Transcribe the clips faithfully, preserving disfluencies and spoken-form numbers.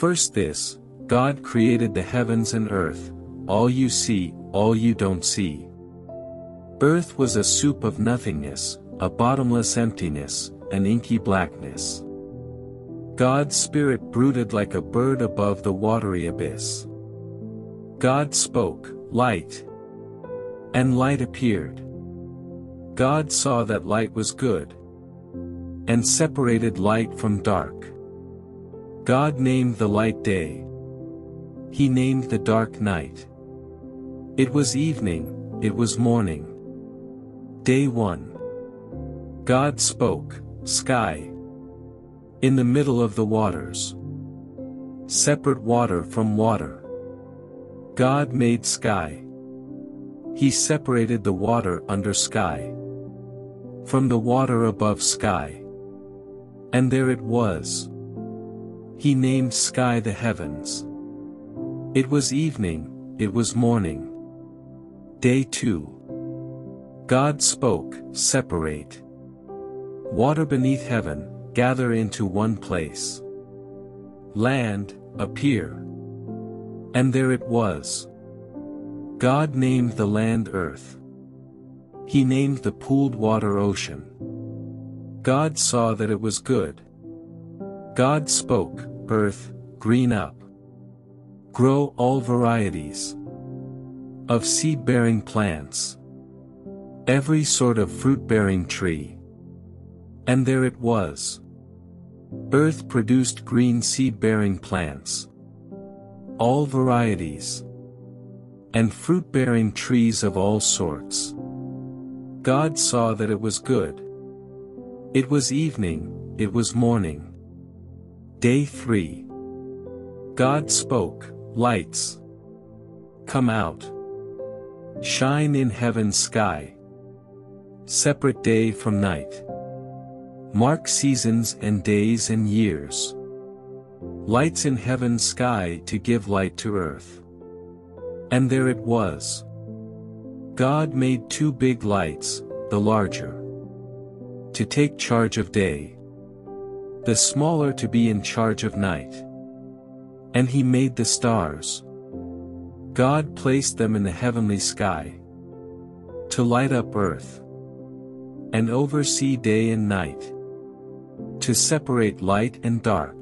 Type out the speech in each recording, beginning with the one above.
First this, God created the heavens and earth, all you see, all you don't see. Earth was a soup of nothingness, a bottomless emptiness, an inky blackness. God's spirit brooded like a bird above the watery abyss. God spoke, "Light." And light appeared. God saw that light was good, and separated light from dark. God named the light day. He named the dark night. It was evening, it was morning. Day one. God spoke, "Sky." In the middle of the waters. Separate water from water. God made sky. He separated the water under sky from the water above sky. And there it was. He named sky the heavens. It was evening, it was morning. Day two. God spoke, "Separate water beneath heaven, gather into one place. Land, appear." And there it was. God named the land earth. He named the pooled water ocean. God saw that it was good. God spoke, "Earth, green up. Grow all varieties of seed-bearing plants. Every sort of fruit-bearing tree." And there it was. Earth produced green seed-bearing plants. All varieties. And fruit-bearing trees of all sorts. God saw that it was good. It was evening, it was morning. Day three. God spoke, "Lights. Come out. Shine in heaven's sky. Separate day from night. Mark seasons and days and years. Lights in heaven's sky to give light to earth." And there it was. God made two big lights, the larger to take charge of day, the smaller to be in charge of night. And he made the stars. God placed them in the heavenly sky to light up earth and oversee day and night, to separate light and dark.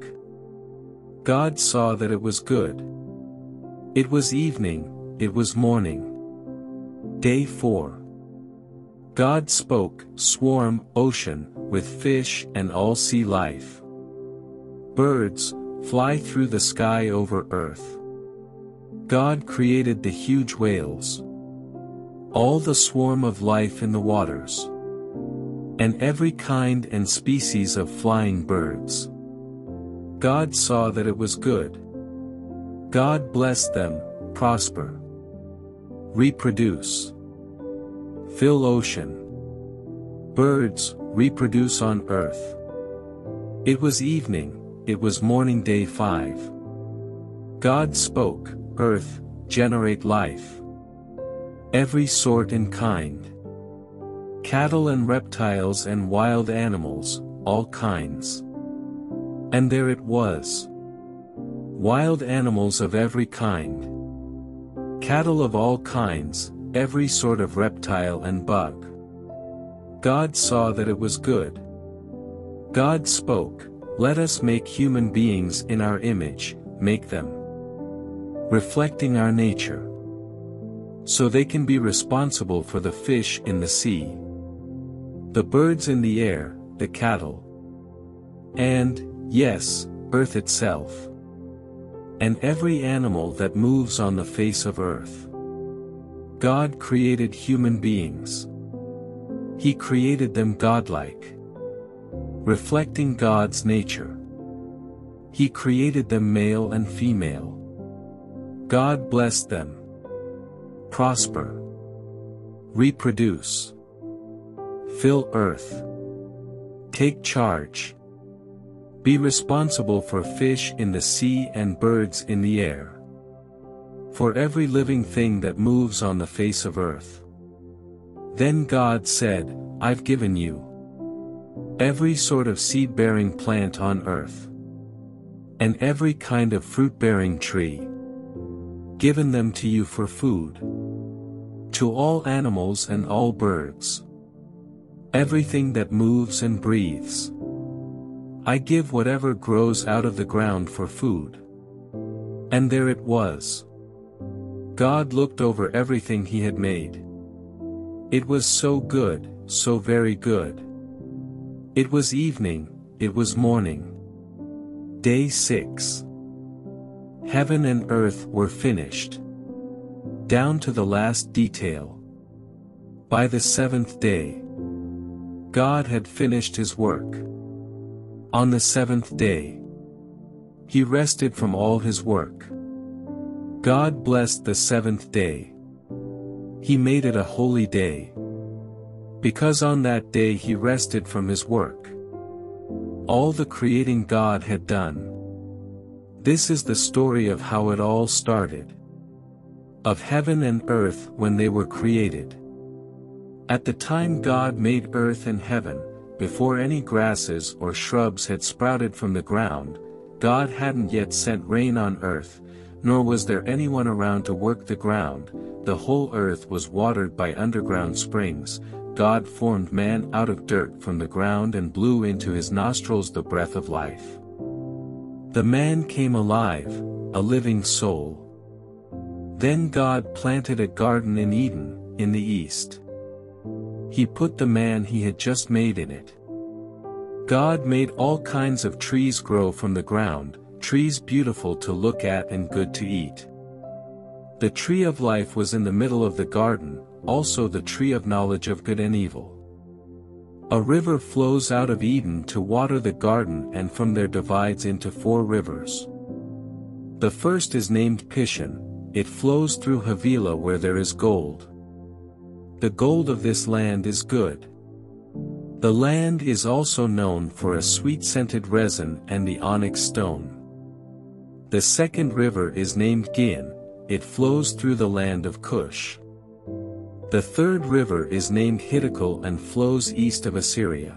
God saw that it was good. It was evening, it was morning. Day four. God spoke, "Swarm, ocean, with fish and all sea life. Birds, fly through the sky over earth." God created the huge whales, all the swarm of life in the waters, and every kind and species of flying birds. God saw that it was good. God blessed them, "Prosper. Reproduce. Fill ocean. Birds, reproduce on earth." It was evening, it was morning. Day five. God spoke, "Earth, generate life. Every sort and kind. Cattle and reptiles and wild animals, all kinds." And there it was. Wild animals of every kind. Cattle of all kinds, every sort of reptile and bug. God saw that it was good. God spoke, "Let us make human beings in our image, make them reflecting our nature, so they can be responsible for the fish in the sea, the birds in the air, the cattle, and, yes, earth itself, and every animal that moves on the face of earth." God created human beings. He created them godlike, reflecting God's nature. He created them male and female. God blessed them. "Prosper. Reproduce. Fill earth. Take charge. Be responsible for fish in the sea and birds in the air. For every living thing that moves on the face of earth." Then God said, "I've given you every sort of seed-bearing plant on earth. and every kind of fruit-bearing tree, given them to you for food, to all animals and all birds, everything that moves and breathes. I give whatever grows out of the ground for food." And there it was. God looked over everything he had made. It was so good, so very good. It was evening, it was morning. Day six. Heaven and earth were finished, down to the last detail. By the seventh day, God had finished his work. On the seventh day, he rested from all his work. God blessed the seventh day. He made it a holy day, because on that day he rested from his work, all the creating God had done. This is the story of how it all started, of heaven and earth when they were created. At the time God made earth and heaven, before any grasses or shrubs had sprouted from the ground, God hadn't yet sent rain on earth, nor was there anyone around to work the ground. The whole earth was watered by underground springs. God formed man out of dirt from the ground and blew into his nostrils the breath of life. The man came alive, a living soul. Then God planted a garden in Eden, in the east. He put the man he had just made in it. God made all kinds of trees grow from the ground, trees beautiful to look at and good to eat. The tree of life was in the middle of the garden, also the tree of knowledge of good and evil. A river flows out of Eden to water the garden, and from there divides into four rivers. The first is named Pishon. It flows through Havilah where there is gold. The gold of this land is good. The land is also known for a sweet-scented resin and the onyx stone. The second river is named Gihon. It flows through the land of Cush. The third river is named Hiddekel and flows east of Assyria.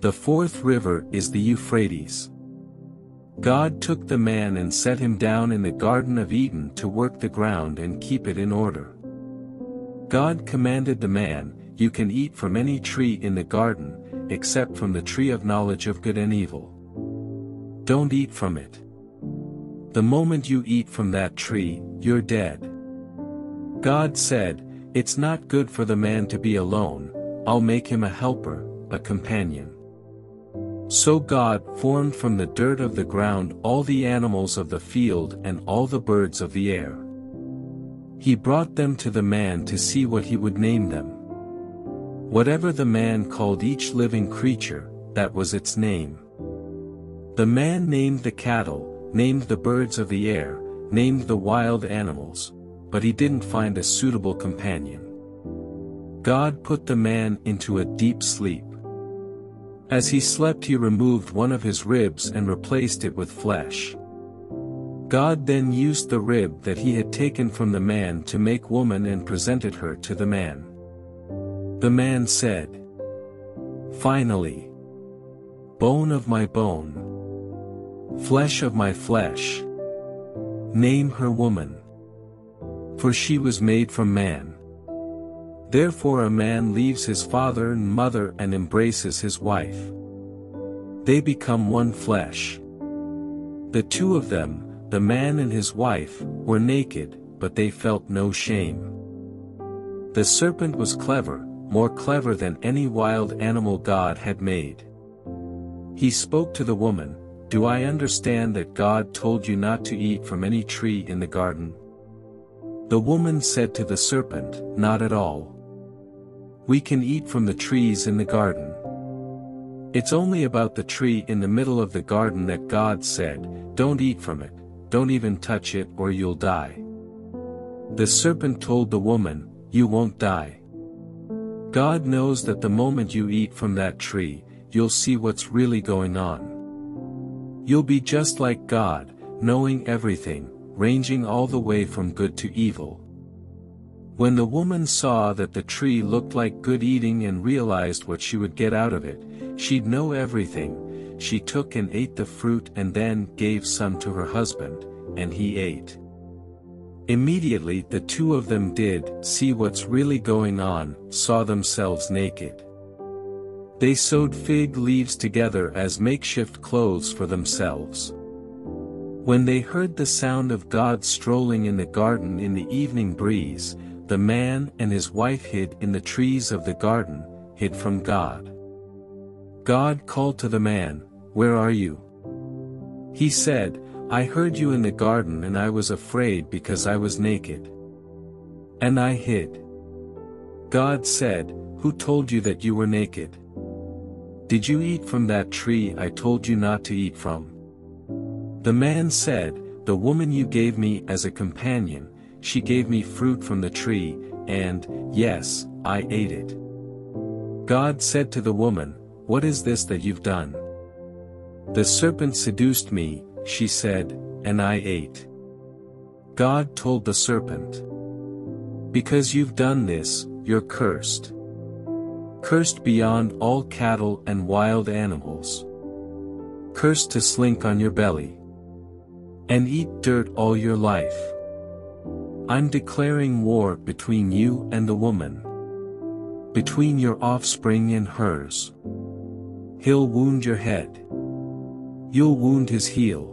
The fourth river is the Euphrates. God took the man and set him down in the Garden of Eden to work the ground and keep it in order. God commanded the man, "You can eat from any tree in the garden, except from the tree of knowledge of good and evil. Don't eat from it. The moment you eat from that tree, you're dead." God said, "It's not good for the man to be alone. I'll make him a helper, a companion." So God formed from the dirt of the ground all the animals of the field and all the birds of the air. He brought them to the man to see what he would name them. Whatever the man called each living creature, that was its name. The man named the cattle, named the birds of the air, named the wild animals, but he didn't find a suitable companion. God put the man into a deep sleep. As he slept, he removed one of his ribs and replaced it with flesh. God then used the rib that he had taken from the man to make woman and presented her to the man. The man said, "Finally, bone of my bone, flesh of my flesh, name her woman, for she was made from man." Therefore a man leaves his father and mother and embraces his wife. They become one flesh. The two of them, the man and his wife, were naked, but they felt no shame. The serpent was clever, more clever than any wild animal God had made. He spoke to the woman, "Do I understand that God told you not to eat from any tree in the garden?" The woman said to the serpent, "Not at all. We can eat from the trees in the garden. It's only about the tree in the middle of the garden that God said, don't eat from it, don't even touch it or you'll die." The serpent told the woman, "You won't die. God knows that the moment you eat from that tree, you'll see what's really going on. You'll be just like God, knowing everything, ranging all the way from good to evil." When the woman saw that the tree looked like good eating and realized what she would get out of it, she'd know everything, she took and ate the fruit and then gave some to her husband, and he ate. Immediately the two of them did see what's really going on, saw themselves naked. They sewed fig leaves together as makeshift clothes for themselves. When they heard the sound of God strolling in the garden in the evening breeze, the man and his wife hid in the trees of the garden, hid from God. God called to the man, "Where are you?" He said, "I heard you in the garden and I was afraid because I was naked, and I hid." God said, "Who told you that you were naked? Did you eat from that tree I told you not to eat from?" The man said, "The woman you gave me as a companion, she gave me fruit from the tree, and, yes, I ate it." God said to the woman, "What is this that you've done?" "The serpent seduced me," she said, "and I ate." God told the serpent, "Because you've done this, you're cursed. Cursed beyond all cattle and wild animals. Cursed to slink on your belly and eat dirt all your life. I'm declaring war between you and the woman, between your offspring and hers. He'll wound your head. You'll wound his heel."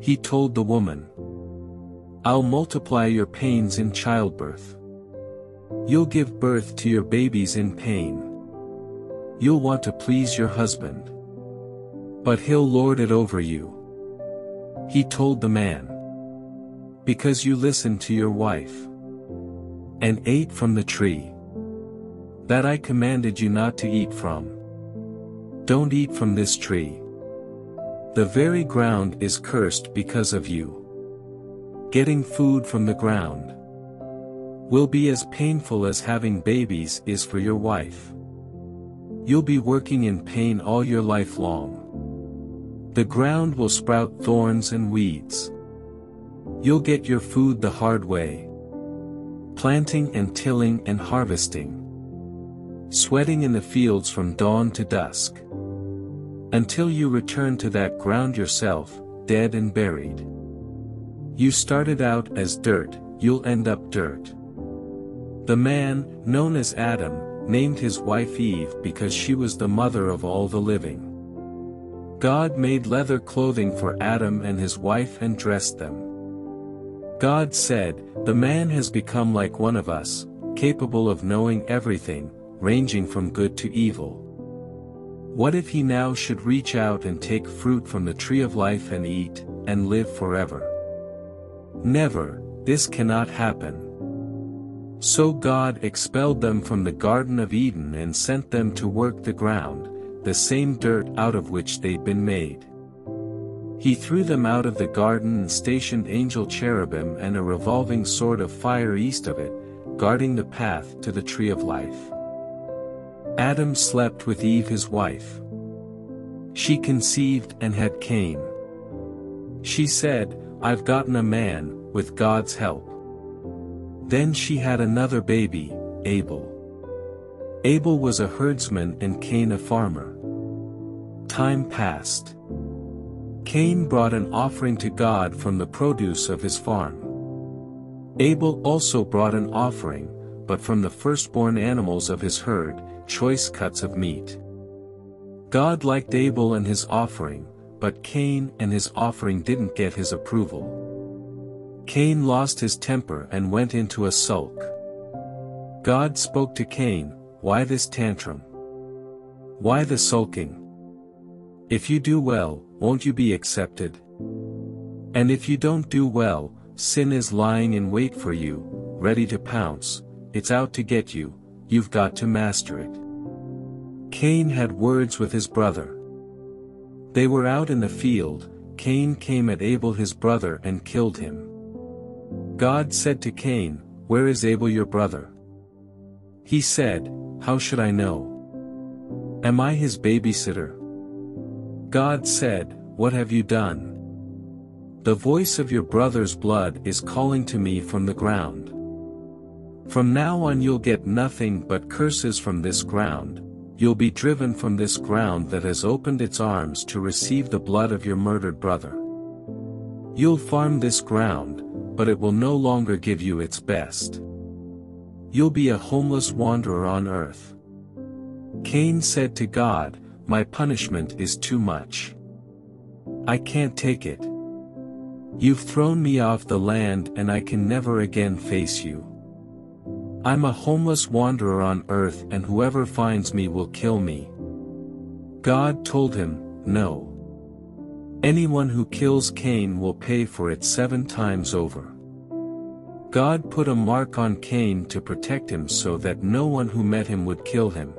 He told the woman, "I'll multiply your pains in childbirth. You'll give birth to your babies in pain. You'll want to please your husband, but he'll lord it over you." He told the man, "Because you listened to your wife and ate from the tree that I commanded you not to eat from. Don't eat from this tree. The very ground is cursed because of you. Getting food from the ground will be as painful as having babies is for your wife. You'll be working in pain all your life long. The ground will sprout thorns and weeds. You'll get your food the hard way, planting and tilling and harvesting, sweating in the fields from dawn to dusk, until you return to that ground yourself, dead and buried. You started out as dirt, you'll end up dirt." The man, known as Adam, named his wife Eve because she was the mother of all the living. God made leather clothing for Adam and his wife and dressed them. God said, "The man has become like one of us, capable of knowing everything, ranging from good to evil. What if he now should reach out and take fruit from the tree of life and eat, and live forever? Never, this cannot happen." So God expelled them from the Garden of Eden and sent them to work the ground, the same dirt out of which they'd been made. He threw them out of the garden and stationed angel cherubim and a revolving sword of fire east of it, guarding the path to the tree of life. Adam slept with Eve his wife. She conceived and had Cain. She said, "I've gotten a man, with God's help." Then she had another baby, Abel. Abel was a herdsman and Cain a farmer. Time passed. Cain brought an offering to God from the produce of his farm. Abel also brought an offering, but from the firstborn animals of his herd, choice cuts of meat. God liked Abel and his offering, but Cain and his offering didn't get his approval. Cain lost his temper and went into a sulk. God spoke to Cain, "Why this tantrum? Why the sulking? If you do well, won't you be accepted? And if you don't do well, sin is lying in wait for you, ready to pounce, it's out to get you, you've got to master it." Cain had words with his brother. They were out in the field, Cain came at Abel his brother and killed him. God said to Cain, "Where is Abel your brother?" He said, "How should I know? Am I his babysitter?" God said, "What have you done? The voice of your brother's blood is calling to me from the ground. From now on you'll get nothing but curses from this ground, you'll be driven from this ground that has opened its arms to receive the blood of your murdered brother. You'll farm this ground, but it will no longer give you its best. You'll be a homeless wanderer on earth. Cain said to God, my punishment is too much. I can't take it. You've thrown me off the land and I can never again face you. I'm a homeless wanderer on earth and whoever finds me will kill me. God told him, no. Anyone who kills Cain will pay for it seven times over. God put a mark on Cain to protect him so that no one who met him would kill him.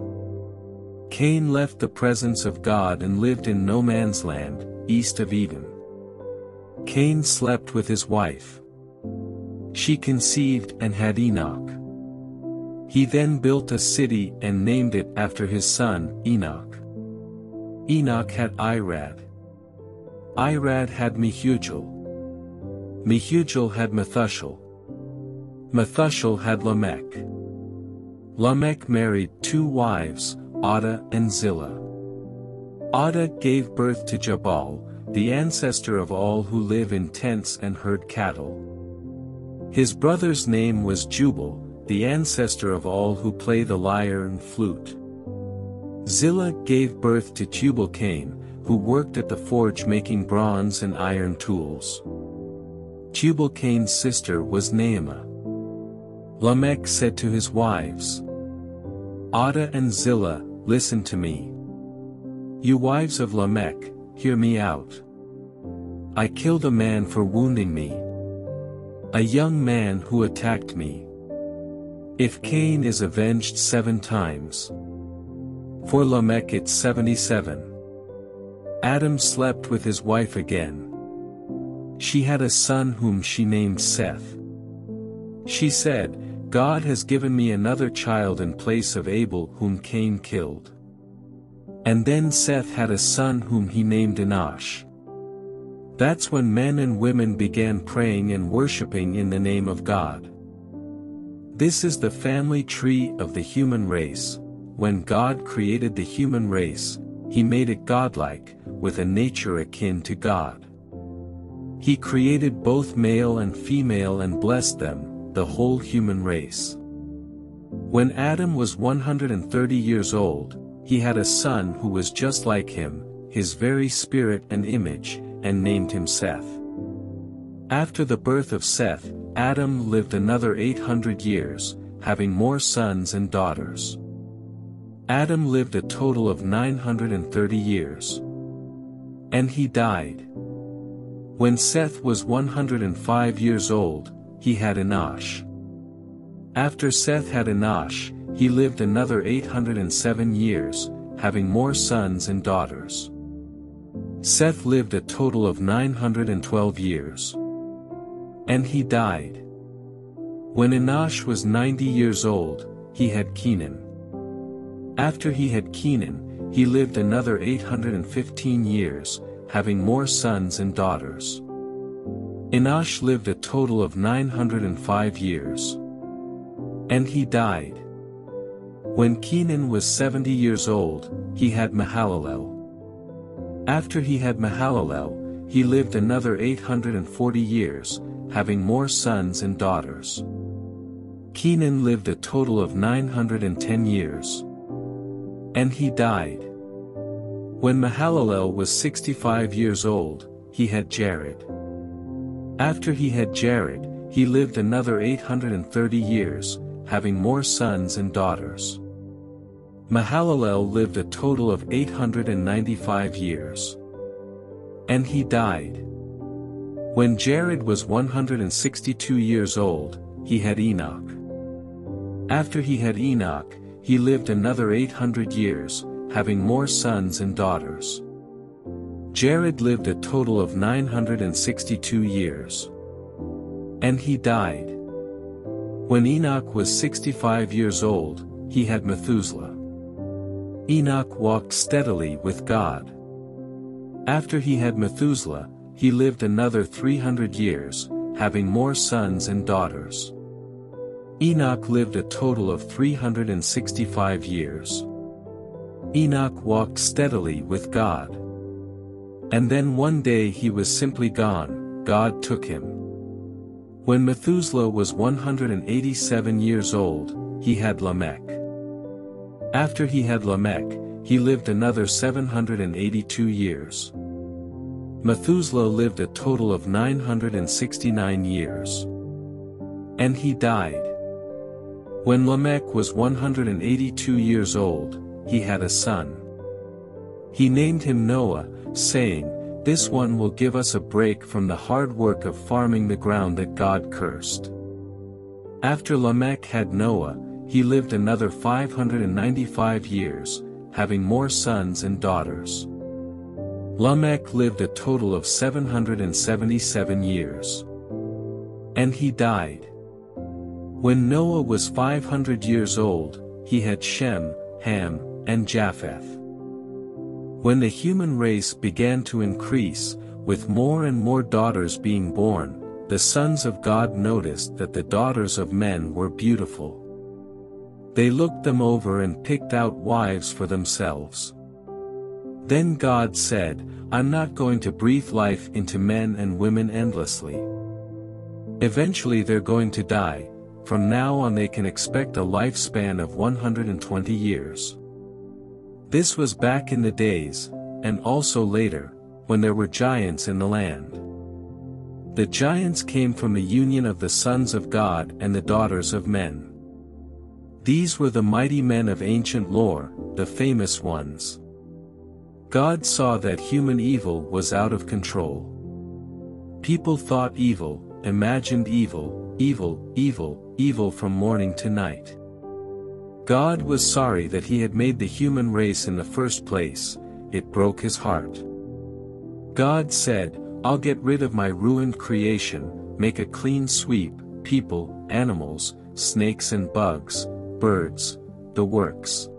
Cain left the presence of God and lived in no man's land, east of Eden. Cain slept with his wife. She conceived and had Enoch. He then built a city and named it after his son, Enoch. Enoch had Irad. Irad had Mehujel. Mehujel had Methushel. Methushel had Lamech. Lamech married two wives, Ada and Zillah. Ada gave birth to Jabal, the ancestor of all who live in tents and herd cattle. His brother's name was Jubal, the ancestor of all who play the lyre and flute. Zillah gave birth to Tubal-Cain, who worked at the forge making bronze and iron tools. Tubal-Cain's sister was Naamah. Lamech said to his wives, Ada and Zillah, listen to me. You wives of Lamech, hear me out. I killed a man for wounding me, a young man who attacked me. If Cain is avenged seven times, for Lamech it's seventy-seven. Adam slept with his wife again. She had a son whom she named Seth. She said, God has given me another child in place of Abel whom Cain killed. And then Seth had a son whom he named Enosh. That's when men and women began praying and worshiping in the name of God. This is the family tree of the human race. When God created the human race, He made it godlike, with a nature akin to God. He created both male and female and blessed them, the whole human race. When Adam was one hundred thirty years old, he had a son who was just like him, his very spirit and image, and named him Seth. After the birth of Seth, Adam lived another eight hundred years, having more sons and daughters. Adam lived a total of nine hundred thirty years. And he died. When Seth was one hundred five years old, he had Enosh. After Seth had Enosh, he lived another eight hundred seven years, having more sons and daughters. Seth lived a total of nine hundred twelve years. And he died. When Enosh was ninety years old, he had Kenan. After he had Kenan, he lived another eight hundred fifteen years, having more sons and daughters. Enosh lived a total of nine hundred five years. And he died. When Kenan was seventy years old, he had Mahalalel. After he had Mahalalel, he lived another eight hundred forty years, having more sons and daughters. Kenan lived a total of nine hundred ten years. And he died. When Mahalalel was sixty-five years old, he had Jared. After he had Jared, he lived another eight hundred thirty years, having more sons and daughters. Mahalalel lived a total of eight hundred ninety-five years. And he died. When Jared was one hundred sixty-two years old, he had Enoch. After he had Enoch, he lived another eight hundred years, having more sons and daughters. Jared lived a total of nine hundred sixty-two years. And he died. When Enoch was sixty-five years old, he had Methuselah. Enoch walked steadily with God. After he had Methuselah, he lived another three hundred years, having more sons and daughters. Enoch lived a total of three hundred sixty-five years. Enoch walked steadily with God. And then one day he was simply gone, God took him. When Methuselah was one hundred eighty-seven years old, he had Lamech. After he had Lamech, he lived another seven hundred eighty-two years. Methuselah lived a total of nine hundred sixty-nine years. And he died. When Lamech was one hundred eighty-two years old, he had a son. He named him Noah, saying, "This one will give us a break from the hard work of farming the ground that God cursed." After Lamech had Noah, he lived another five hundred ninety-five years, having more sons and daughters. Lamech lived a total of seven hundred seventy-seven years. And he died. When Noah was five hundred years old, he had Shem, Ham, and Japheth. When the human race began to increase, with more and more daughters being born, the sons of God noticed that the daughters of men were beautiful. They looked them over and picked out wives for themselves. Then God said, "I'm not going to breathe life into men and women endlessly. Eventually they're going to die. From now on they can expect a lifespan of one hundred twenty years." This was back in the days, and also later, when there were giants in the land. The giants came from the union of the sons of God and the daughters of men. These were the mighty men of ancient lore, the famous ones. God saw that human evil was out of control. People thought evil, imagined evil, evil, evil, evil from morning to night. God was sorry that he had made the human race in the first place, it broke his heart. God said, "I'll get rid of my ruined creation, make a clean sweep, people, animals, snakes and bugs, birds, the works.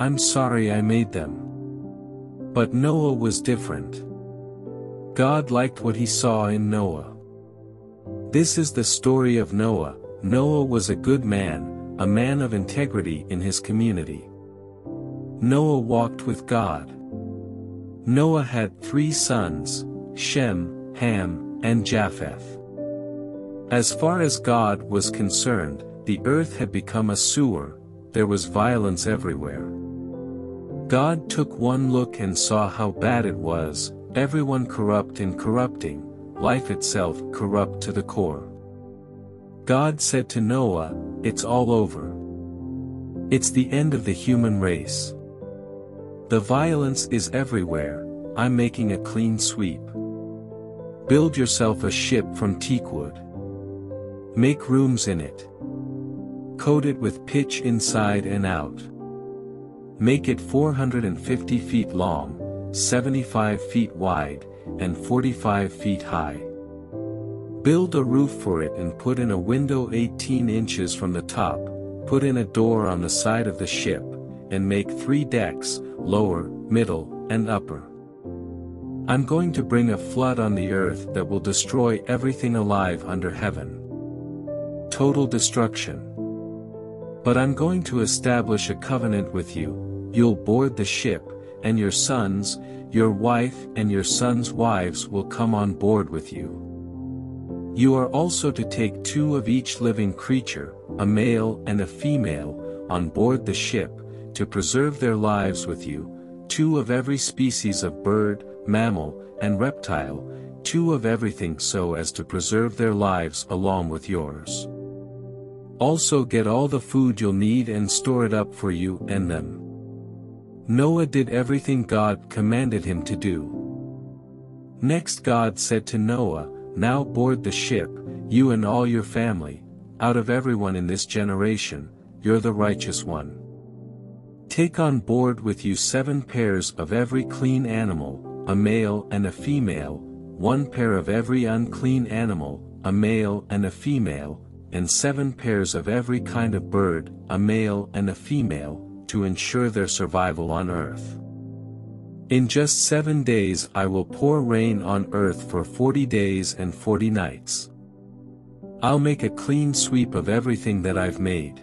I'm sorry I made them." But Noah was different. God liked what he saw in Noah. This is the story of Noah. Noah was a good man, a man of integrity in his community. Noah walked with God. Noah had three sons, Shem, Ham, and Japheth. As far as God was concerned, the earth had become a sewer, there was violence everywhere. God took one look and saw how bad it was, everyone corrupt and corrupting, life itself corrupt to the core. God said to Noah, "It's all over. It's the end of the human race. The violence is everywhere. I'm making a clean sweep. Build yourself a ship from teak wood. Make rooms in it. Coat it with pitch inside and out. Make it four hundred fifty feet long, seventy-five feet wide, and forty-five feet high. Build a roof for it and put in a window eighteen inches from the top, put in a door on the side of the ship, and make three decks, lower, middle, and upper. I'm going to bring a flood on the earth that will destroy everything alive under heaven. Total destruction. But I'm going to establish a covenant with you. You'll board the ship, and your sons, your wife and your sons' wives will come on board with you. You are also to take two of each living creature, a male and a female, on board the ship, to preserve their lives with you, two of every species of bird, mammal, and reptile, two of everything so as to preserve their lives along with yours. Also get all the food you'll need and store it up for you and them." Noah did everything God commanded him to do. Next God said to Noah, "Now board the ship, you and all your family, out of everyone in this generation, you're the righteous one. Take on board with you seven pairs of every clean animal, a male and a female, one pair of every unclean animal, a male and a female, and seven pairs of every kind of bird, a male and a female, to ensure their survival on earth. In just seven days I will pour rain on earth for forty days and forty nights. I'll make a clean sweep of everything that I've made."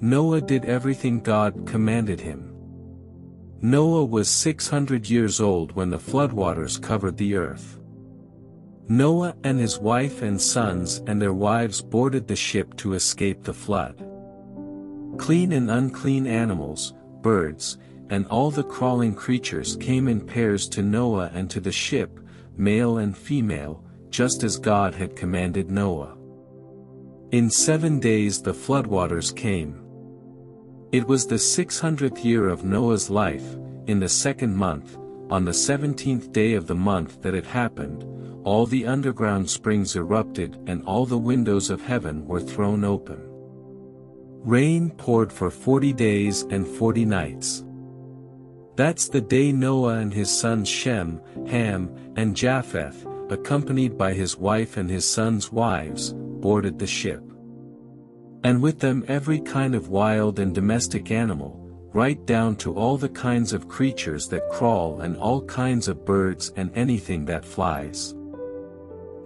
Noah did everything God commanded him. Noah was six hundred years old when the floodwaters covered the earth. Noah and his wife and sons and their wives boarded the ship to escape the flood. Clean and unclean animals, birds, and all the crawling creatures came in pairs to Noah and to the ship, male and female, just as God had commanded Noah. In seven days the floodwaters came. It was the six hundredth year of Noah's life, in the second month, on the seventeenth day of the month that it happened. All the underground springs erupted and all the windows of heaven were thrown open. Rain poured for forty days and forty nights. That's the day Noah and his sons Shem, Ham, and Japheth, accompanied by his wife and his sons' wives, boarded the ship. And with them every kind of wild and domestic animal, right down to all the kinds of creatures that crawl and all kinds of birds and anything that flies.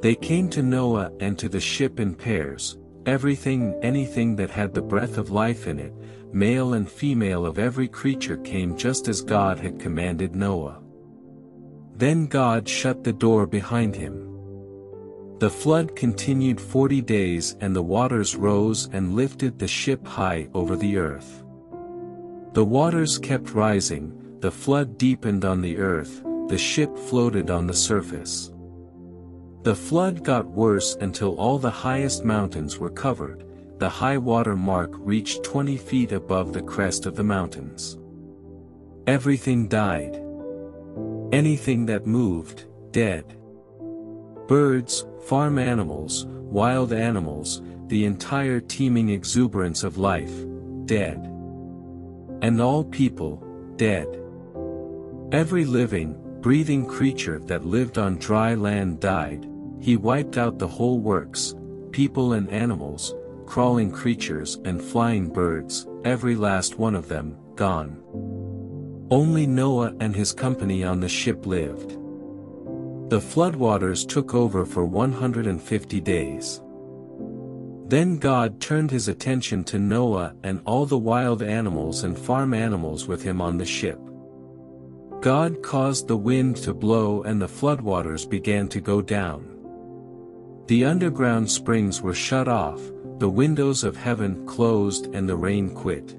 They came to Noah and to the ship in pairs, everything and anything that had the breath of life in it, male and female of every creature came just as God had commanded Noah. Then God shut the door behind him. The flood continued forty days and the waters rose and lifted the ship high over the earth. The waters kept rising, the flood deepened on the earth, the ship floated on the surface. The flood got worse until all the highest mountains were covered. The high water mark reached twenty feet above the crest of the mountains. Everything died. Anything that moved, dead. Birds, farm animals, wild animals, the entire teeming exuberance of life, dead. And all people, dead. Every living, breathing creature that lived on dry land died. He wiped out the whole works, people and animals, crawling creatures and flying birds, every last one of them, gone. Only Noah and his company on the ship lived. The floodwaters took over for one hundred fifty days. Then God turned his attention to Noah and all the wild animals and farm animals with him on the ship. God caused the wind to blow and the floodwaters began to go down. The underground springs were shut off, the windows of heaven closed and the rain quit.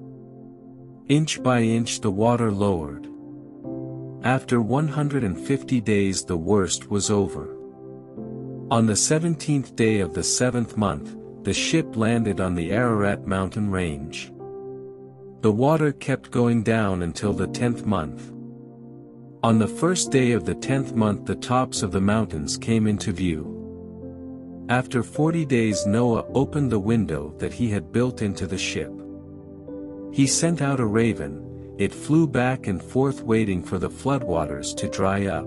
Inch by inch the water lowered. After one hundred fifty days the worst was over. On the seventeenth day of the seventh month, the ship landed on the Ararat mountain range. The water kept going down until the tenth month. On the first day of the tenth month the tops of the mountains came into view. After forty days Noah opened the window that he had built into the ship. He sent out a raven, it flew back and forth waiting for the floodwaters to dry up.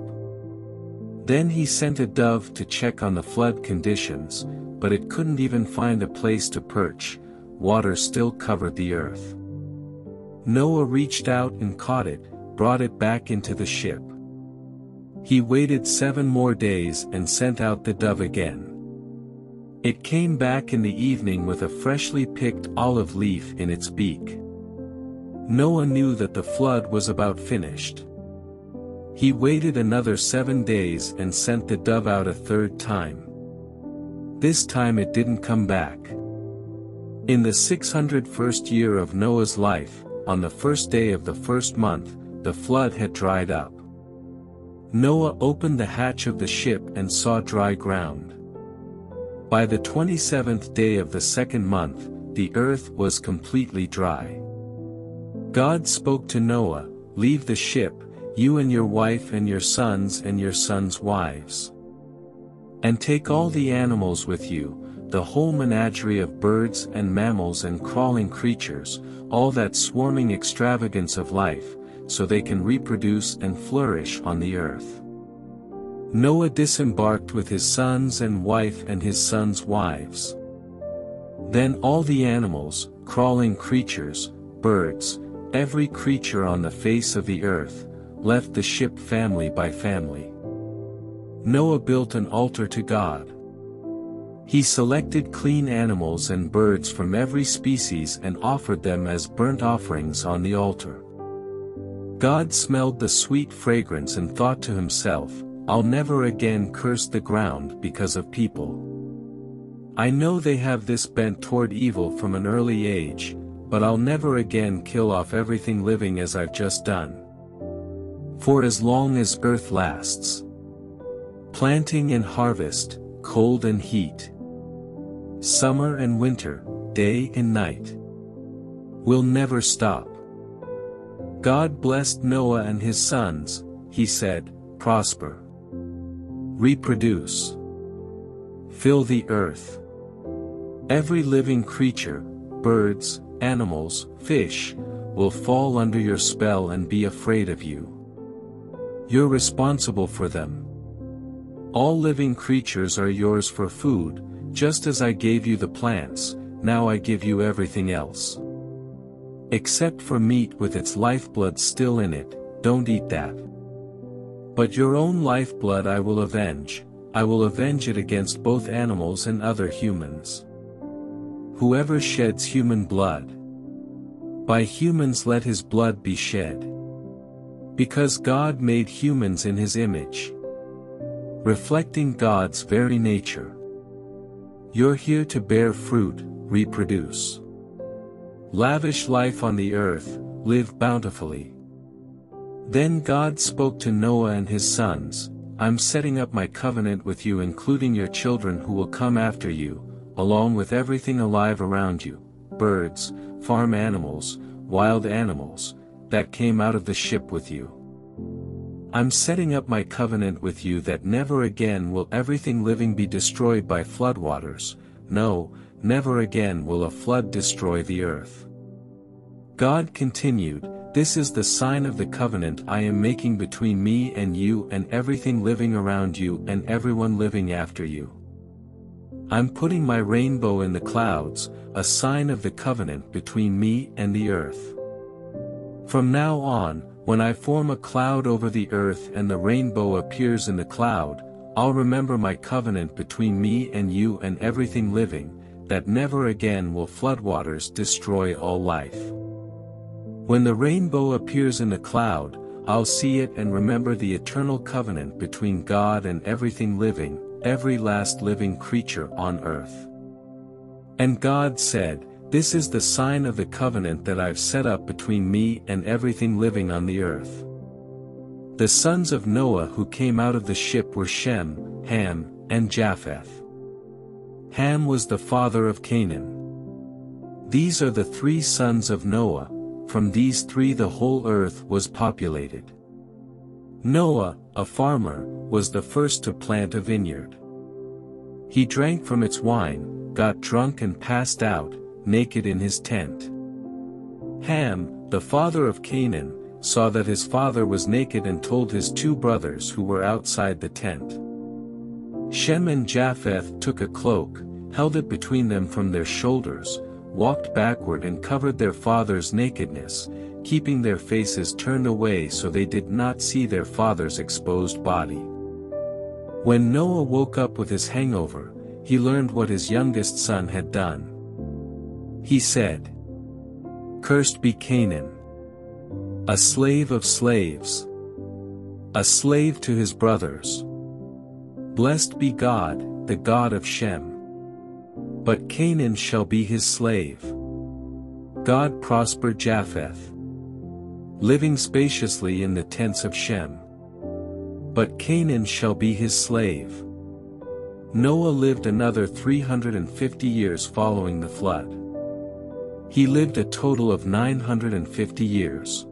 Then he sent a dove to check on the flood conditions, but it couldn't even find a place to perch, water still covered the earth. Noah reached out and caught it, brought it back into the ship. He waited seven more days and sent out the dove again. It came back in the evening with a freshly picked olive leaf in its beak. Noah knew that the flood was about finished. He waited another seven days and sent the dove out a third time. This time it didn't come back. In the six hundred first year of Noah's life, on the first day of the first month, the flood had dried up. Noah opened the hatch of the ship and saw dry ground. By the twenty-seventh day of the second month, the earth was completely dry. God spoke to Noah, "Leave the ship, you and your wife and your sons and your sons' wives. And take all the animals with you, the whole menagerie of birds and mammals and crawling creatures, all that swarming extravagance of life, so they can reproduce and flourish on the earth." Noah disembarked with his sons and wife and his sons' wives. Then all the animals, crawling creatures, birds, every creature on the face of the earth, left the ship family by family. Noah built an altar to God. He selected clean animals and birds from every species and offered them as burnt offerings on the altar. God smelled the sweet fragrance and thought to himself, I'll never again curse the ground because of people. I know they have this bent toward evil from an early age, but I'll never again kill off everything living as I've just done. For as long as earth lasts, planting and harvest, cold and heat, summer and winter, day and night, will never stop. God blessed Noah and his sons, he said, prosper, reproduce, fill the earth. Every living creature, birds, animals, fish, will fall under your spell and be afraid of you. You're responsible for them. All living creatures are yours for food, just as I gave you the plants, now I give you everything else. Except for meat with its lifeblood still in it, don't eat that. But your own lifeblood I will avenge, I will avenge it against both animals and other humans. Whoever sheds human blood, by humans let his blood be shed. Because God made humans in his image, reflecting God's very nature. You're here to bear fruit, reproduce. Lavish life on the earth, live bountifully. Then God spoke to Noah and his sons, I'm setting up my covenant with you including your children who will come after you, along with everything alive around you, birds, farm animals, wild animals, that came out of the ship with you. I'm setting up my covenant with you that never again will everything living be destroyed by floodwaters, no, never again will a flood destroy the earth. God continued, this is the sign of the covenant I am making between me and you and everything living around you and everyone living after you. I'm putting my rainbow in the clouds, a sign of the covenant between me and the earth. From now on, when I form a cloud over the earth and the rainbow appears in the cloud, I'll remember my covenant between me and you and everything living, that never again will floodwaters destroy all life. When the rainbow appears in the cloud, I'll see it and remember the eternal covenant between God and everything living, every last living creature on earth. And God said, this is the sign of the covenant that I've set up between me and everything living on the earth. The sons of Noah who came out of the ship were Shem, Ham, and Japheth. Ham was the father of Canaan. These are the three sons of Noah, from these three the whole earth was populated. Noah, a farmer, was the first to plant a vineyard. He drank from its wine, got drunk and passed out, naked in his tent. Ham, the father of Canaan, saw that his father was naked and told his two brothers who were outside the tent. Shem and Japheth took a cloak, held it between them from their shoulders, walked backward and covered their father's nakedness, keeping their faces turned away so they did not see their father's exposed body. When Noah woke up with his hangover, he learned what his youngest son had done. He said, cursed be Canaan, a slave of slaves, a slave to his brothers. Blessed be God, the God of Shem. But Canaan shall be his slave. God prospered Japheth, living spaciously in the tents of Shem. But Canaan shall be his slave. Noah lived another three hundred fifty years following the flood. He lived a total of nine hundred fifty years.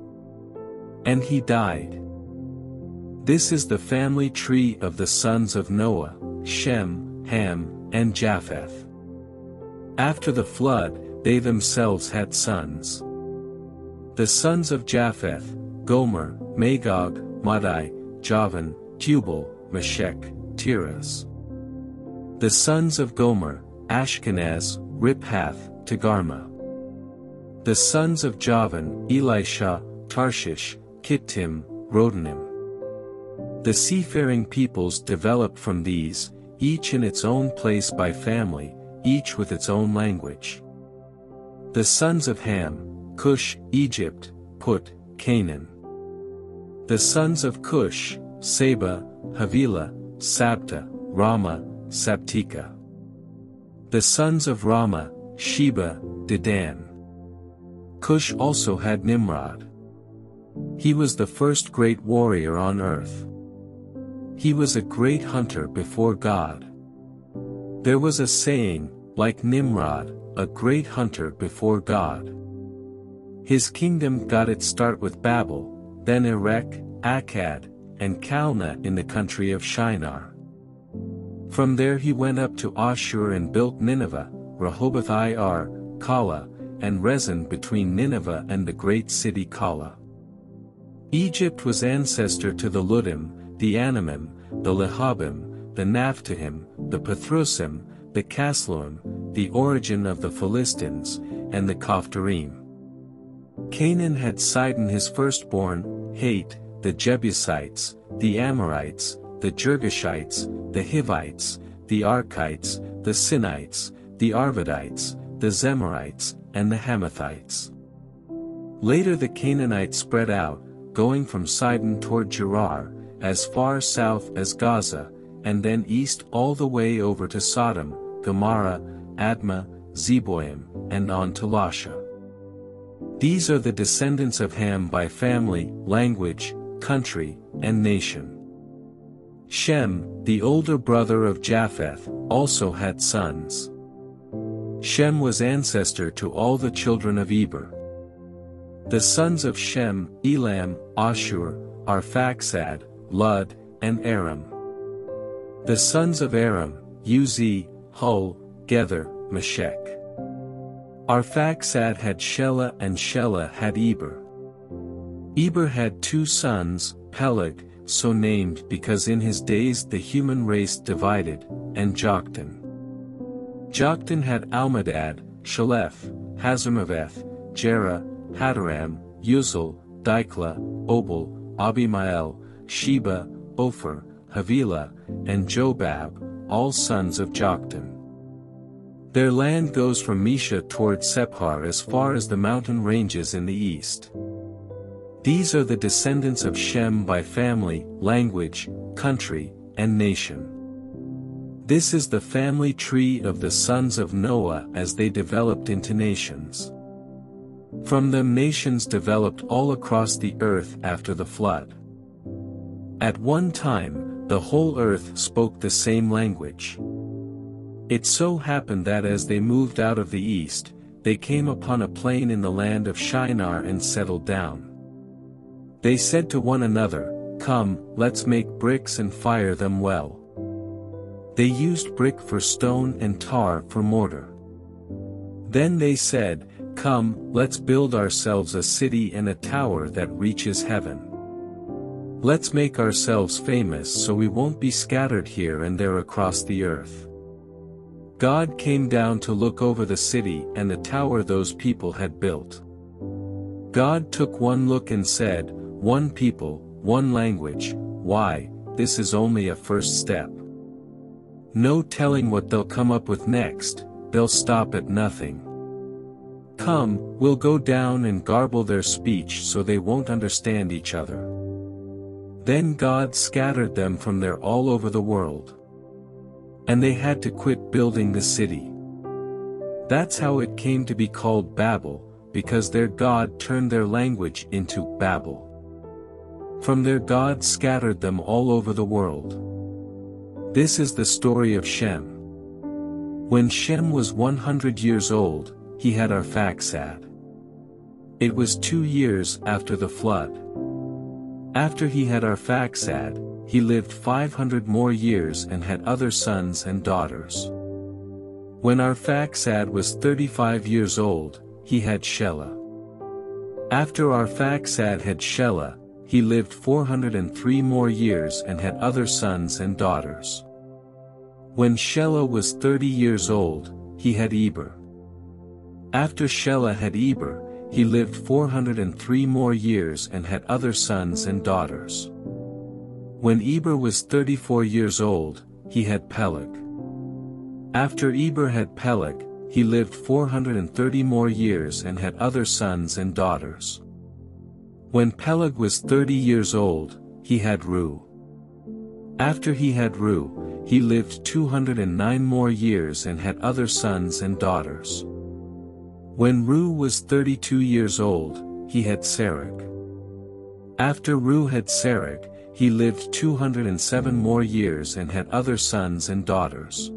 And he died. This is the family tree of the sons of Noah, Shem, Ham, and Japheth. After the flood, they themselves had sons. The sons of Japheth, Gomer, Magog, Madai, Javan, Tubal, Meshech, Tiras. The sons of Gomer, Ashkenaz, Riphath, Togarmah. The sons of Javan, Elisha, Tarshish, Kittim, Rodanim. The seafaring peoples developed from these, each in its own place by family, each with its own language. The sons of Ham, Cush, Egypt, Put, Canaan. The sons of Cush, Saba, Havilah, Sabta, Rama, Saptika. The sons of Rama, Sheba, Dedan. Cush also had Nimrod. He was the first great warrior on earth. He was a great hunter before God. There was a saying, like Nimrod, a great hunter before God. His kingdom got its start with Babel, then Erech, Akkad, and Calneh in the country of Shinar. From there he went up to Ashur and built Nineveh, Rehoboth-ir, Calah, and Rezin between Nineveh and the great city Calah. Egypt was ancestor to the Ludim, the Anamim, the Lehabim, the Naphtahim, the Pathrusim, the Casluim, the origin of the Philistines, and the Caphtarim. Canaan had Sidon his firstborn, Hate, the Jebusites, the Amorites, the Girgashites, the Hivites, the Arkites, the Sinites, the Arvadites, the Zemorites, and the Hamathites. Later the Canaanites spread out, going from Sidon toward Gerar, as far south as Gaza, and then east all the way over to Sodom, Gomorrah, Admah, Zeboim, and on to Lasha. These are the descendants of Ham by family, language, country, and nation. Shem, the older brother of Japheth, also had sons. Shem was ancestor to all the children of Eber. The sons of Shem, Elam, Ashur, Arphaxad, Lud, and Aram. The sons of Aram, Uzi, Hul, Gether, Meshech. Arphaxad had Shelah and Shelah had Eber. Eber had two sons, Peleg, so named because in his days the human race divided, and Joktan. Joktan had Almodad, Shelef, Hazarmaveth, Jerah, Hadaram, Uzal, Dikla, Obal, Abimael, Sheba, Ophir, Havilah, and Jobab, all sons of Joktan. Their land goes from Mesha toward Sephar as far as the mountain ranges in the east. These are the descendants of Shem by family, language, country, and nation. This is the family tree of the sons of Noah as they developed into nations. From them nations developed all across the earth after the flood. At one time, the whole earth spoke the same language. It so happened that as they moved out of the east, they came upon a plain in the land of Shinar and settled down. They said to one another, "Come, let's make bricks and fire them well." They used brick for stone and tar for mortar. Then they said, "Come, let's build ourselves a city and a tower that reaches heaven. Let's make ourselves famous so we won't be scattered here and there across the earth." God came down to look over the city and the tower those people had built. God took one look and said, "One people, one language, why, this is only a first step. No telling what they'll come up with next, they'll stop at nothing. Come, we'll go down and garble their speech so they won't understand each other." Then God scattered them from there all over the world. And they had to quit building the city. That's how it came to be called Babel, because their God turned their language into Babel. From there God scattered them all over the world. This is the story of Shem. When Shem was one hundred years old, he had Arphaxad. It was two years after the flood. After he had Arphaxad, he lived five hundred more years and had other sons and daughters. When Arphaxad was thirty-five years old, he had Shelah. After Arphaxad had Shelah, he lived four hundred three more years and had other sons and daughters. When Shelah was thirty years old, he had Eber. After Shelah had Eber, he lived four hundred three more years and had other sons and daughters. When Eber was thirty-four years old, he had Peleg. After Eber had Peleg, he lived four hundred thirty more years and had other sons and daughters. When Peleg was thirty years old, he had Reu. After he had Reu, he lived two hundred and nine more years and had other sons and daughters. When Reu was thirty-two years old, he had Serach. After Reu had Serach, he lived two hundred and seven more years and had other sons and daughters.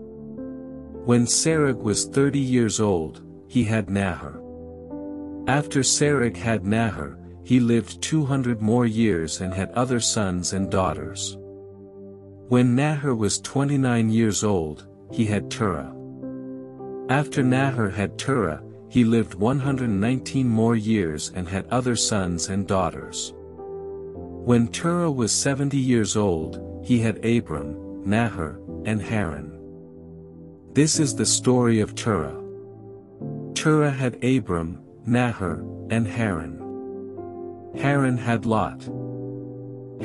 When Serach was thirty years old, he had Nahor. After Serach had Nahor, he lived two hundred more years and had other sons and daughters. When Nahor was twenty-nine years old, he had Terah. After Nahor had Terah, he lived one hundred and nineteen more years and had other sons and daughters. When Terah was seventy years old, he had Abram, Nahor, and Haran. This is the story of Terah. Terah had Abram, Nahor, and Haran. Haran had Lot.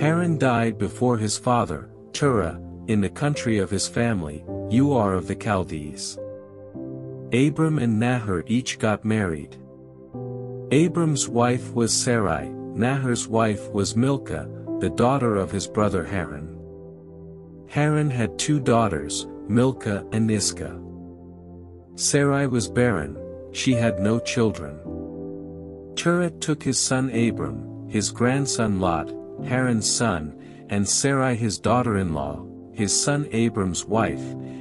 Haran died before his father, Terah, in the country of his family, you are of the Chaldees. Abram and Nahor each got married. Abram's wife was Sarai, Nahor's wife was Milcah, the daughter of his brother Haran. Haran had two daughters, Milcah and Iscah. Sarai was barren, she had no children. Terah took his son Abram, his grandson Lot, Haran's son, and Sarai his daughter-in-law, his son Abram's wife,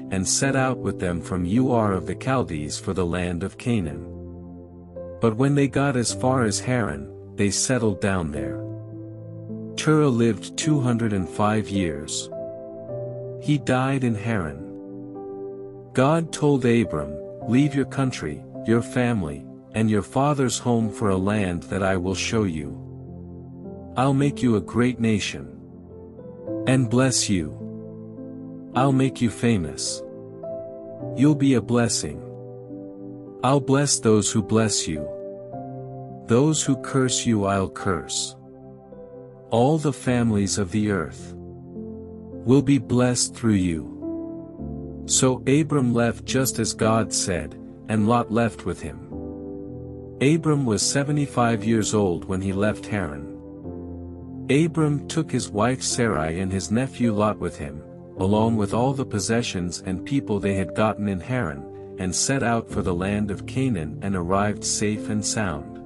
and set out with them from Ur of the Chaldees for the land of Canaan. But when they got as far as Haran, they settled down there. Terah lived two hundred and five years. He died in Haran. God told Abram, "Leave your country, your family, and your father's home for a land that I will show you. I'll make you a great nation. And bless you. I'll make you famous. You'll be a blessing. I'll bless those who bless you. Those who curse you I'll curse. All the families of the earth will be blessed through you." So Abram left just as God said, and Lot left with him. Abram was seventy-five years old when he left Haran. Abram took his wife Sarai and his nephew Lot with him, along with all the possessions and people they had gotten in Haran, and set out for the land of Canaan and arrived safe and sound.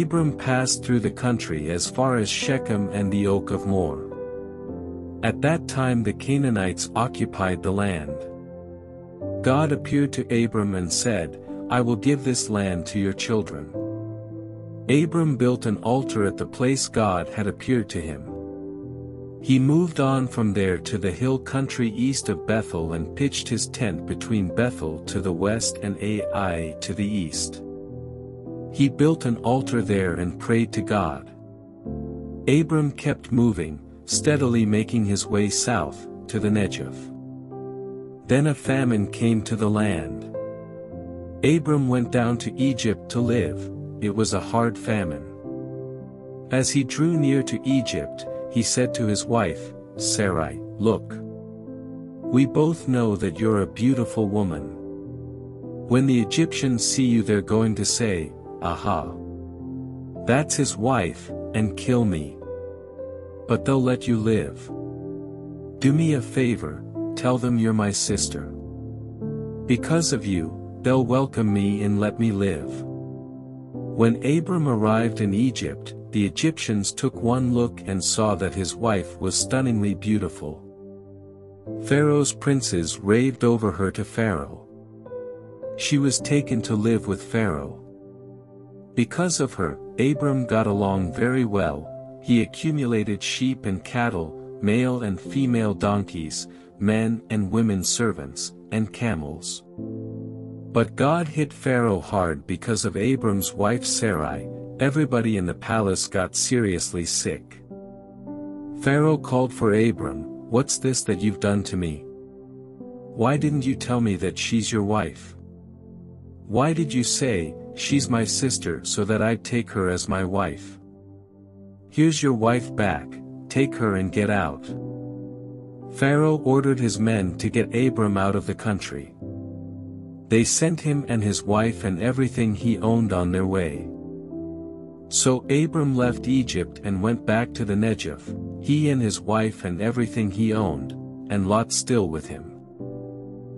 Abram passed through the country as far as Shechem and the oak of More. At that time the Canaanites occupied the land. God appeared to Abram and said, "I will give this land to your children." Abram built an altar at the place God had appeared to him. He moved on from there to the hill country east of Bethel and pitched his tent between Bethel to the west and Ai to the east. He built an altar there and prayed to God. Abram kept moving, steadily making his way south, to the Negev. Then a famine came to the land. Abram went down to Egypt to live. It was a hard famine. As he drew near to Egypt, he said to his wife, Sarai, "Look. We both know that you're a beautiful woman. When the Egyptians see you they're going to say, 'Aha. That's his wife,' and kill me. But they'll let you live. Do me a favor, tell them you're my sister. Because of you, they'll welcome me and let me live." When Abram arrived in Egypt, the Egyptians took one look and saw that his wife was stunningly beautiful. Pharaoh's princes raved over her to Pharaoh. She was taken to live with Pharaoh. Because of her, Abram got along very well. He accumulated sheep and cattle, male and female donkeys, men and women servants, and camels. But God hit Pharaoh hard because of Abram's wife Sarai. Everybody in the palace got seriously sick. Pharaoh called for Abram, "What's this that you've done to me? Why didn't you tell me that she's your wife? Why did you say, 'She's my sister,' so that I'd take her as my wife? Here's your wife back, take her and get out." Pharaoh ordered his men to get Abram out of the country. They sent him and his wife and everything he owned on their way. So Abram left Egypt and went back to the Negev, he and his wife and everything he owned, and Lot still with him.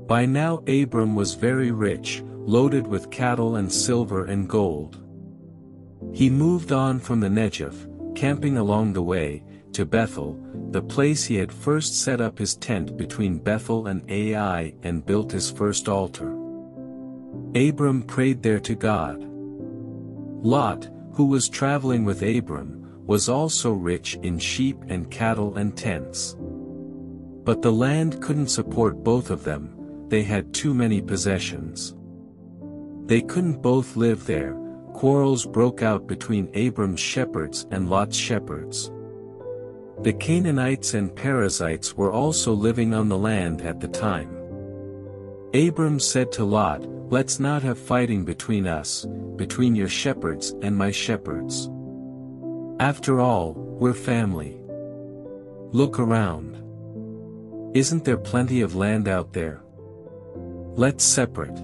By now Abram was very rich, loaded with cattle and silver and gold. He moved on from the Negev, camping along the way, to Bethel, the place he had first set up his tent between Bethel and Ai, and built his first altar. Abram prayed there to God. Lot, who was traveling with Abram, was also rich in sheep and cattle and tents. But the land couldn't support both of them, they had too many possessions. They couldn't both live there, quarrels broke out between Abram's shepherds and Lot's shepherds. The Canaanites and Perizzites were also living on the land at the time. Abram said to Lot, "Let's not have fighting between us, between your shepherds and my shepherds. After all, we're family. Look around. Isn't there plenty of land out there? Let's separate.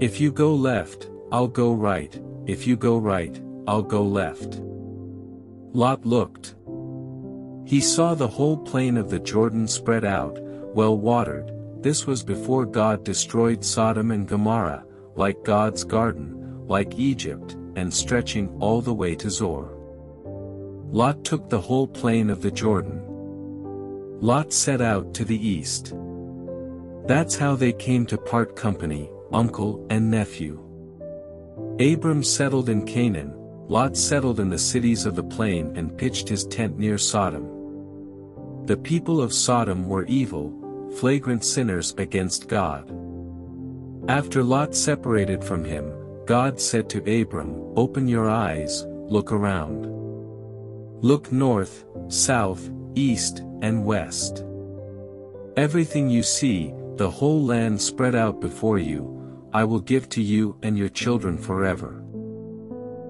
If you go left, I'll go right, if you go right, I'll go left." Lot looked. He saw the whole plain of the Jordan spread out, well watered. This was before God destroyed Sodom and Gomorrah, like God's garden, like Egypt, and stretching all the way to Zoar. Lot took the whole plain of the Jordan. Lot set out to the east. That's how they came to part company, uncle and nephew. Abram settled in Canaan, Lot settled in the cities of the plain and pitched his tent near Sodom. The people of Sodom were evil, flagrant sinners against God. After Lot separated from him, God said to Abram, "Open your eyes, look around. Look north, south, east, and west. Everything you see, the whole land spread out before you, I will give to you and your children forever.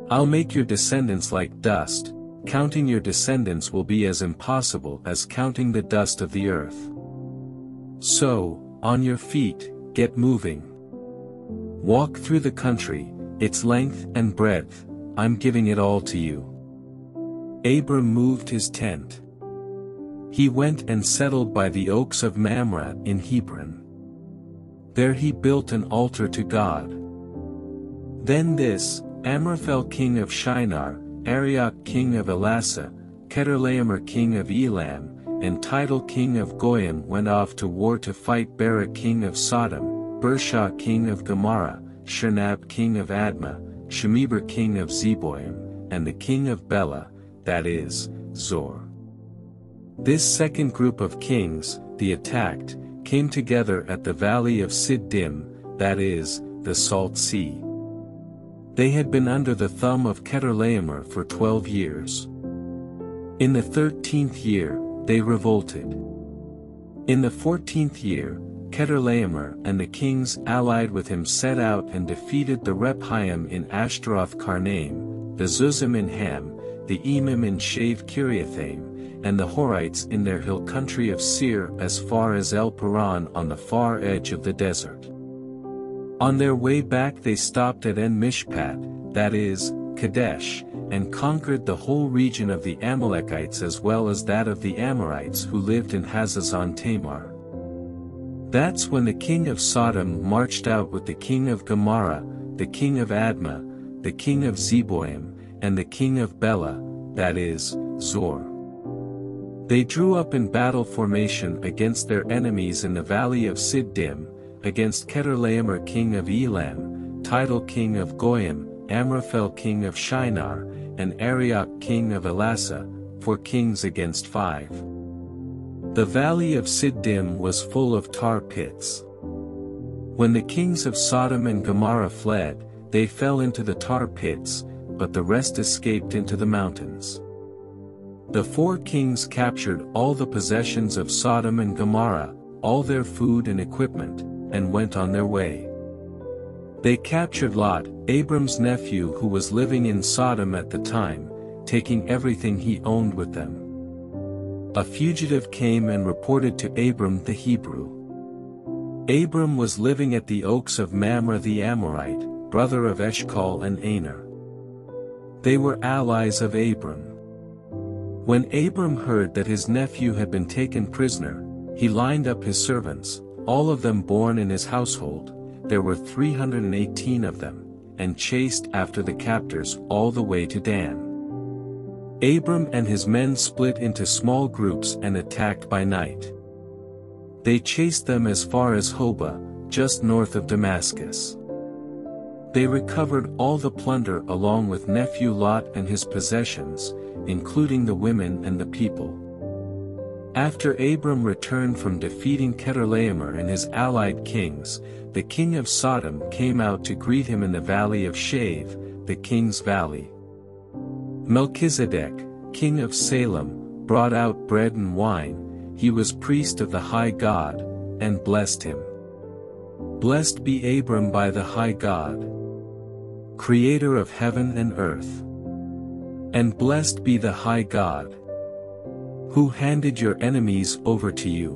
I'll make your descendants like dust, counting your descendants will be as impossible as counting the dust of the earth. So, on your feet, get moving. Walk through the country, its length and breadth, I'm giving it all to you." Abram moved his tent. He went and settled by the oaks of Mamre in Hebron. There he built an altar to God. Then this, Amraphel king of Shinar, Arioch king of Elasa, Chedorlaomer king of Elam, and Tidal king of Goyim went off to war to fight Barak king of Sodom, Bershah king of Gomorrah, Shinab king of Admah, Shemeber king of Zeboim, and the king of Bela, that is, Zoar. This second group of kings, the attacked, came together at the valley of Siddim, that is, the Salt Sea. They had been under the thumb of Chedorlaomer for twelve years. In the thirteenth year, they revolted. In the fourteenth year, Chedorlaomer and the kings allied with him set out and defeated the Rephaim in Ashtaroth-Karnaim, the Zuzim in Ham, the Emim in Shave-Kiriathaim, and the Horites in their hill country of Seir as far as El-Paran on the far edge of the desert. On their way back they stopped at En-Mishpat, that is, Kadesh, and conquered the whole region of the Amalekites as well as that of the Amorites who lived in Hazazon Tamar. That's when the king of Sodom marched out with the king of Gomorrah, the king of Admah, the king of Zeboim, and the king of Bela, that is, Zoar. They drew up in battle formation against their enemies in the valley of Siddim, against Chedorlaomer king of Elam, Tidal king of Goyim, Amraphel king of Shinar, and Arioch king of Elasa, four kings against five. The valley of Siddim was full of tar pits. When the kings of Sodom and Gomorrah fled, they fell into the tar pits, but the rest escaped into the mountains. The four kings captured all the possessions of Sodom and Gomorrah, all their food and equipment, and went on their way. They captured Lot, Abram's nephew who was living in Sodom at the time, taking everything he owned with them. A fugitive came and reported to Abram the Hebrew. Abram was living at the oaks of Mamre the Amorite, brother of Eshcol and Aner. they were allies of Abram. When Abram heard that his nephew had been taken prisoner, he lined up his servants, all of them born in his household, there were three hundred eighteen of them, and chased after the captors all the way to Dan. Abram and his men split into small groups and attacked by night. They chased them as far as Hobah, just north of Damascus. They recovered all the plunder along with nephew Lot and his possessions, including the women and the people. After Abram returned from defeating Chedorlaomer and his allied kings, the king of Sodom came out to greet him in the valley of Shave, the king's valley. Melchizedek, king of Salem, brought out bread and wine, he was priest of the high God, and blessed him. Blessed be Abram by the high God, creator of heaven and earth. And blessed be the high God, who handed your enemies over to you.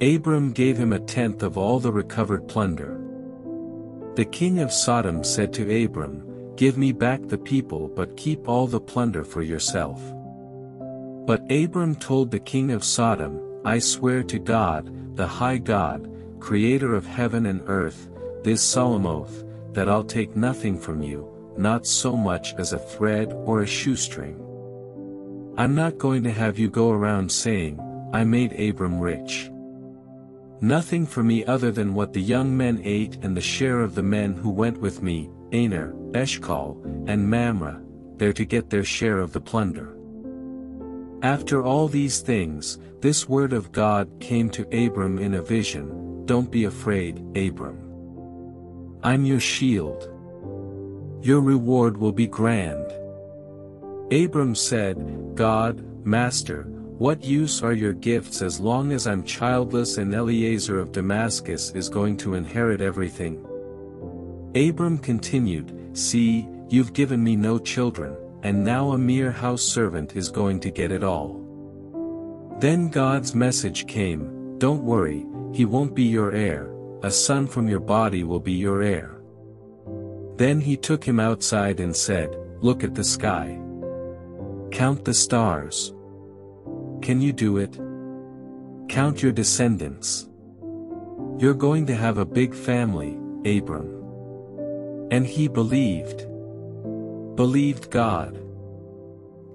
Abram gave him a tenth of all the recovered plunder. The king of Sodom said to Abram, "Give me back the people but keep all the plunder for yourself." But Abram told the king of Sodom, "I swear to God, the high God, creator of heaven and earth, this solemn oath, that I'll take nothing from you, not so much as a thread or a shoestring. I'm not going to have you go around saying, 'I made Abram rich.' Nothing for me other than what the young men ate and the share of the men who went with me, Aner, Eshcol, and Mamre, there to get their share of the plunder." After all these things, this word of God came to Abram in a vision, "Don't be afraid, Abram. I'm your shield. Your reward will be grand." Abram said, "God, Master, what use are your gifts as long as I'm childless and Eliezer of Damascus is going to inherit everything?" Abram continued, "See, you've given me no children, and now a mere house servant is going to get it all." Then God's message came, "Don't worry, he won't be your heir, a son from your body will be your heir." Then he took him outside and said, "Look at the sky. Count the stars. Can you do it? Count your descendants. You're going to have a big family, Abram." And he believed. Believed God.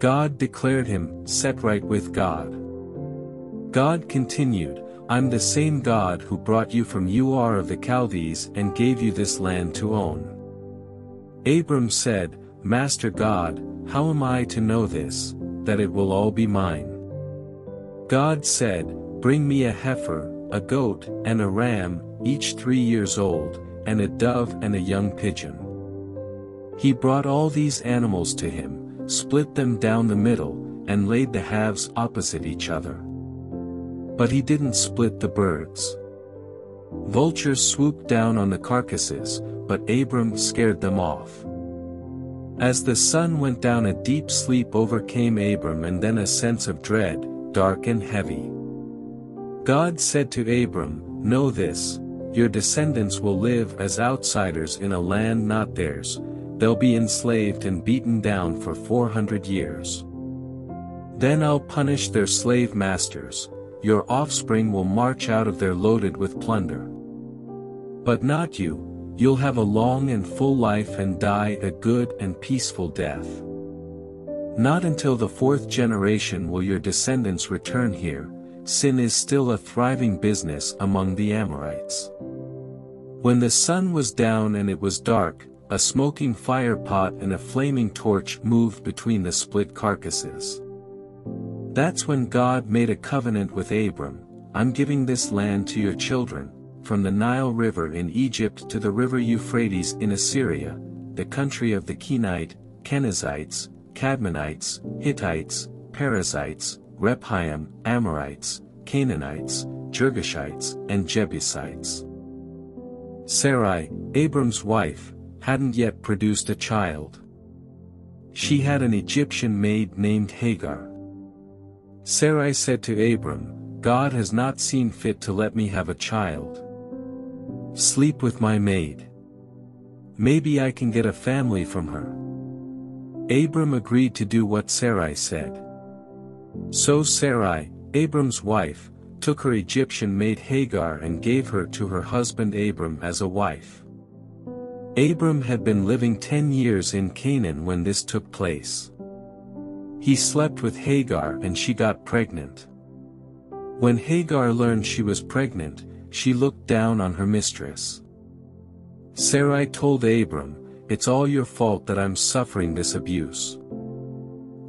God declared him set right with God. God continued, "I'm the same God who brought you from Ur of the Chaldees and gave you this land to own." Abram said, "Master God, how am I to know this, that it will all be mine?" God said, "Bring me a heifer, a goat, and a ram, each three years old, and a dove and a young pigeon." He brought all these animals to him, split them down the middle, and laid the halves opposite each other. But he didn't split the birds. Vultures swooped down on the carcasses, but Abram scared them off. As the sun went down, a deep sleep overcame Abram and then a sense of dread, dark and heavy. God said to Abram, "Know this, your descendants will live as outsiders in a land not theirs, they'll be enslaved and beaten down for four hundred years. Then I'll punish their slave masters, your offspring will march out of there loaded with plunder. But not you. You'll have a long and full life and die a good and peaceful death. Not until the fourth generation will your descendants return here, sin is still a thriving business among the Amorites." When the sun was down and it was dark, a smoking fire pot and a flaming torch moved between the split carcasses. That's when God made a covenant with Abram, "I'm giving this land to your children, from the Nile River in Egypt to the river Euphrates in Assyria, the country of the Kenite, Kenizzites, Cadmonites, Hittites, Perizzites, Rephaim, Amorites, Canaanites, Girgashites, and Jebusites." Sarai, Abram's wife, hadn't yet produced a child. She had an Egyptian maid named Hagar. Sarai said to Abram, "God has not seen fit to let me have a child. Sleep with my maid. Maybe I can get a family from her." Abram agreed to do what Sarai said. So Sarai, Abram's wife, took her Egyptian maid Hagar and gave her to her husband Abram as a wife. Abram had been living ten years in Canaan when this took place. He slept with Hagar and she got pregnant. When Hagar learned she was pregnant, she looked down on her mistress. Sarai told Abram, "It's all your fault that I'm suffering this abuse.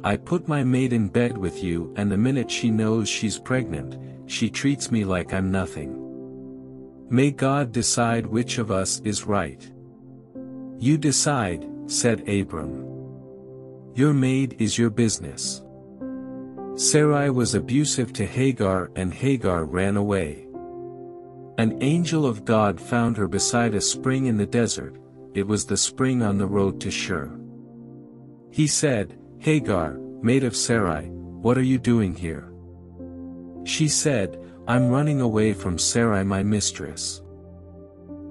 I put my maid in bed with you, and the minute she knows she's pregnant, she treats me like I'm nothing. May God decide which of us is right." "You decide," said Abram. "Your maid is your business." Sarai was abusive to Hagar and Hagar ran away. An angel of God found her beside a spring in the desert. It was the spring on the road to Shur. He said, "Hagar, maid of Sarai, what are you doing here?" She said, "I'm running away from Sarai my mistress."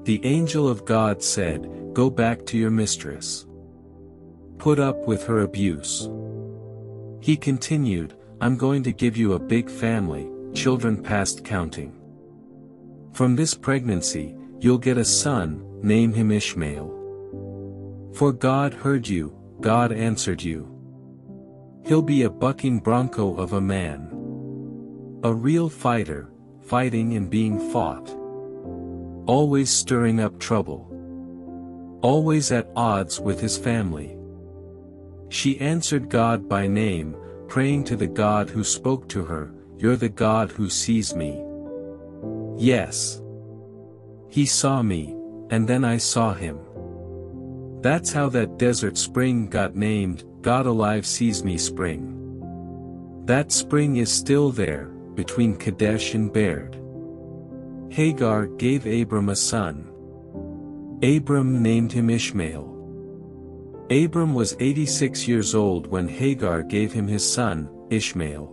The angel of God said, "Go back to your mistress. Put up with her abuse." He continued, "I'm going to give you a big family, children past counting. From this pregnancy, you'll get a son, name him Ishmael. For God heard you, God answered you. He'll be a bucking bronco of a man. A real fighter, fighting and being fought. Always stirring up trouble. Always at odds with his family." She answered God by name, praying to the God who spoke to her, "You're the God who sees me." "Yes. He saw me, and then I saw him." That's how that desert spring got named, God Alive Sees Me Spring. That spring is still there, between Kadesh and Bered. Hagar gave Abram a son. Abram named him Ishmael. Abram was eighty-six years old when Hagar gave him his son, Ishmael.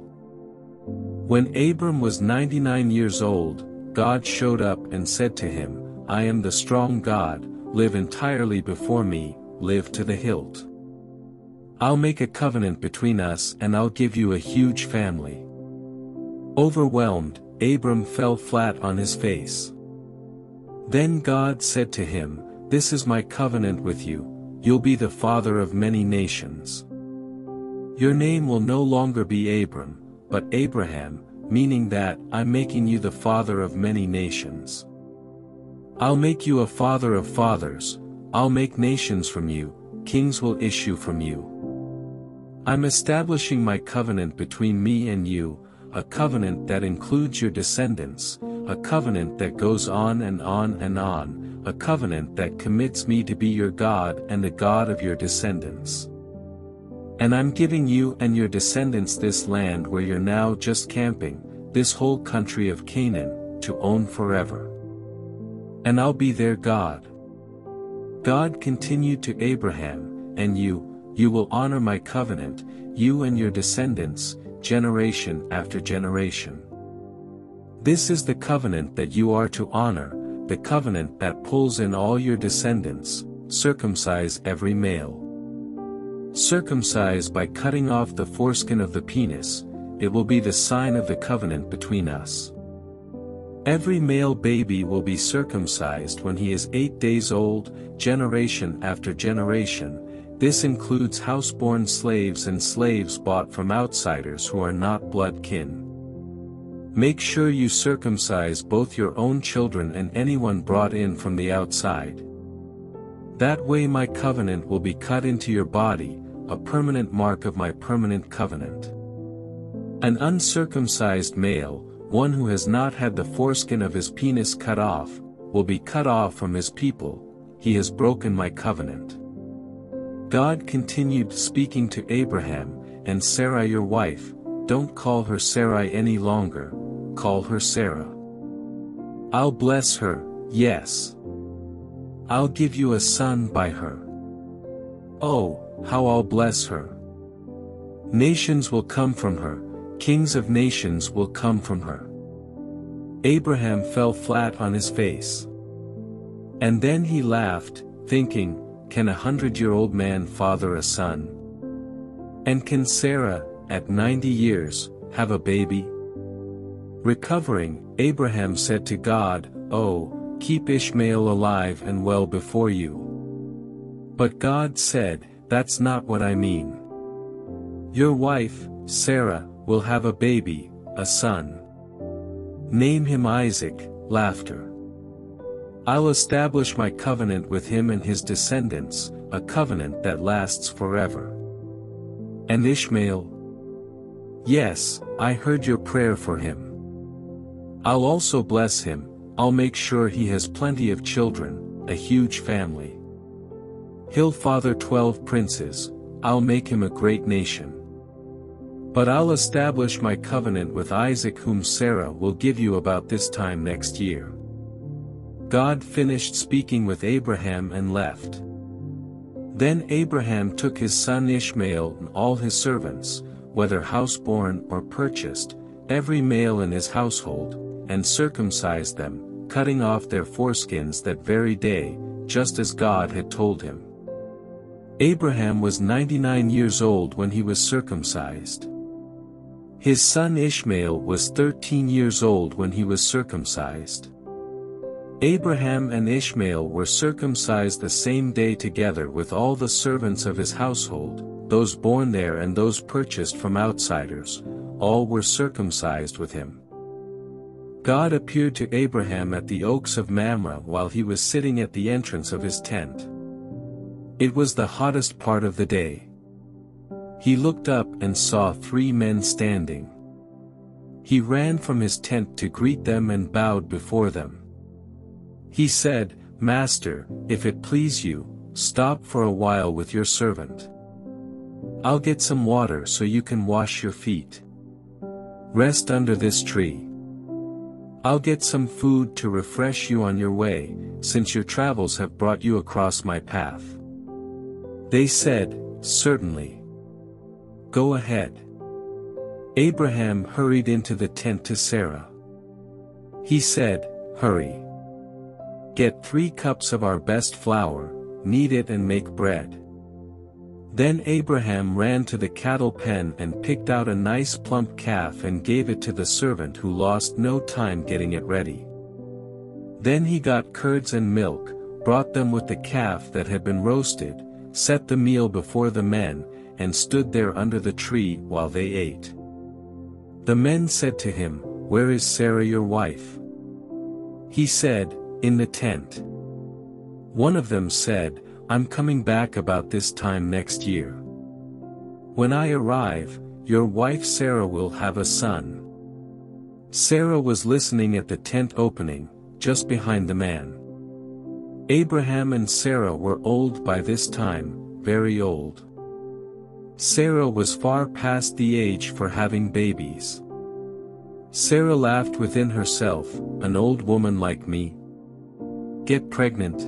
When Abram was ninety-nine years old, God showed up and said to him, "I am the strong God, live entirely before me, live to the hilt. I'll make a covenant between us and I'll give you a huge family." Overwhelmed, Abram fell flat on his face. Then God said to him, "This is my covenant with you, you'll be the father of many nations. Your name will no longer be Abram, but Abraham, meaning that I'm making you the father of many nations. I'll make you a father of fathers, I'll make nations from you, kings will issue from you. I'm establishing my covenant between me and you, a covenant that includes your descendants, a covenant that goes on and on and on, a covenant that commits me to be your God and the God of your descendants. And I'm giving you and your descendants this land where you're now just camping, this whole country of Canaan, to own forever. And I'll be their God." God continued to Abraham, "And you, you will honor my covenant, you and your descendants, generation after generation. This is the covenant that you are to honor, the covenant that pulls in all your descendants, circumcise every male. Circumcise by cutting off the foreskin of the penis, it will be the sign of the covenant between us. Every male baby will be circumcised when he is eight days old, generation after generation. This includes house-born slaves and slaves bought from outsiders who are not blood kin. Make sure you circumcise both your own children and anyone brought in from the outside. That way my covenant will be cut into your body, a permanent mark of my permanent covenant. An uncircumcised male, one who has not had the foreskin of his penis cut off, will be cut off from his people, he has broken my covenant." God continued speaking to Abraham, "And Sarai your wife, don't call her Sarai any longer, call her Sarah. I'll bless her, yes. I'll give you a son by her. Oh, how I'll bless her. Nations will come from her, kings of nations will come from her." Abraham fell flat on his face. And then he laughed, thinking, "Can a hundred-year-old man father a son? And can Sarah, at ninety years, have a baby? Recovering, Abraham said to God, Oh, keep Ishmael alive and well before you. But God said, That's not what I mean. Your wife, Sarah, will have a baby, a son. Name him Isaac, laughter. I'll establish my covenant with him and his descendants, a covenant that lasts forever. And Ishmael? Yes, I heard your prayer for him. I'll also bless him, I'll make sure he has plenty of children, a huge family. He'll father twelve princes, I'll make him a great nation. But I'll establish my covenant with Isaac whom Sarah will give you about this time next year. God finished speaking with Abraham and left. Then Abraham took his son Ishmael and all his servants, whether house-born or purchased, every male in his household, and circumcised them, cutting off their foreskins that very day, just as God had told him. Abraham was ninety-nine years old when he was circumcised. His son Ishmael was thirteen years old when he was circumcised. Abraham and Ishmael were circumcised the same day together with all the servants of his household, those born there and those purchased from outsiders, all were circumcised with him. God appeared to Abraham at the oaks of Mamre while he was sitting at the entrance of his tent. It was the hottest part of the day. He looked up and saw three men standing. He ran from his tent to greet them and bowed before them. He said, Master, if it please you, stop for a while with your servant. I'll get some water so you can wash your feet. Rest under this tree. I'll get some food to refresh you on your way, since your travels have brought you across my path. They said, Certainly. Go ahead. Abraham hurried into the tent to Sarah. He said, Hurry. Get three cups of our best flour, knead it and make bread. Then Abraham ran to the cattle pen and picked out a nice plump calf and gave it to the servant who lost no time getting it ready. Then he got curds and milk, brought them with the calf that had been roasted, set the meal before the men, and stood there under the tree while they ate. The men said to him, Where is Sarah your wife? He said, In the tent. One of them said, I'm coming back about this time next year. When I arrive, your wife Sarah will have a son. Sarah was listening at the tent opening, just behind the man. Abraham and Sarah were old by this time, very old. Sarah was far past the age for having babies. Sarah laughed within herself, an old woman like me. Get pregnant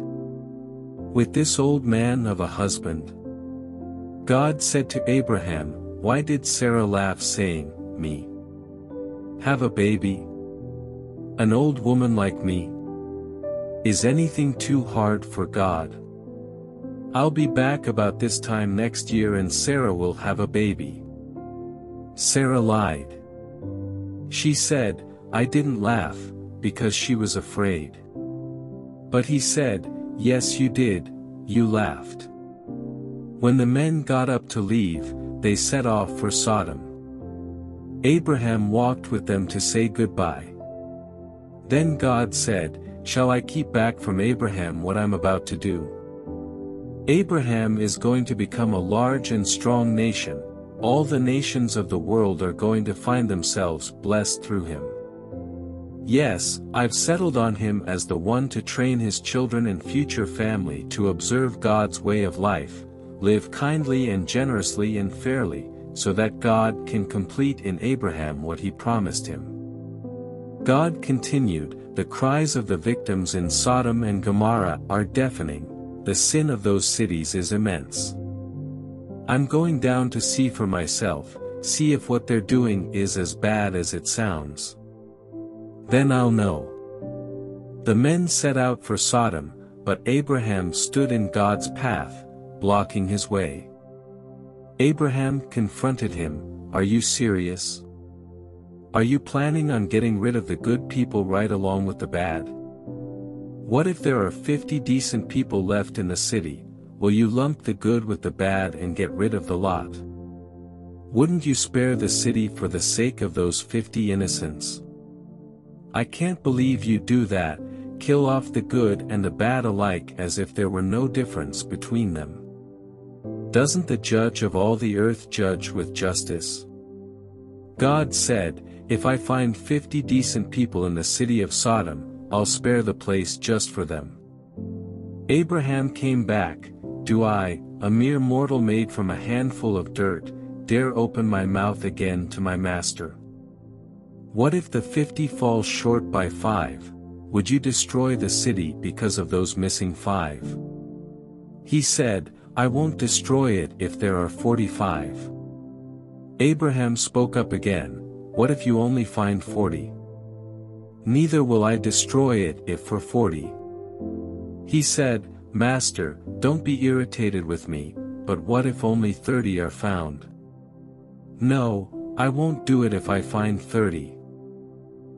with this old man of a husband. God said to Abraham, Why did Sarah laugh saying, Me? Have a baby? An old woman like me? Is anything too hard for God? I'll be back about this time next year and Sarah will have a baby. Sarah lied. She said, I didn't laugh, because she was afraid. But he said, Yes you did, you laughed. When the men got up to leave, they set off for Sodom. Abraham walked with them to say goodbye. Then God said, Shall I keep back from Abraham what I'm about to do? Abraham is going to become a large and strong nation, all the nations of the world are going to find themselves blessed through him. Yes, I've settled on him as the one to train his children and future family to observe God's way of life, live kindly and generously and fairly, so that God can complete in Abraham what he promised him. God continued, The cries of the victims in Sodom and Gomorrah are deafening, the sin of those cities is immense. I'm going down to see for myself, see if what they're doing is as bad as it sounds. Then I'll know. The men set out for Sodom, but Abraham stood in God's path, blocking his way. Abraham confronted him, "Are you serious? Are you planning on getting rid of the good people right along with the bad? What if there are fifty decent people left in the city, will you lump the good with the bad and get rid of the lot? Wouldn't you spare the city for the sake of those fifty innocents? I can't believe you do that, kill off the good and the bad alike as if there were no difference between them. Doesn't the judge of all the earth judge with justice? God said, if I find fifty decent people in the city of Sodom, I'll spare the place just for them." Abraham came back, "Do I, a mere mortal made from a handful of dirt, dare open my mouth again to my master? What if the fifty fall short by five? Would you destroy the city because of those missing five?" He said, "I won't destroy it if there are forty-five." Abraham spoke up again, "What if you only find forty? Neither will I destroy it if for forty. He said, "Master, don't be irritated with me, but what if only thirty are found?" "No, I won't do it if I find thirty.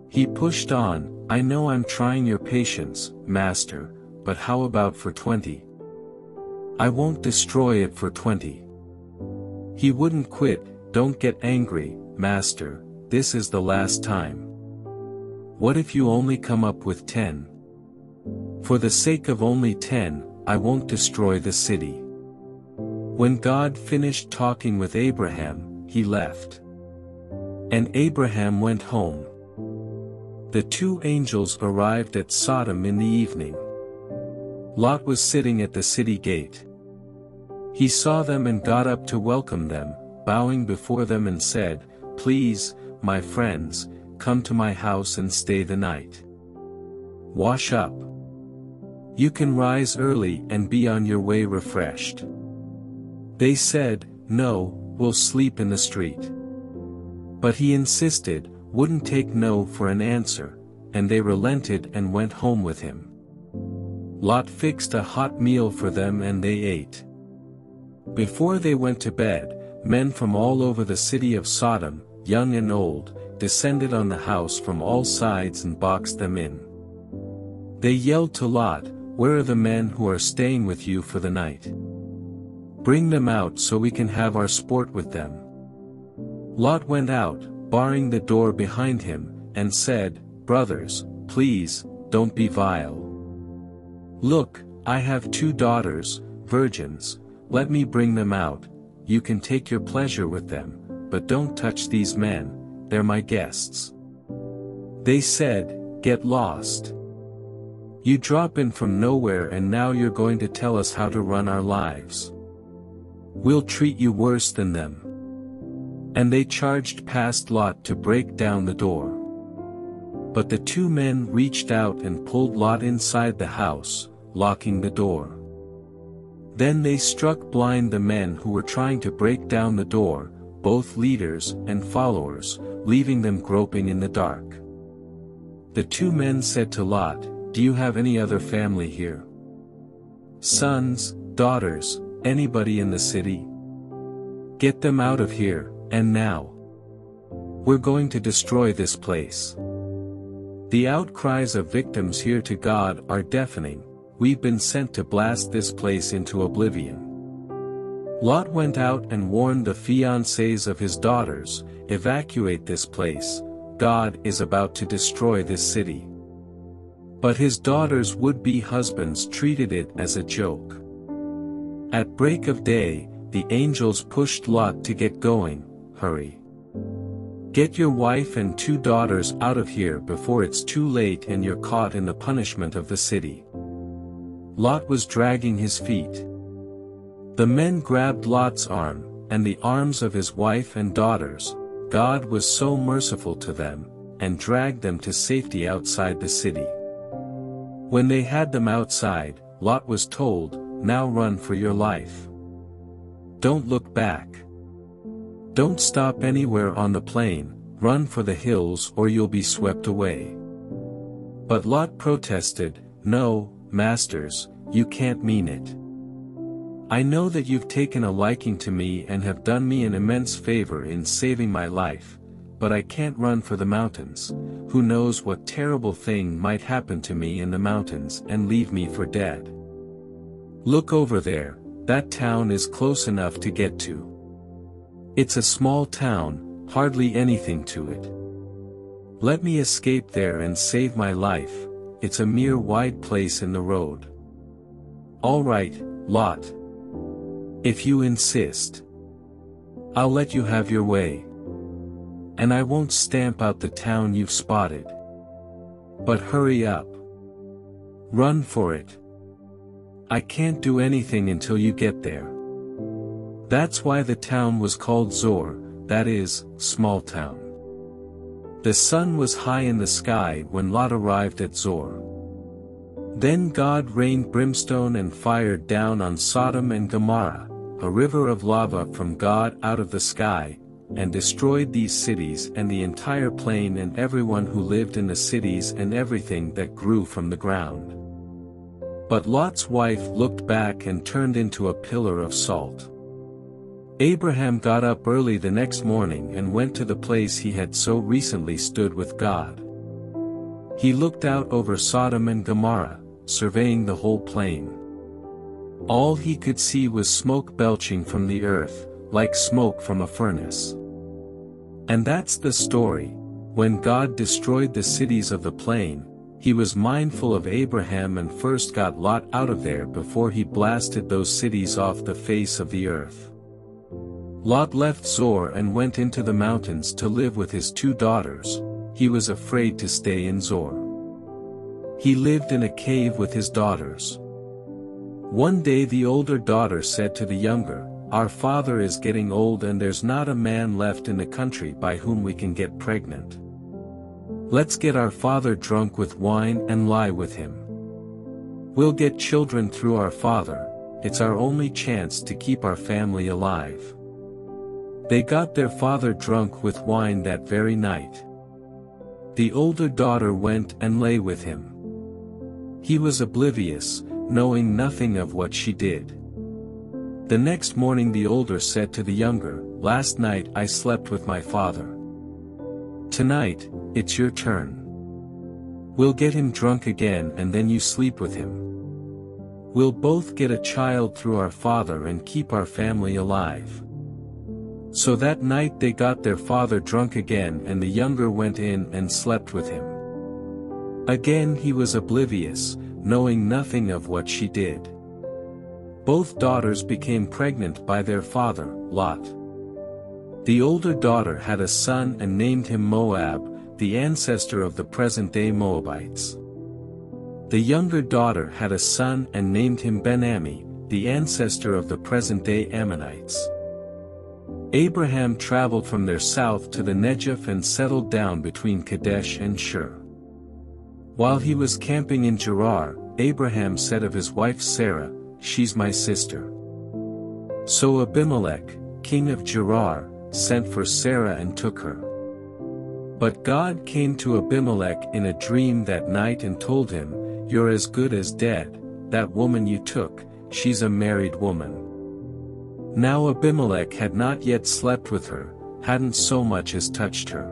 He pushed on, "I know I'm trying your patience, master, but how about for twenty? I won't destroy it for twenty. He wouldn't quit, "Don't get angry, master, this is the last time. What if you only come up with ten? For the sake of only ten, I won't destroy the city." When God finished talking with Abraham, he left. And Abraham went home. The two angels arrived at Sodom in the evening. Lot was sitting at the city gate. He saw them and got up to welcome them, bowing before them and said, "Please, my friends, come to my house and stay the night. Wash up. You can rise early and be on your way refreshed." They said, "No, we'll sleep in the street." But he insisted, wouldn't take no for an answer, and they relented and went home with him. Lot fixed a hot meal for them and they ate. Before they went to bed, men from all over the city of Sodom, young and old, descended on the house from all sides and boxed them in. They yelled to Lot, "Where are the men who are staying with you for the night? Bring them out so we can have our sport with them." Lot went out, barring the door behind him, and said, "Brothers, please, don't be vile. Look, I have two daughters, virgins, let me bring them out. You can take your pleasure with them, but don't touch these men, they're my guests." They said, "Get lost. You drop in from nowhere and now you're going to tell us how to run our lives. We'll treat you worse than them." And they charged past Lot to break down the door. But the two men reached out and pulled Lot inside the house, locking the door. Then they struck blind the men who were trying to break down the door, both leaders and followers, leaving them groping in the dark. The two men said to Lot, "Do you have any other family here? Sons, daughters, anybody in the city? Get them out of here, and now. We're going to destroy this place." The outcries of victims here to God are deafening. "We've been sent to blast this place into oblivion." Lot went out and warned the fiancées of his daughters, "Evacuate this place, God is about to destroy this city." But his daughters' would-be husbands treated it as a joke. At break of day, the angels pushed Lot to get going, "Hurry. Get your wife and two daughters out of here before it's too late and you're caught in the punishment of the city." Lot was dragging his feet. The men grabbed Lot's arm, and the arms of his wife and daughters, God was so merciful to them, and dragged them to safety outside the city. When they had them outside, Lot was told, "Now run for your life. Don't look back. Don't stop anywhere on the plain, run for the hills or you'll be swept away." But Lot protested, "No, masters, you can't mean it. I know that you've taken a liking to me and have done me an immense favor in saving my life, but I can't run for the mountains. Who knows what terrible thing might happen to me in the mountains and leave me for dead? Look over there, that town is close enough to get to. It's a small town, hardly anything to it. Let me escape there and save my life, it's a mere wide place in the road. All right, Lot. If you insist, I'll let you have your way. And I won't stamp out the town you've spotted. But hurry up. Run for it. I can't do anything until you get there. That's why the town was called Zoar, that is, small town. The sun was high in the sky when Lot arrived at Zoar. Then God rained brimstone and fire down on Sodom and Gomorrah, a river of lava from God out of the sky, and destroyed these cities and the entire plain and everyone who lived in the cities and everything that grew from the ground. But Lot's wife looked back and turned into a pillar of salt. Abraham got up early the next morning and went to the place he had so recently stood with God. He looked out over Sodom and Gomorrah, surveying the whole plain. All he could see was smoke belching from the earth, like smoke from a furnace. And that's the story. When God destroyed the cities of the plain, he was mindful of Abraham and first got Lot out of there before he blasted those cities off the face of the earth. Lot left Zoar and went into the mountains to live with his two daughters. He was afraid to stay in Zoar. He lived in a cave with his daughters. One day the older daughter said to the younger, "Our father is getting old and there's not a man left in the country by whom we can get pregnant. Let's get our father drunk with wine and lie with him. We'll get children through our father, it's our only chance to keep our family alive." They got their father drunk with wine that very night. The older daughter went and lay with him. He was oblivious, knowing nothing of what she did. The next morning the older said to the younger, "Last night I slept with my father. Tonight, it's your turn. We'll get him drunk again and then you sleep with him. We'll both get a child through our father and keep our family alive." So that night they got their father drunk again and the younger went in and slept with him. Again he was oblivious, knowing nothing of what she did. Both daughters became pregnant by their father, Lot. The older daughter had a son and named him Moab, the ancestor of the present-day Moabites. The younger daughter had a son and named him Ben-Ami, the ancestor of the present-day Ammonites. Abraham traveled from their south to the Negev and settled down between Kadesh and Shur. While he was camping in Gerar, Abraham said of his wife Sarah, "She's my sister." So Abimelech, king of Gerar, sent for Sarah and took her. But God came to Abimelech in a dream that night and told him, "You're as good as dead, that woman you took, she's a married woman." Now Abimelech had not yet slept with her, hadn't so much as touched her.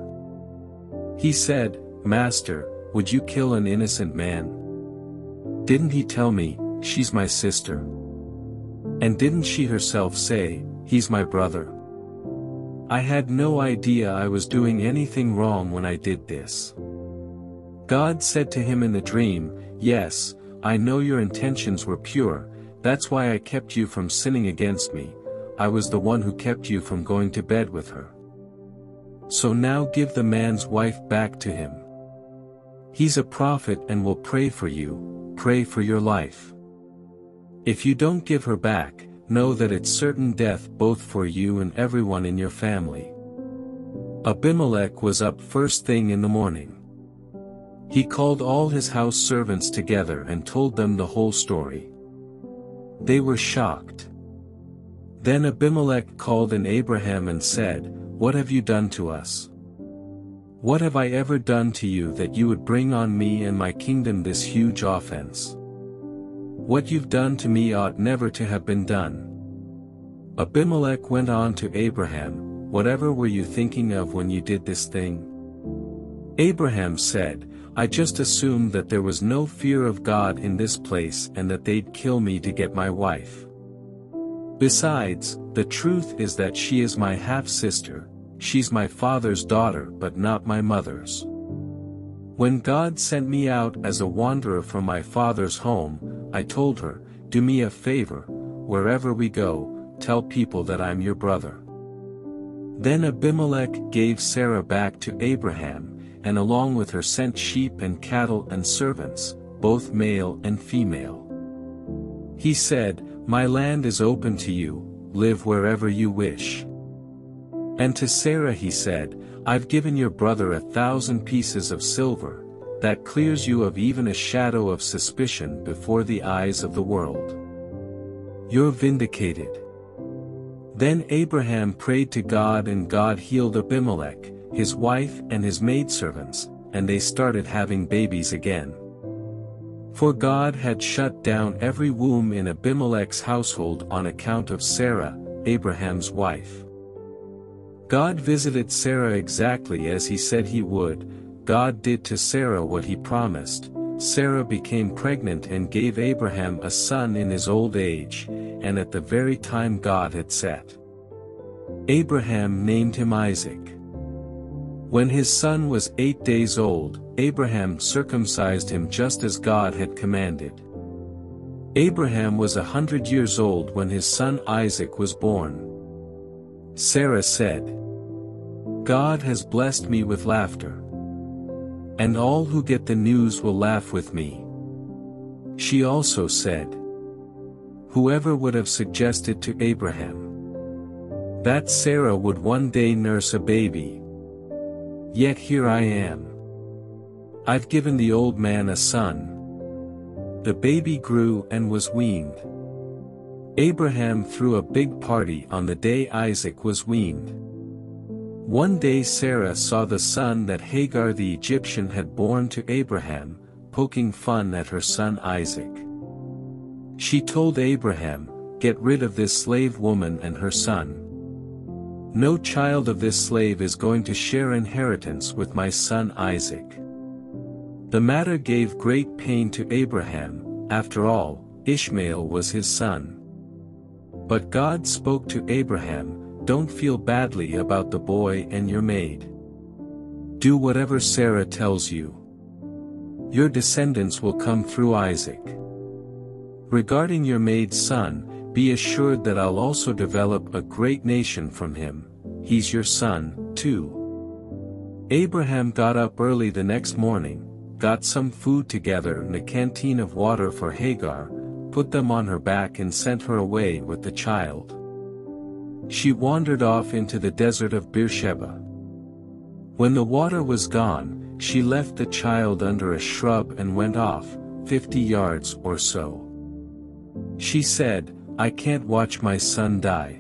He said, "Master, would you kill an innocent man? Didn't he tell me, she's my sister? And didn't she herself say, he's my brother? I had no idea I was doing anything wrong when I did this." God said to him in the dream, "Yes, I know your intentions were pure, that's why I kept you from sinning against me. I was the one who kept you from going to bed with her. So now give the man's wife back to him. He's a prophet and will pray for you, pray for your life. If you don't give her back, know that it's certain death both for you and everyone in your family." Abimelech was up first thing in the morning. He called all his house servants together and told them the whole story. They were shocked. Then Abimelech called in Abraham and said, "What have you done to us? What have I ever done to you that you would bring on me and my kingdom this huge offense? What you've done to me ought never to have been done. Abimelech went on to Abraham, "Whatever were you thinking of when you did this thing?" Abraham said, "I just assumed that there was no fear of God in this place and that they'd kill me to get my wife. Besides, the truth is that she is my half-sister, she's my father's daughter but not my mother's. When God sent me out as a wanderer from my father's home, I told her, 'Do me a favor, wherever we go, tell people that I'm your brother.'" Then Abimelech gave Sarah back to Abraham, and along with her sent sheep and cattle and servants, both male and female. He said, "My land is open to you, live wherever you wish." And to Sarah he said, "I've given your brother a thousand pieces of silver, that clears you of even a shadow of suspicion before the eyes of the world. You're vindicated." Then Abraham prayed to God and God healed Abimelech, his wife and his maidservants, and they started having babies again. For God had shut down every womb in Abimelech's household on account of Sarah, Abraham's wife. God visited Sarah exactly as he said he would. God did to Sarah what he promised. Sarah became pregnant and gave Abraham a son in his old age, and at the very time God had set. Abraham named him Isaac. When his son was eight days old, Abraham circumcised him just as God had commanded. Abraham was a hundred years old when his son Isaac was born. Sarah said, "God has blessed me with laughter, and all who get the news will laugh with me." She also said, "Whoever would have suggested to Abraham that Sarah would one day nurse a baby? Yet here I am. I've given the old man a son." The baby grew and was weaned. Abraham threw a big party on the day Isaac was weaned. One day Sarah saw the son that Hagar the Egyptian had borne to Abraham, poking fun at her son Isaac. She told Abraham, "Get rid of this slave woman and her son. No child of this slave is going to share inheritance with my son Isaac." The matter gave great pain to Abraham. After all, Ishmael was his son. But God spoke to Abraham, "Don't feel badly about the boy and your maid. Do whatever Sarah tells you. Your descendants will come through Isaac. Regarding your maid's son, be assured that I'll also develop a great nation from him. He's your son, too." Abraham got up early the next morning, got some food together and a canteen of water for Hagar, put them on her back and sent her away with the child. She wandered off into the desert of Beersheba. When the water was gone, she left the child under a shrub and went off, fifty yards or so. She said, "I can't watch my son die."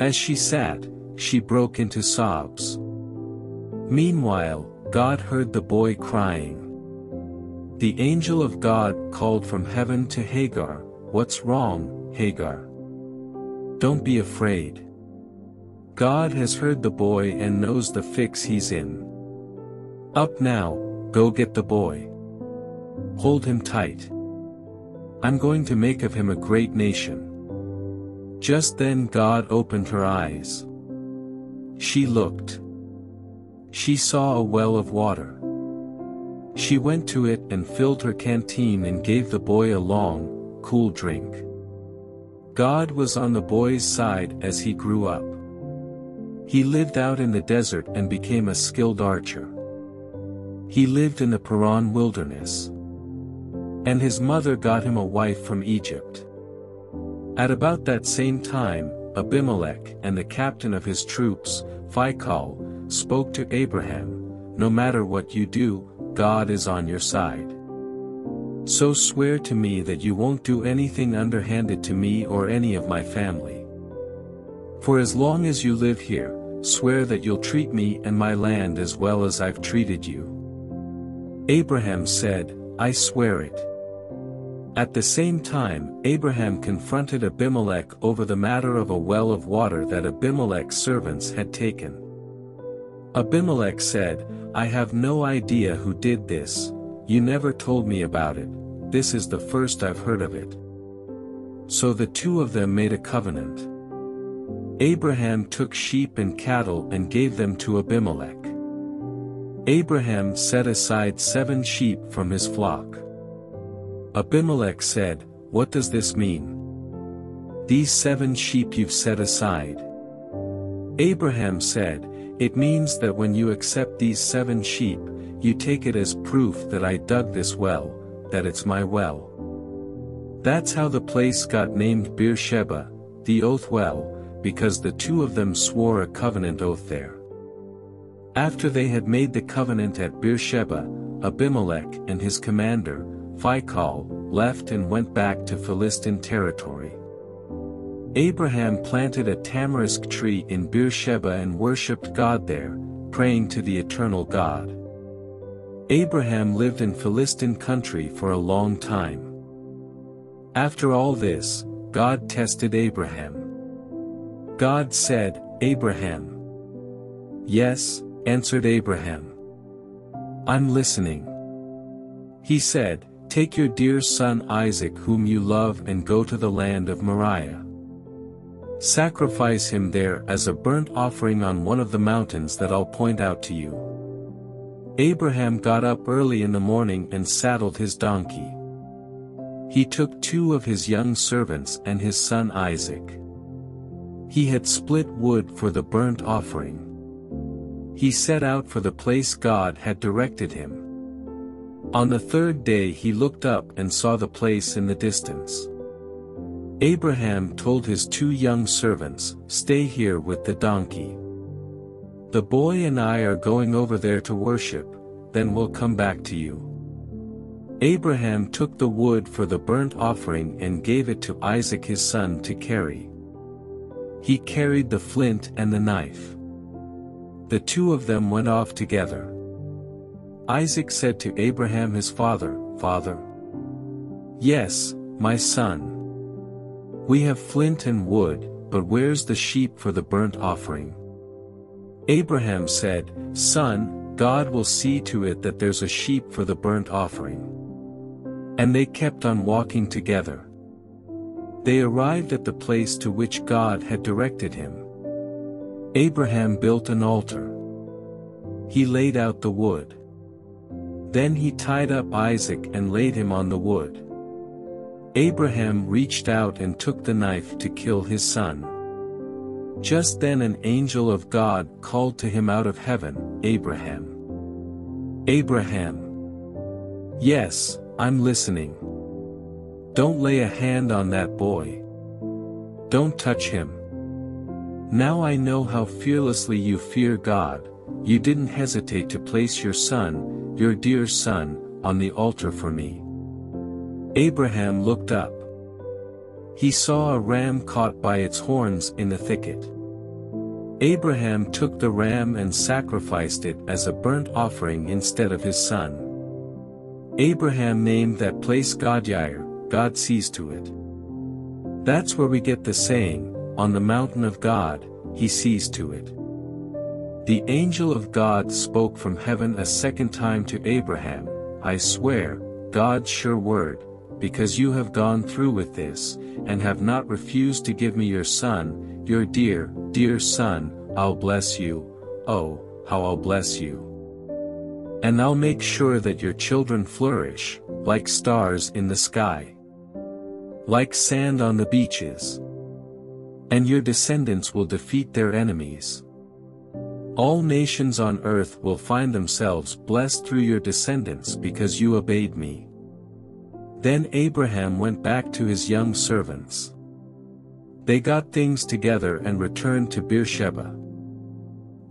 As she sat, she broke into sobs. Meanwhile, God heard the boy crying. The angel of God called from heaven to Hagar, "What's wrong, Hagar? Don't be afraid. God has heard the boy and knows the fix he's in. Up now, go get the boy. Hold him tight. I'm going to make of him a great nation." Just then God opened her eyes. She looked. She saw a well of water. She went to it and filled her canteen and gave the boy a long, cool drink. God was on the boy's side as he grew up. He lived out in the desert and became a skilled archer. He lived in the Paran wilderness. And his mother got him a wife from Egypt. At about that same time, Abimelech and the captain of his troops, Phicol, spoke to Abraham, "No matter what you do, God is on your side. So swear to me that you won't do anything underhanded to me or any of my family. For as long as you live here, swear that you'll treat me and my land as well as I've treated you." Abraham said, "I swear it." At the same time, Abraham confronted Abimelech over the matter of a well of water that Abimelech's servants had taken. Abimelech said, "I have no idea who did this, you never told me about it, this is the first I've heard of it." So the two of them made a covenant. Abraham took sheep and cattle and gave them to Abimelech. Abraham set aside seven sheep from his flock. Abimelech said, "What does this mean? These seven sheep you've set aside." Abraham said, "It means that when you accept these seven sheep, you take it as proof that I dug this well, that it's my well." That's how the place got named Beersheba, the oath well, because the two of them swore a covenant oath there. After they had made the covenant at Beersheba, Abimelech and his commander, Phicol, left and went back to Philistine territory. Abraham planted a tamarisk tree in Beersheba and worshipped God there, praying to the eternal God. Abraham lived in Philistine country for a long time. After all this, God tested Abraham. God said, "Abraham." "Yes," answered Abraham. "I'm listening." He said, "Take your dear son Isaac whom you love and go to the land of Moriah. Sacrifice him there as a burnt offering on one of the mountains that I'll point out to you." Abraham got up early in the morning and saddled his donkey. He took two of his young servants and his son Isaac. He had split wood for the burnt offering. He set out for the place God had directed him. On the third day he looked up and saw the place in the distance. Abraham told his two young servants, "Stay here with the donkey. The boy and I are going over there to worship, then we'll come back to you." Abraham took the wood for the burnt offering and gave it to Isaac his son to carry. He carried the flint and the knife. The two of them went off together. Isaac said to Abraham his father, "Father." "Yes, my son. We have flint and wood, but where's the sheep for the burnt offering?" Abraham said, "Son, God will see to it that there's a sheep for the burnt offering." And they kept on walking together. They arrived at the place to which God had directed him. Abraham built an altar. He laid out the wood. Then he tied up Isaac and laid him on the wood. Abraham reached out and took the knife to kill his son. Just then an angel of God called to him out of heaven, "Abraham. Abraham." "Yes, I'm listening." "Don't lay a hand on that boy. Don't touch him. Now I know how fearlessly you fear God, you didn't hesitate to place your son, your dear son, on the altar for me." Abraham looked up. He saw a ram caught by its horns in the thicket. Abraham took the ram and sacrificed it as a burnt offering instead of his son. Abraham named that place God-Yair, God sees to it. That's where we get the saying, "On the mountain of God, he sees to it." The angel of God spoke from heaven a second time to Abraham, "I swear, God's sure word, because you have gone through with this, and have not refused to give me your son, your dear, dear son, I'll bless you, oh, how I'll bless you. And I'll make sure that your children flourish, like stars in the sky, like sand on the beaches. And your descendants will defeat their enemies. All nations on earth will find themselves blessed through your descendants because you obeyed me." Then Abraham went back to his young servants. They got things together and returned to Beersheba.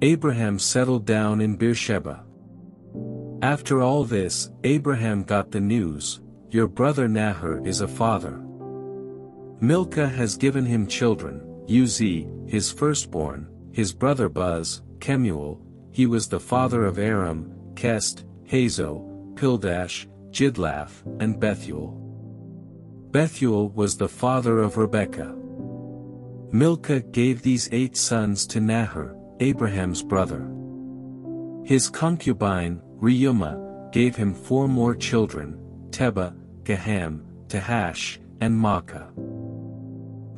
Abraham settled down in Beersheba. After all this, Abraham got the news, "Your brother Nahor is a father. Milcah has given him children, Uzi, his firstborn, his brother Buz, Kemuel, he was the father of Aram, Kest, Hazo, Pildash, Jidlaf, and Bethuel. Bethuel was the father of Rebekah. Milcah gave these eight sons to Nahor, Abraham's brother. His concubine, Reumah, gave him four more children, Teba, Gaham, Tahash, and Maacah.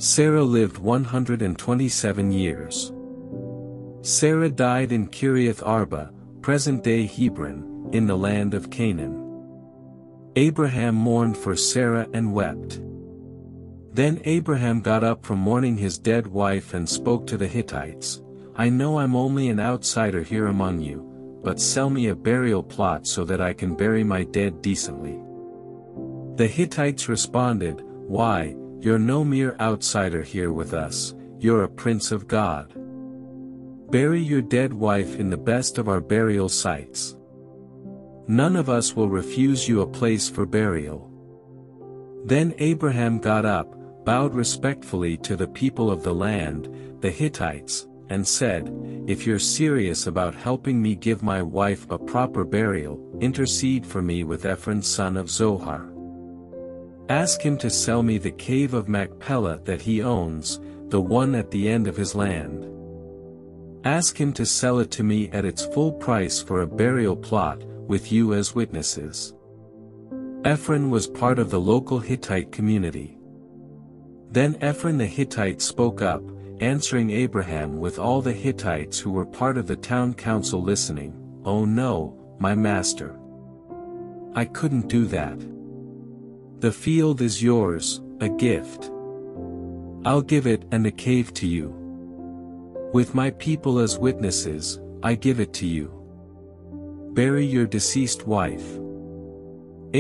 Sarah lived one hundred twenty-seven years. Sarah died in Kiriath Arba, present-day Hebron, in the land of Canaan. Abraham mourned for Sarah and wept. Then Abraham got up from mourning his dead wife and spoke to the Hittites, "I know I'm only an outsider here among you, but sell me a burial plot so that I can bury my dead decently." The Hittites responded, "Why, you're no mere outsider here with us, you're a prince of God. Bury your dead wife in the best of our burial sites. None of us will refuse you a place for burial." Then Abraham got up, bowed respectfully to the people of the land, the Hittites, and said, "If you're serious about helping me give my wife a proper burial, intercede for me with Ephron son of Zoar. Ask him to sell me the cave of Machpelah that he owns, the one at the end of his land. Ask him to sell it to me at its full price for a burial plot, with you as witnesses." Ephron was part of the local Hittite community. Then Ephron the Hittite spoke up, answering Abraham with all the Hittites who were part of the town council listening, "Oh no, my master. I couldn't do that. The field is yours, a gift. I'll give it and the cave to you. With my people as witnesses, I give it to you. Bury your deceased wife."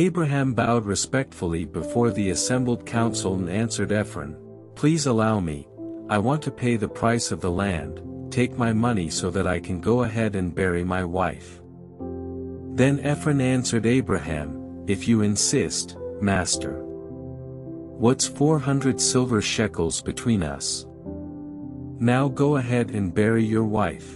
Abraham bowed respectfully before the assembled council and answered Ephron, "Please allow me, I want to pay the price of the land, take my money so that I can go ahead and bury my wife." Then Ephron answered Abraham, "If you insist, master. What's four hundred silver shekels between us? Now go ahead and bury your wife."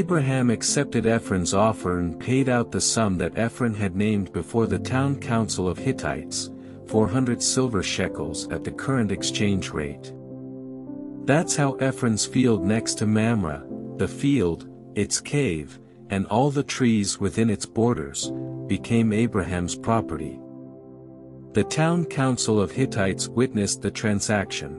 Abraham accepted Ephron's offer and paid out the sum that Ephron had named before the town council of Hittites, four hundred silver shekels at the current exchange rate. That's how Ephron's field next to Mamre, the field, its cave, and all the trees within its borders, became Abraham's property. The town council of Hittites witnessed the transaction.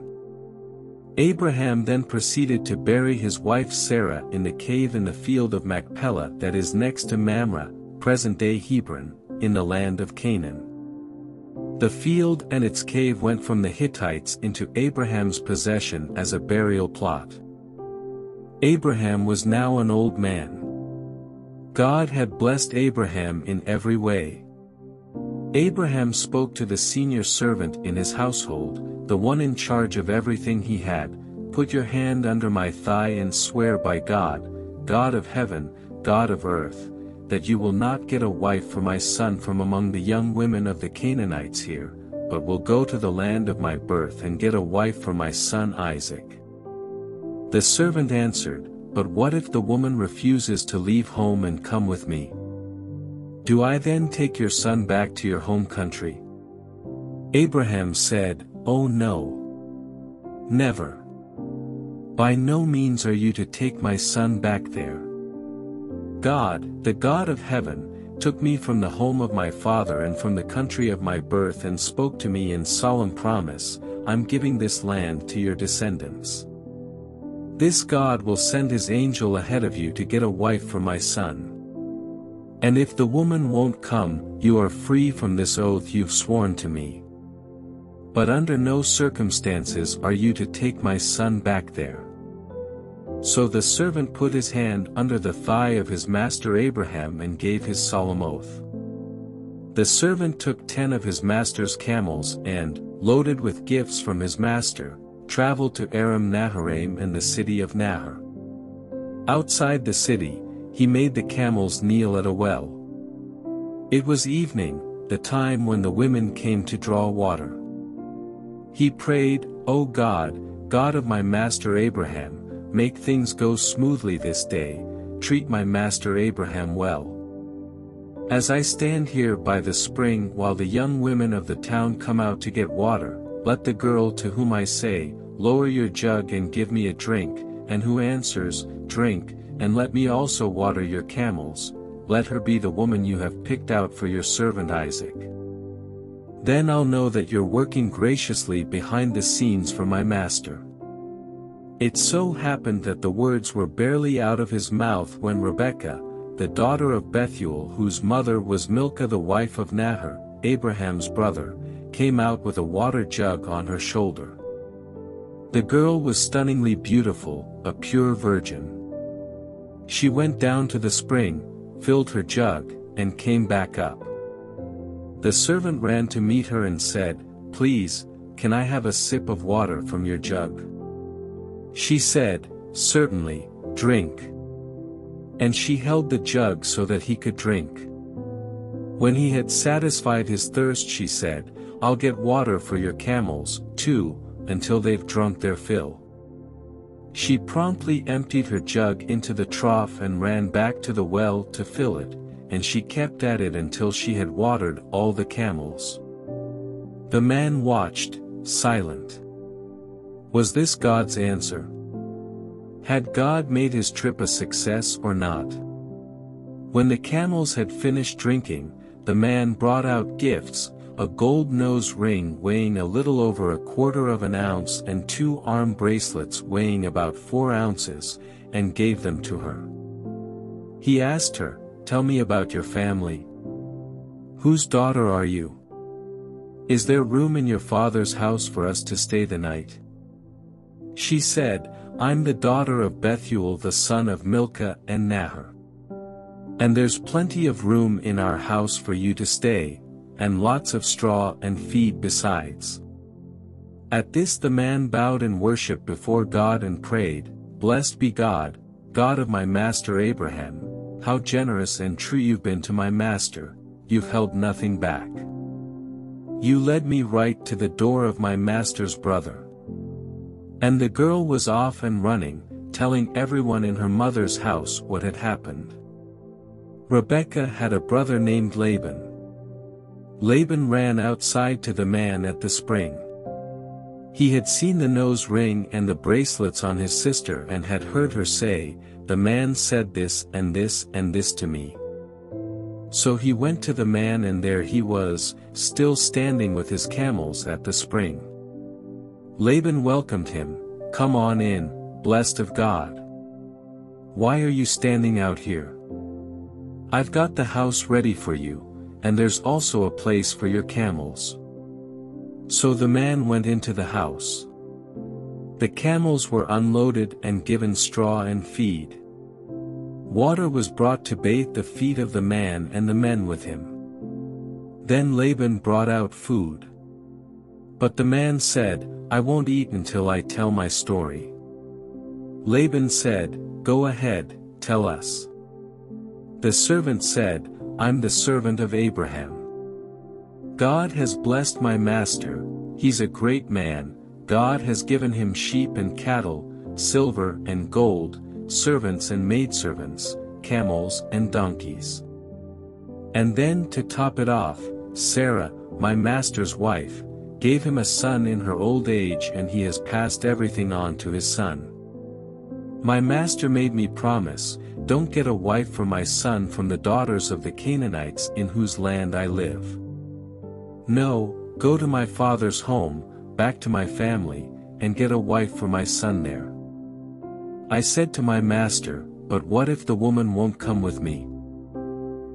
Abraham then proceeded to bury his wife Sarah in the cave in the field of Machpelah that is next to Mamre, present-day Hebron, in the land of Canaan. The field and its cave went from the Hittites into Abraham's possession as a burial plot. Abraham was now an old man. God had blessed Abraham in every way. Abraham spoke to the senior servant in his household, the one in charge of everything he had, "Put your hand under my thigh and swear by God, God of heaven, God of earth, that you will not get a wife for my son from among the young women of the Canaanites here, but will go to the land of my birth and get a wife for my son Isaac." The servant answered, "But what if the woman refuses to leave home and come with me? Do I then take your son back to your home country?" Abraham said, "Oh no. Never. By no means are you to take my son back there. God, the God of heaven, took me from the home of my father and from the country of my birth and spoke to me in solemn promise, 'I'm giving this land to your descendants.' This God will send his angel ahead of you to get a wife for my son. And if the woman won't come, you are free from this oath you've sworn to me. But under no circumstances are you to take my son back there." So the servant put his hand under the thigh of his master Abraham and gave his solemn oath. The servant took ten of his master's camels and, loaded with gifts from his master, traveled to Aram Naharaim and the city of Nahor. Outside the city, he made the camels kneel at a well. It was evening, the time when the women came to draw water. He prayed, "O God, God of my master Abraham, make things go smoothly this day, treat my master Abraham well. As I stand here by the spring while the young women of the town come out to get water, let the girl to whom I say, lower your jug and give me a drink, and who answers, drink, and let me also water your camels, let her be the woman you have picked out for your servant Isaac. Then I'll know that you're working graciously behind the scenes for my master." It so happened that the words were barely out of his mouth when Rebekah, the daughter of Bethuel, whose mother was Milcah the wife of Nahor, Abraham's brother, came out with a water jug on her shoulder. The girl was stunningly beautiful, a pure virgin. She went down to the spring, filled her jug, and came back up. The servant ran to meet her and said, "Please, can I have a sip of water from your jug?" She said, "Certainly, drink." And she held the jug so that he could drink. When he had satisfied his thirst, she said, "I'll get water for your camels, too, until they've drunk their fill." She promptly emptied her jug into the trough and ran back to the well to fill it, and she kept at it until she had watered all the camels. The man watched, silent. Was this God's answer? Had God made his trip a success or not? When the camels had finished drinking, the man brought out gifts, a gold nose ring weighing a little over a quarter of an ounce and two arm bracelets weighing about four ounces, and gave them to her. He asked her, "Tell me about your family. Whose daughter are you? Is there room in your father's house for us to stay the night?" She said, "I'm the daughter of Bethuel the son of Milcah and Nahor. And there's plenty of room in our house for you to stay, and lots of straw and feed besides." At this the man bowed in worship before God and prayed, "Blessed be God, God of my master Abraham, how generous and true you've been to my master, you've held nothing back. You led me right to the door of my master's brother." And the girl was off and running, telling everyone in her mother's house what had happened. Rebekah had a brother named Laban. Laban ran outside to the man at the spring. He had seen the nose ring and the bracelets on his sister and had heard her say, "The man said this and this and this to me." So he went to the man, and there he was, still standing with his camels at the spring. Laban welcomed him. "Come on in, blessed of God. Why are you standing out here? I've got the house ready for you, and there's also a place for your camels." So the man went into the house. The camels were unloaded and given straw and feed. Water was brought to bathe the feet of the man and the men with him. Then Laban brought out food. But the man said, "I won't eat until I tell my story." Laban said, "Go ahead, tell us." The servant said, "I'm the servant of Abraham. God has blessed my master, he's a great man, God has given him sheep and cattle, silver and gold, servants and maidservants, camels and donkeys. And then to top it off, Sarah, my master's wife, gave him a son in her old age, and he has passed everything on to his son. My master made me promise, don't get a wife for my son from the daughters of the Canaanites in whose land I live. No, go to my father's home, back to my family, and get a wife for my son there. I said to my master, but what if the woman won't come with me?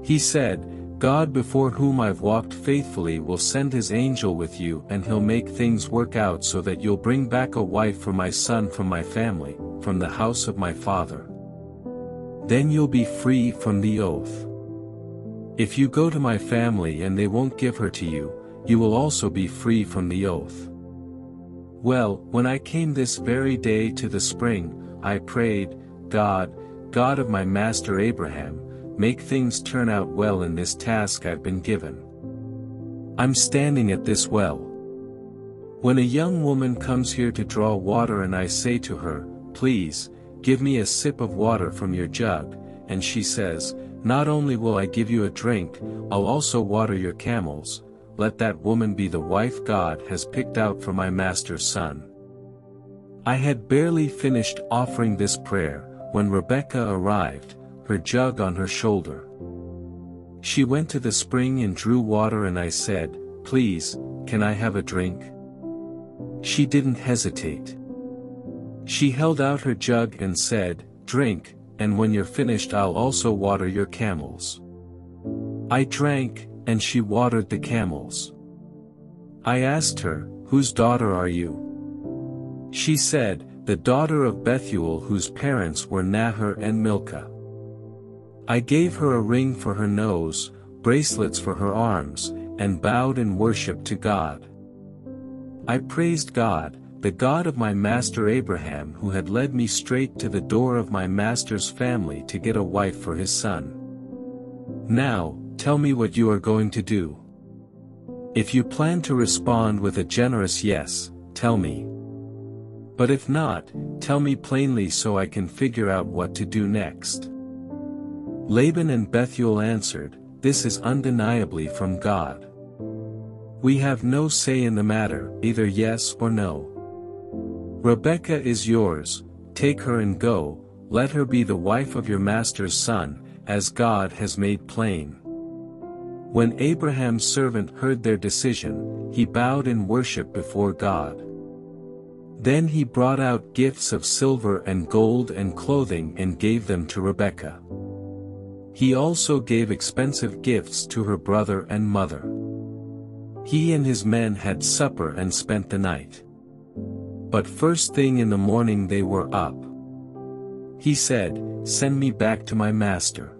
He said, God before whom I've walked faithfully will send his angel with you, and he'll make things work out so that you'll bring back a wife for my son from my family, from the house of my father. Then you'll be free from the oath. If you go to my family and they won't give her to you, you will also be free from the oath. Well, when I came this very day to the spring, I prayed, God, God of my master Abraham, make things turn out well in this task I've been given. I'm standing at this well. When a young woman comes here to draw water and I say to her, please, give me a sip of water from your jug, and she says, Not only will I give you a drink, I'll also water your camels. Let that woman be the wife God has picked out for my master's son." I had barely finished offering this prayer, when Rebekah arrived, her jug on her shoulder. She went to the spring and drew water, and I said, "Please, can I have a drink?" She didn't hesitate. She held out her jug and said, "Drink, and when you're finished I'll also water your camels." I drank, and she watered the camels. I asked her, "Whose daughter are you?" She said, "The daughter of Bethuel, whose parents were Nahor and Milcah." I gave her a ring for her nose, bracelets for her arms, and bowed in worship to God. I praised God, the God of my master Abraham, who had led me straight to the door of my master's family to get a wife for his son. "Now, tell me what you are going to do. If you plan to respond with a generous yes, tell me. But if not, tell me plainly so I can figure out what to do next." Laban and Bethuel answered, "This is undeniably from God. We have no say in the matter, either yes or no. Rebekah is yours, take her and go, let her be the wife of your master's son, as God has made plain." When Abraham's servant heard their decision, he bowed in worship before God. Then he brought out gifts of silver and gold and clothing and gave them to Rebekah. He also gave expensive gifts to her brother and mother. He and his men had supper and spent the night. But first thing in the morning they were up. He said, "Send me back to my master."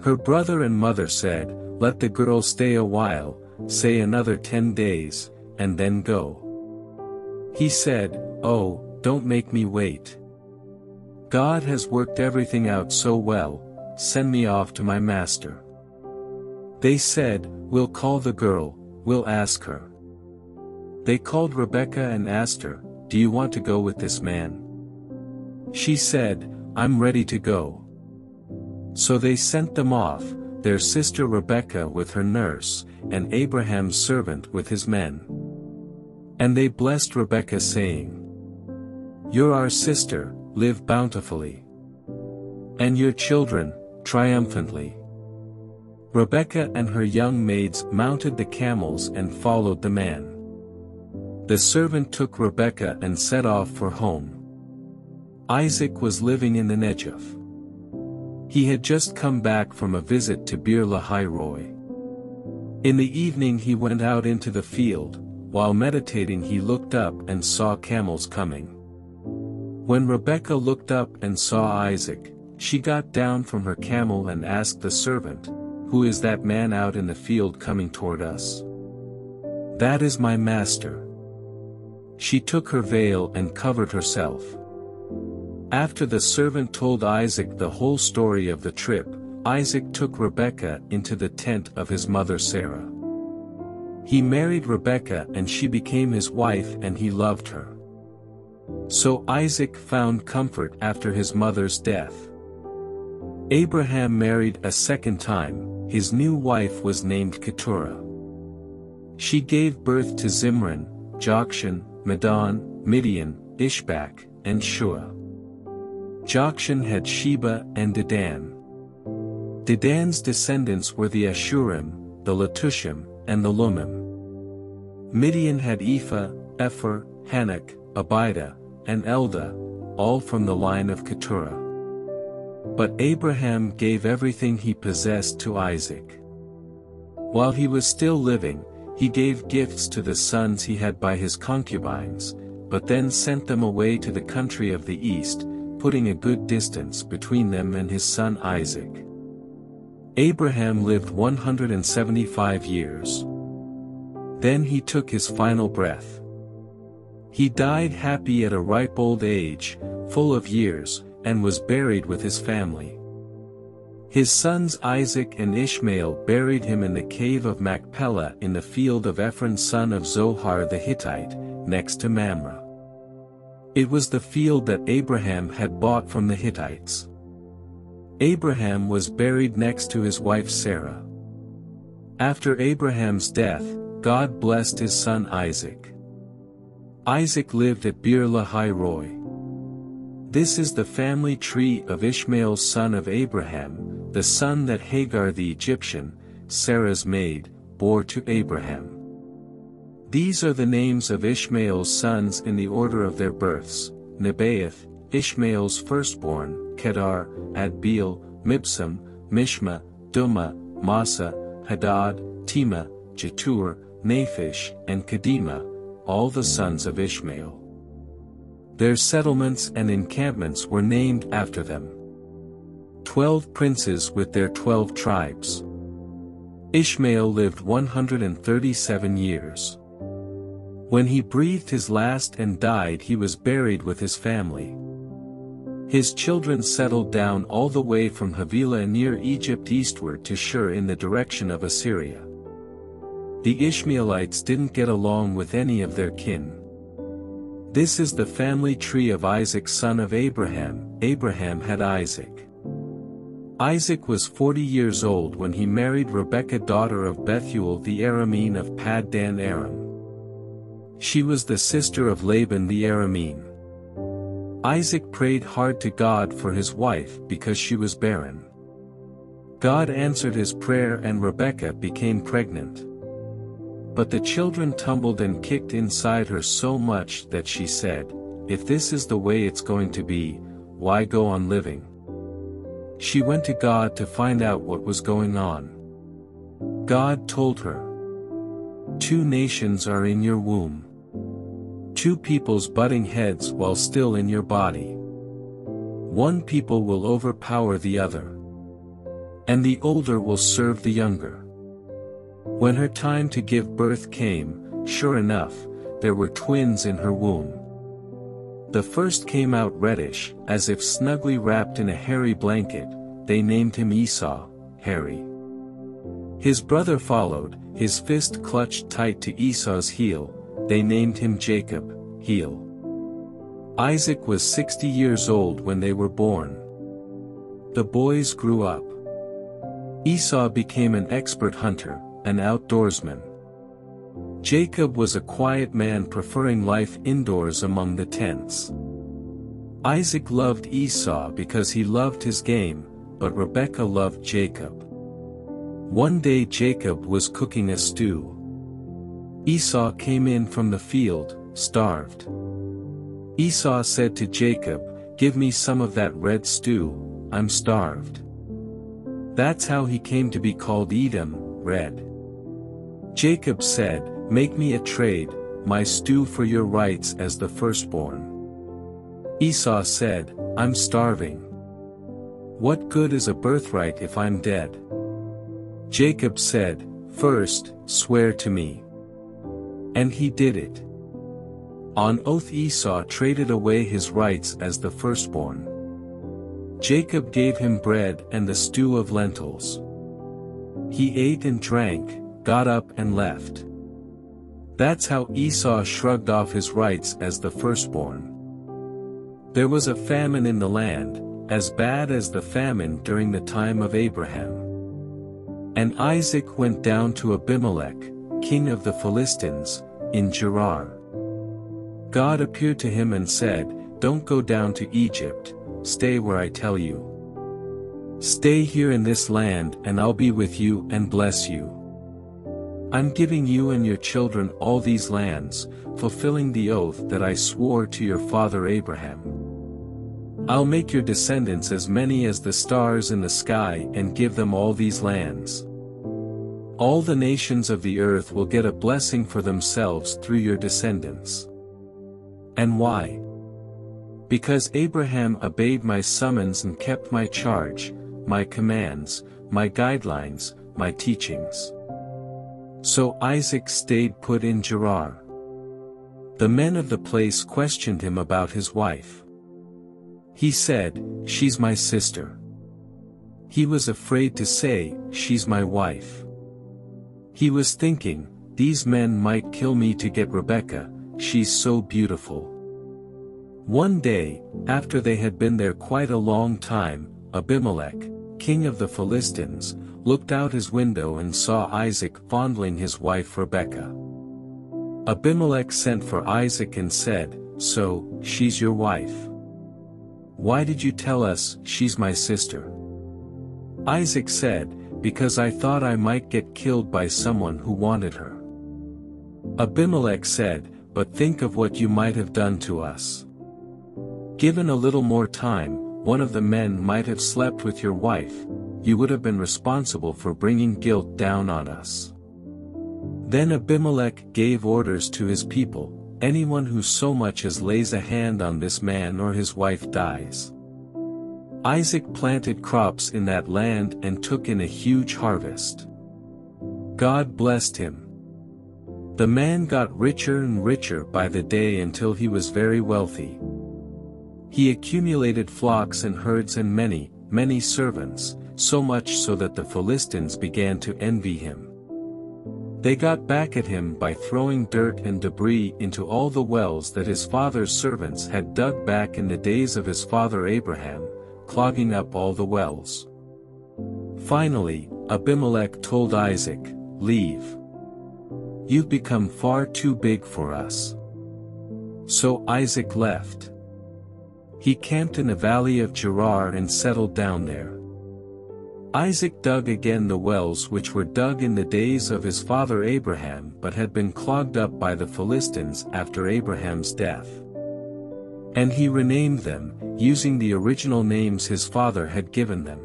Her brother and mother said, "Let the girl stay a while, say another ten days, and then go." He said, "Oh, don't make me wait. God has worked everything out so well, send me off to my master." They said, "We'll call the girl, we'll ask her." They called Rebekah and asked her, "Do you want to go with this man?" She said, "I'm ready to go." So they sent them off, their sister Rebekah with her nurse, and Abraham's servant with his men. And they blessed Rebekah, saying, "You're our sister, live bountifully. And your children, triumphantly." Rebekah and her young maids mounted the camels and followed the man. The servant took Rebekah and set off for home. Isaac was living in the Negev. He had just come back from a visit to Beersheba. In the evening he went out into the field. While meditating he looked up and saw camels coming. When Rebekah looked up and saw Isaac, she got down from her camel and asked the servant, "Who is that man out in the field coming toward us?" "That is my master." She took her veil and covered herself. After the servant told Isaac the whole story of the trip, Isaac took Rebekah into the tent of his mother Sarah. He married Rebekah and she became his wife and he loved her. So Isaac found comfort after his mother's death. Abraham married a second time. His new wife was named Keturah. She gave birth to Zimran, Jokshan, Medan, Midian, Ishbak, and Shua. Jokshan had Sheba and Dedan. Dedan's descendants were the Ashurim, the Latushim, and the Lumim. Midian had Ephah, Epher, Hanak, Abida, and Elda, all from the line of Keturah. But Abraham gave everything he possessed to Isaac. While he was still living, he gave gifts to the sons he had by his concubines, but then sent them away to the country of the east, putting a good distance between them and his son Isaac. Abraham lived one hundred seventy-five years. Then he took his final breath. He died happy at a ripe old age, full of years, and was buried with his family. His sons Isaac and Ishmael buried him in the cave of Machpelah in the field of Ephron son of Zoar the Hittite, next to Mamre. It was the field that Abraham had bought from the Hittites. Abraham was buried next to his wife Sarah. After Abraham's death, God blessed his son Isaac. Isaac lived at Beersheba. This is the family tree of Ishmael son of Abraham, the son that Hagar the Egyptian, Sarah's maid, bore to Abraham. These are the names of Ishmael's sons in the order of their births: Nebaioth, Ishmael's firstborn, Kedar, Adbeel, Mibsam, Mishma, Duma, Masa, Hadad, Tema, Jetur, Naphish, and Kedema, all the sons of Ishmael. Their settlements and encampments were named after them. Twelve princes with their twelve tribes. Ishmael lived one hundred thirty-seven years. When he breathed his last and died, he was buried with his family. His children settled down all the way from Havilah near Egypt eastward to Shur in the direction of Assyria. The Ishmaelites didn't get along with any of their kin. This is the family tree of Isaac son of Abraham. Abraham had Isaac. Isaac was forty years old when he married Rebekah, daughter of Bethuel the Aramean of Paddan Aram. She was the sister of Laban the Aramean. Isaac prayed hard to God for his wife because she was barren. God answered his prayer and Rebekah became pregnant. But the children tumbled and kicked inside her so much that she said, "If this is the way it's going to be, why go on living?" She went to God to find out what was going on. God told her, "Two nations are in your womb. Two peoples butting heads while still in your body. One people will overpower the other. And the older will serve the younger." When her time to give birth came, sure enough, there were twins in her womb. The first came out reddish, as if snugly wrapped in a hairy blanket. They named him Esau, hairy. His brother followed, his fist clutched tight to Esau's heel. They named him Jacob, heel. Isaac was sixty years old when they were born. The boys grew up. Esau became an expert hunter, an outdoorsman. Jacob was a quiet man preferring life indoors among the tents. Isaac loved Esau because he loved his game, but Rebekah loved Jacob. One day Jacob was cooking a stew. Esau came in from the field, starved. Esau said to Jacob, "Give me some of that red stew, I'm starved." That's how he came to be called Edom, red. Jacob said, "Make me a trade, my stew for your rights as the firstborn." Esau said, "I'm starving. What good is a birthright if I'm dead?" Jacob said, "First, swear to me." And he did it. On oath Esau traded away his rights as the firstborn. Jacob gave him bread and the stew of lentils. He ate and drank, got up and left. That's how Esau shrugged off his rights as the firstborn. There was a famine in the land, as bad as the famine during the time of Abraham. And Isaac went down to Abimelech, king of the Philistines, in Gerar. God appeared to him and said, "Don't go down to Egypt, stay where I tell you. Stay here in this land and I'll be with you and bless you. I'm giving you and your children all these lands, fulfilling the oath that I swore to your father Abraham. I'll make your descendants as many as the stars in the sky and give them all these lands. All the nations of the earth will get a blessing for themselves through your descendants." And why? "Because Abraham obeyed my summons and kept my charge, my commands, my guidelines, my teachings." So Isaac stayed put in Gerar. The men of the place questioned him about his wife. He said, "She's my sister." He was afraid to say, "She's my wife." He was thinking, "These men might kill me to get Rebekah, she's so beautiful." One day, after they had been there quite a long time, Abimelech, king of the Philistines, looked out his window and saw Isaac fondling his wife Rebekah. Abimelech sent for Isaac and said, "So, she's your wife. Why did you tell us she's my sister?" Isaac said, "Because I thought I might get killed by someone who wanted her." Abimelech said, "But think of what you might have done to us. Given a little more time, one of the men might have slept with your wife. You would have been responsible for bringing guilt down on us." Then Abimelech gave orders to his people, "Anyone who so much as lays a hand on this man or his wife dies." Isaac planted crops in that land and took in a huge harvest. God blessed him. The man got richer and richer by the day until he was very wealthy. He accumulated flocks and herds and many, many servants, so much so that the Philistines began to envy him. They got back at him by throwing dirt and debris into all the wells that his father's servants had dug back in the days of his father Abraham, clogging up all the wells. Finally, Abimelech told Isaac, "Leave. You've become far too big for us." So Isaac left. He camped in the valley of Gerar and settled down there. Isaac dug again the wells which were dug in the days of his father Abraham but had been clogged up by the Philistines after Abraham's death. And he renamed them, using the original names his father had given them.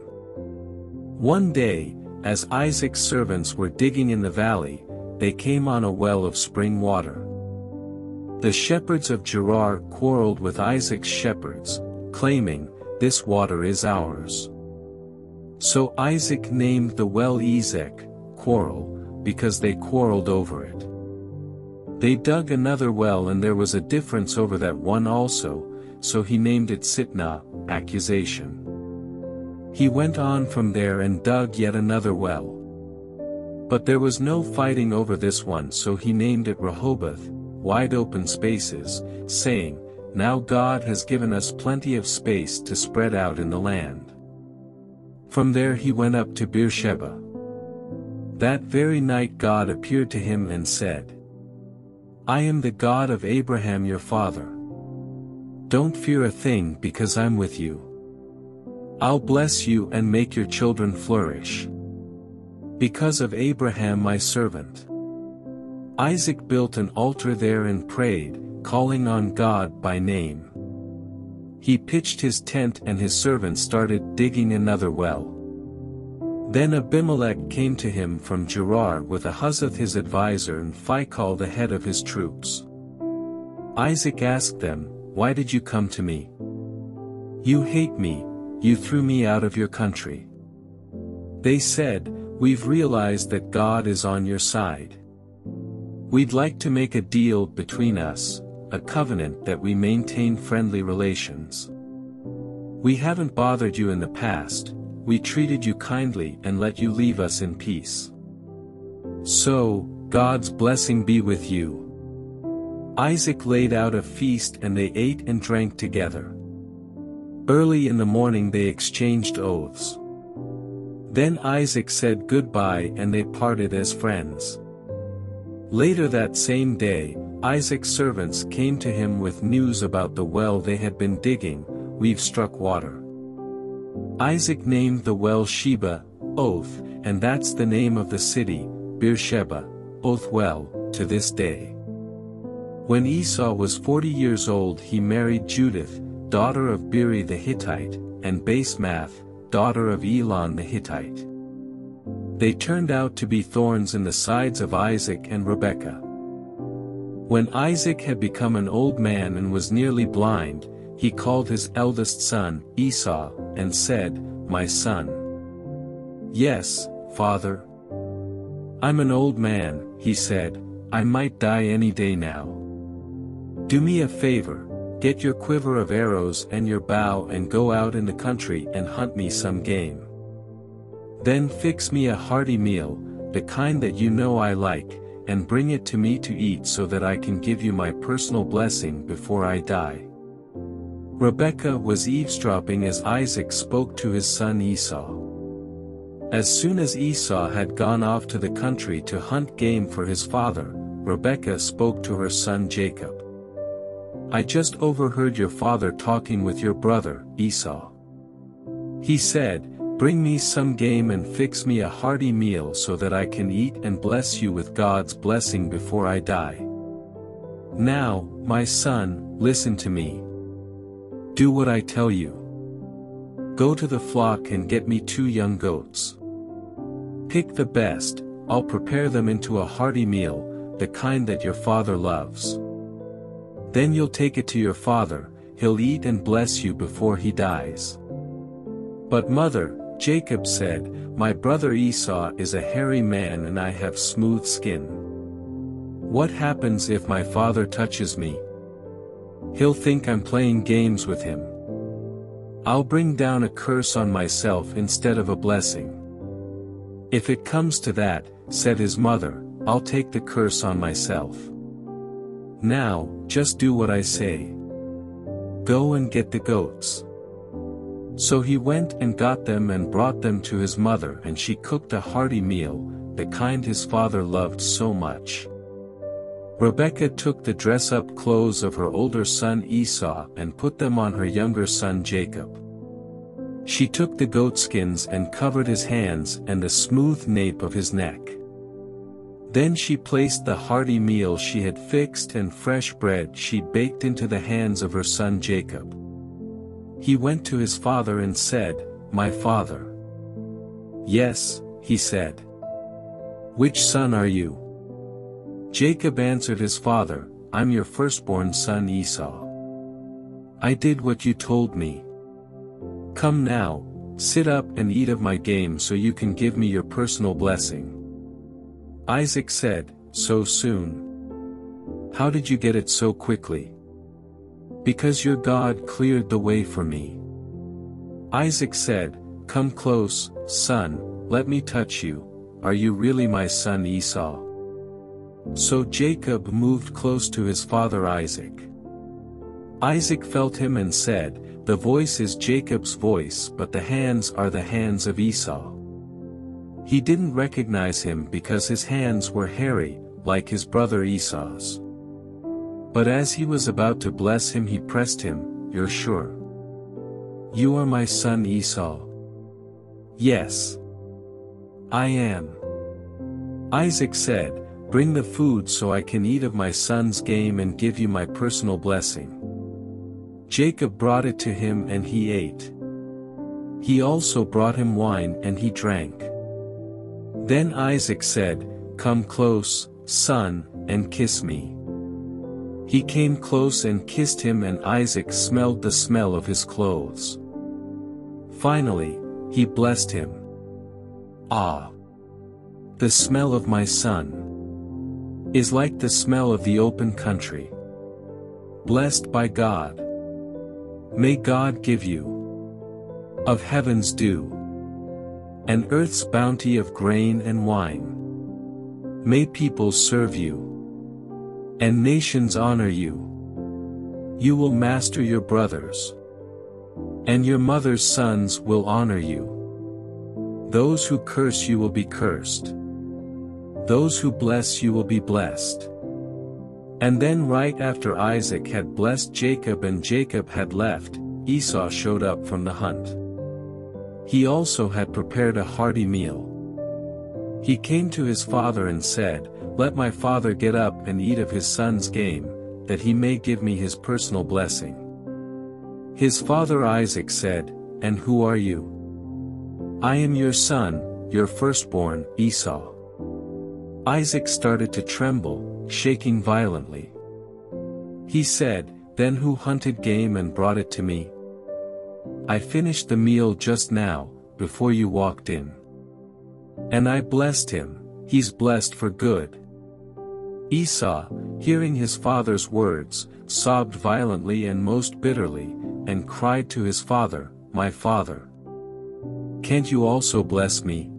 One day, as Isaac's servants were digging in the valley, they came on a well of spring water. The shepherds of Gerar quarreled with Isaac's shepherds, claiming, "This water is ours." So Isaac named the well Ezek, quarrel, because they quarreled over it. They dug another well and there was a difference over that one also, so he named it Sitnah, accusation. He went on from there and dug yet another well. But there was no fighting over this one, so he named it Rehoboth, wide open spaces, saying, "Now God has given us plenty of space to spread out in the land." From there he went up to Beersheba. That very night God appeared to him and said, "I am the God of Abraham your father. Don't fear a thing because I'm with you. I'll bless you and make your children flourish. Because of Abraham my servant." Isaac built an altar there and prayed, calling on God by name. He pitched his tent and his servants started digging another well. Then Abimelech came to him from Gerar with Ahazath his advisor and Phicol the head of his troops. Isaac asked them, "Why did you come to me? You hate me, you threw me out of your country." They said, "We've realized that God is on your side. We'd like to make a deal between us, a covenant that we maintain friendly relations. We haven't bothered you in the past, we treated you kindly and let you leave us in peace. So, God's blessing be with you." Isaac laid out a feast and they ate and drank together. Early in the morning they exchanged oaths. Then Isaac said goodbye and they parted as friends. Later that same day, Isaac's servants came to him with news about the well they had been digging. "We've struck water." Isaac named the well Sheba, Oath, and that's the name of the city, Beersheba, Oath well, to this day. When Esau was forty years old he married Judith, daughter of Beeri the Hittite, and Basemath, daughter of Elon the Hittite. They turned out to be thorns in the sides of Isaac and Rebekah. When Isaac had become an old man and was nearly blind, he called his eldest son, Esau, and said, "My son." "Yes, father. I'm an old man," he said, "I might die any day now. Do me a favor, get your quiver of arrows and your bow and go out in the country and hunt me some game. Then fix me a hearty meal, the kind that you know I like, and bring it to me to eat so that I can give you my personal blessing before I die. Rebekah was eavesdropping as Isaac spoke to his son Esau. As soon as Esau had gone off to the country to hunt game for his father, Rebekah spoke to her son Jacob. I just overheard your father talking with your brother, Esau. He said, bring me some game and fix me a hearty meal so that I can eat and bless you with God's blessing before I die. Now, my son, listen to me. Do what I tell you. Go to the flock and get me two young goats. Pick the best, I'll prepare them into a hearty meal, the kind that your father loves. Then you'll take it to your father, he'll eat and bless you before he dies. But mother, Jacob said, my brother Esau is a hairy man and I have smooth skin. What happens if my father touches me? He'll think I'm playing games with him. I'll bring down a curse on myself instead of a blessing. If it comes to that, said his mother, I'll take the curse on myself. Now, just do what I say. Go and get the goats. So he went and got them and brought them to his mother, and she cooked a hearty meal, the kind his father loved so much. Rebekah took the dress-up clothes of her older son Esau and put them on her younger son Jacob. She took the goatskins and covered his hands and the smooth nape of his neck. Then she placed the hearty meal she had fixed and fresh bread she baked into the hands of her son Jacob. He went to his father and said, my father. Yes, he said. Which son are you? Jacob answered his father, I'm your firstborn son Esau. I did what you told me. Come now, sit up and eat of my game so you can give me your personal blessing. Isaac said, so soon? How did you get it so quickly? Because your God cleared the way for me. Isaac said, come close, son, let me touch you, are you really my son Esau? So Jacob moved close to his father Isaac. Isaac felt him and said, the voice is Jacob's voice but the hands are the hands of Esau. He didn't recognize him because his hands were hairy, like his brother Esau's. But as he was about to bless him he pressed him, you're sure? You are my son Esau. Yes, I am. Isaac said, bring the food so I can eat of my son's game and give you my personal blessing. Jacob brought it to him and he ate. He also brought him wine and he drank. Then Isaac said, come close, son, and kiss me. He came close and kissed him and Isaac smelled the smell of his clothes. Finally, he blessed him. Ah! The smell of my son is like the smell of the open country. Blessed by God. May God give you of heaven's dew and earth's bounty of grain and wine. May people serve you and nations honor you. You will master your brothers, and your mother's sons will honor you. Those who curse you will be cursed. Those who bless you will be blessed. And then right after Isaac had blessed Jacob and Jacob had left, Esau showed up from the hunt. He also had prepared a hearty meal. He came to his father and said, let my father get up and eat of his son's game, that he may give me his personal blessing. His father Isaac said, and who are you? I am your son, your firstborn, Esau. Isaac started to tremble, shaking violently. He said, then who hunted game and brought it to me? I finished the meal just now, before you walked in. And I blessed him, he's blessed for good. Esau, hearing his father's words, sobbed violently and most bitterly, and cried to his father, my father. Can't you also bless me?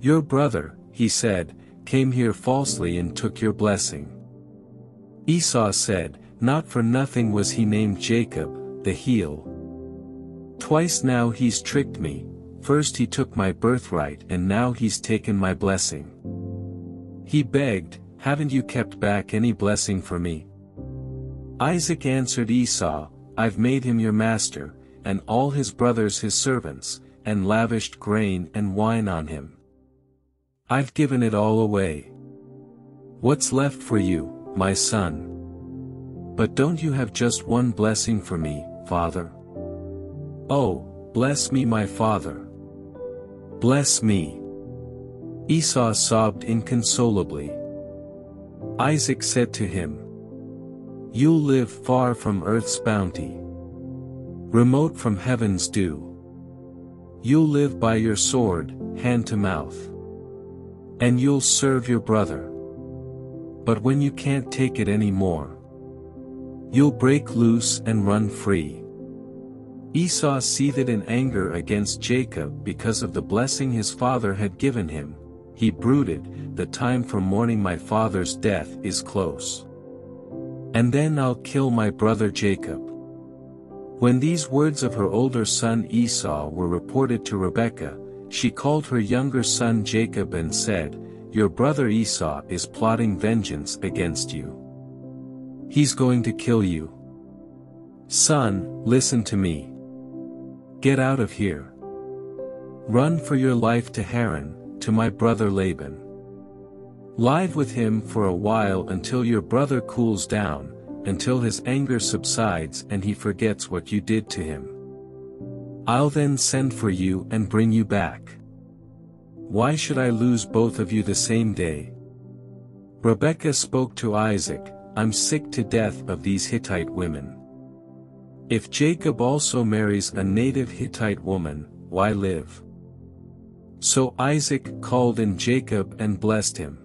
Your brother, he said, came here falsely and took your blessing. Esau said, not for nothing was he named Jacob, the heel. Twice now he's tricked me, first he took my birthright and now he's taken my blessing. He begged, haven't you kept back any blessing for me? Isaac answered Esau, I've made him your master, and all his brothers his servants, and lavished grain and wine on him. I've given it all away. What's left for you, my son? But don't you have just one blessing for me, father? Oh, bless me, my father. Bless me. Esau sobbed inconsolably. Isaac said to him, You'll live far from earth's bounty, remote from heaven's dew. You'll live by your sword, hand to mouth. And you'll serve your brother. But when you can't take it anymore, you'll break loose and run free. Esau seethed in anger against Jacob because of the blessing his father had given him. He brooded, the time for mourning my father's death is close. And then I'll kill my brother Jacob. When these words of her older son Esau were reported to Rebekah, she called her younger son Jacob and said, Your brother Esau is plotting vengeance against you. He's going to kill you. Son, listen to me. Get out of here. Run for your life to Haran, to my brother Laban. Live with him for a while until your brother cools down, until his anger subsides and he forgets what you did to him. I'll then send for you and bring you back. Why should I lose both of you the same day? Rebekah spoke to Isaac, I'm sick to death of these Hittite women. If Jacob also marries a native Hittite woman, why live? So Isaac called in Jacob and blessed him.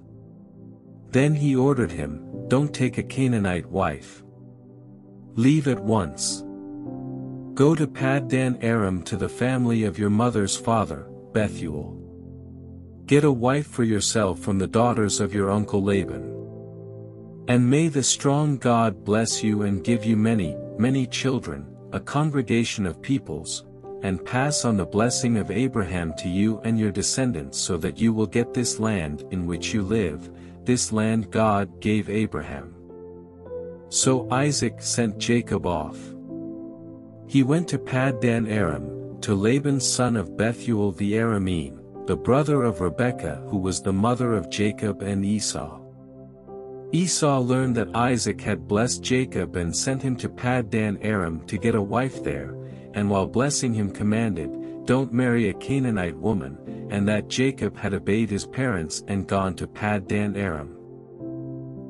Then he ordered him, Don't take a Canaanite wife. Leave at once. Go to Paddan Aram to the family of your mother's father, Bethuel. Get a wife for yourself from the daughters of your uncle Laban. And may the strong God bless you and give you many, many children, a congregation of peoples, and pass on the blessing of Abraham to you and your descendants so that you will get this land in which you live, this land God gave Abraham. So Isaac sent Jacob off. He went to Paddan Aram, to Laban son of Bethuel the Aramean, the brother of Rebekah who was the mother of Jacob and Esau. Esau learned that Isaac had blessed Jacob and sent him to Paddan Aram to get a wife there, and while blessing him commanded, Don't marry a Canaanite woman, and that Jacob had obeyed his parents and gone to Paddan Aram.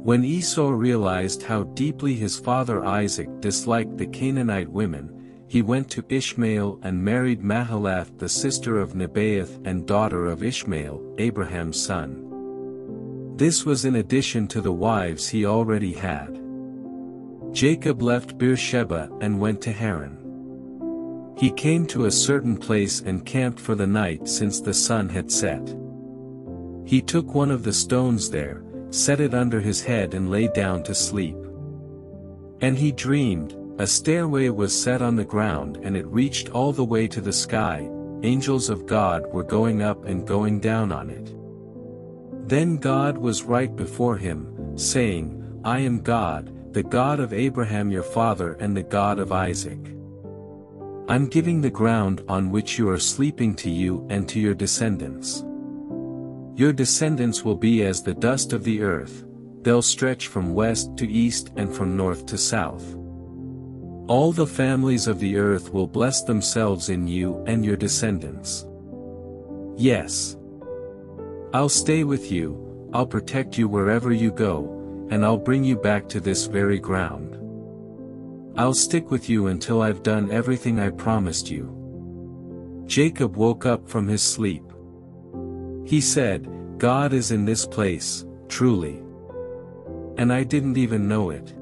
When Esau realized how deeply his father Isaac disliked the Canaanite women, he went to Ishmael and married Mahalath the sister of Nebaioth and daughter of Ishmael, Abraham's son. This was in addition to the wives he already had. Jacob left Beersheba and went to Haran. He came to a certain place and camped for the night since the sun had set. He took one of the stones there, set it under his head and lay down to sleep. And he dreamed, a stairway was set on the ground and it reached all the way to the sky, angels of God were going up and going down on it. Then God was right before him, saying, I am God, the God of Abraham your father and the God of Isaac. I'm giving the ground on which you are sleeping to you and to your descendants. Your descendants will be as the dust of the earth, they'll stretch from west to east and from north to south. All the families of the earth will bless themselves in you and your descendants. Yes. I'll stay with you, I'll protect you wherever you go, and I'll bring you back to this very ground. I'll stick with you until I've done everything I promised you. Jacob woke up from his sleep. He said, God is in this place, truly. And I didn't even know it.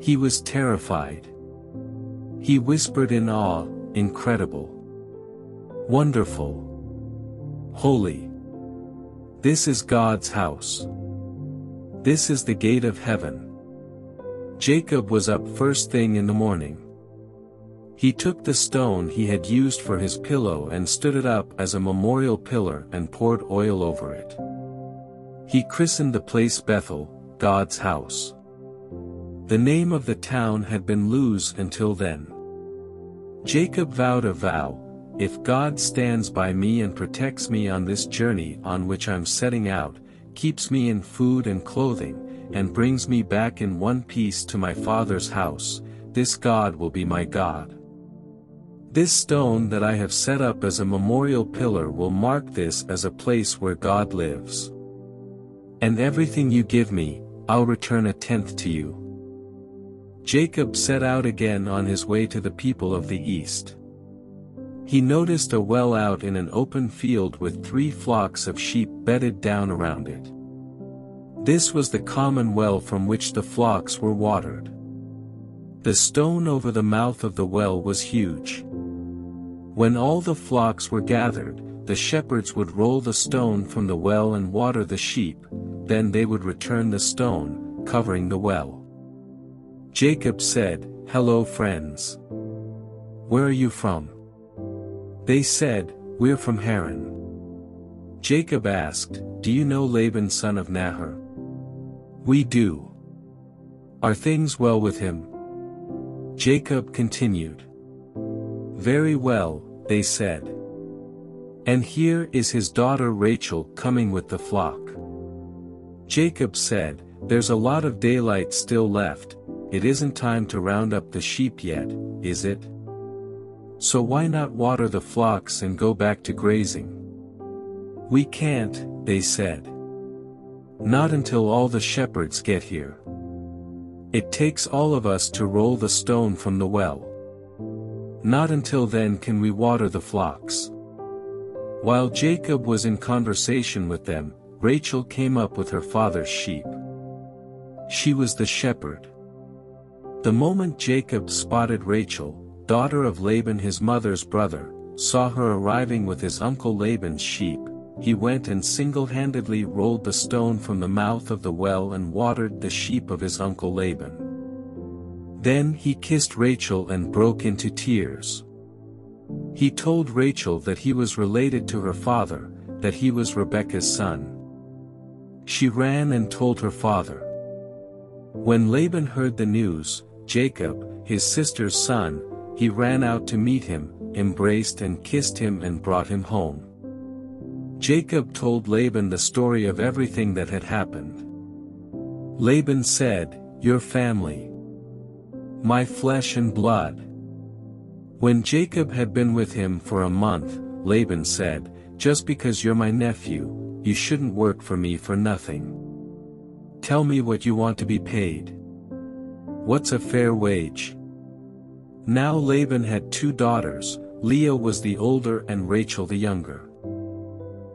He was terrified. He whispered in awe, incredible. Wonderful. Holy. This is God's house. This is the gate of heaven. Jacob was up first thing in the morning. He took the stone he had used for his pillow and stood it up as a memorial pillar and poured oil over it. He christened the place Bethel, God's house. The name of the town had been Luz until then. Jacob vowed a vow, "If God stands by me and protects me on this journey on which I'm setting out, keeps me in food and clothing, and brings me back in one piece to my father's house, this God will be my God. This stone that I have set up as a memorial pillar will mark this as a place where God lives. And everything you give me, I'll return a tenth to you." Jacob set out again on his way to the people of the east. He noticed a well out in an open field with three flocks of sheep bedded down around it. This was the common well from which the flocks were watered. The stone over the mouth of the well was huge. When all the flocks were gathered, the shepherds would roll the stone from the well and water the sheep, then they would return the stone, covering the well. Jacob said, "Hello friends. Where are you from?" They said, "We're from Haran." Jacob asked, "Do you know Laban son of Nahor?" "We do." "Are things well with him?" Jacob continued. "Very well," they said. "And here is his daughter Rachel coming with the flock." Jacob said, "There's a lot of daylight still left, it isn't time to round up the sheep yet, is it? So why not water the flocks and go back to grazing?" "We can't," they said. "Not until all the shepherds get here. It takes all of us to roll the stone from the well. Not until then can we water the flocks." While Jacob was in conversation with them, Rachel came up with her father's sheep. She was the shepherd. The moment Jacob spotted Rachel, daughter of Laban his mother's brother, saw her arriving with his uncle Laban's sheep, he went and single-handedly rolled the stone from the mouth of the well and watered the sheep of his uncle Laban. Then he kissed Rachel and broke into tears. He told Rachel that he was related to her father, that he was Rebekah's son. She ran and told her father. When Laban heard the news, Jacob, his sister's son, he ran out to meet him, embraced and kissed him and brought him home. Jacob told Laban the story of everything that had happened. Laban said, "Your family. My flesh and blood." When Jacob had been with him for a month, Laban said, "Just because you're my nephew, you shouldn't work for me for nothing. Tell me what you want to be paid. What's a fair wage?" Now Laban had two daughters, Leah was the older and Rachel the younger.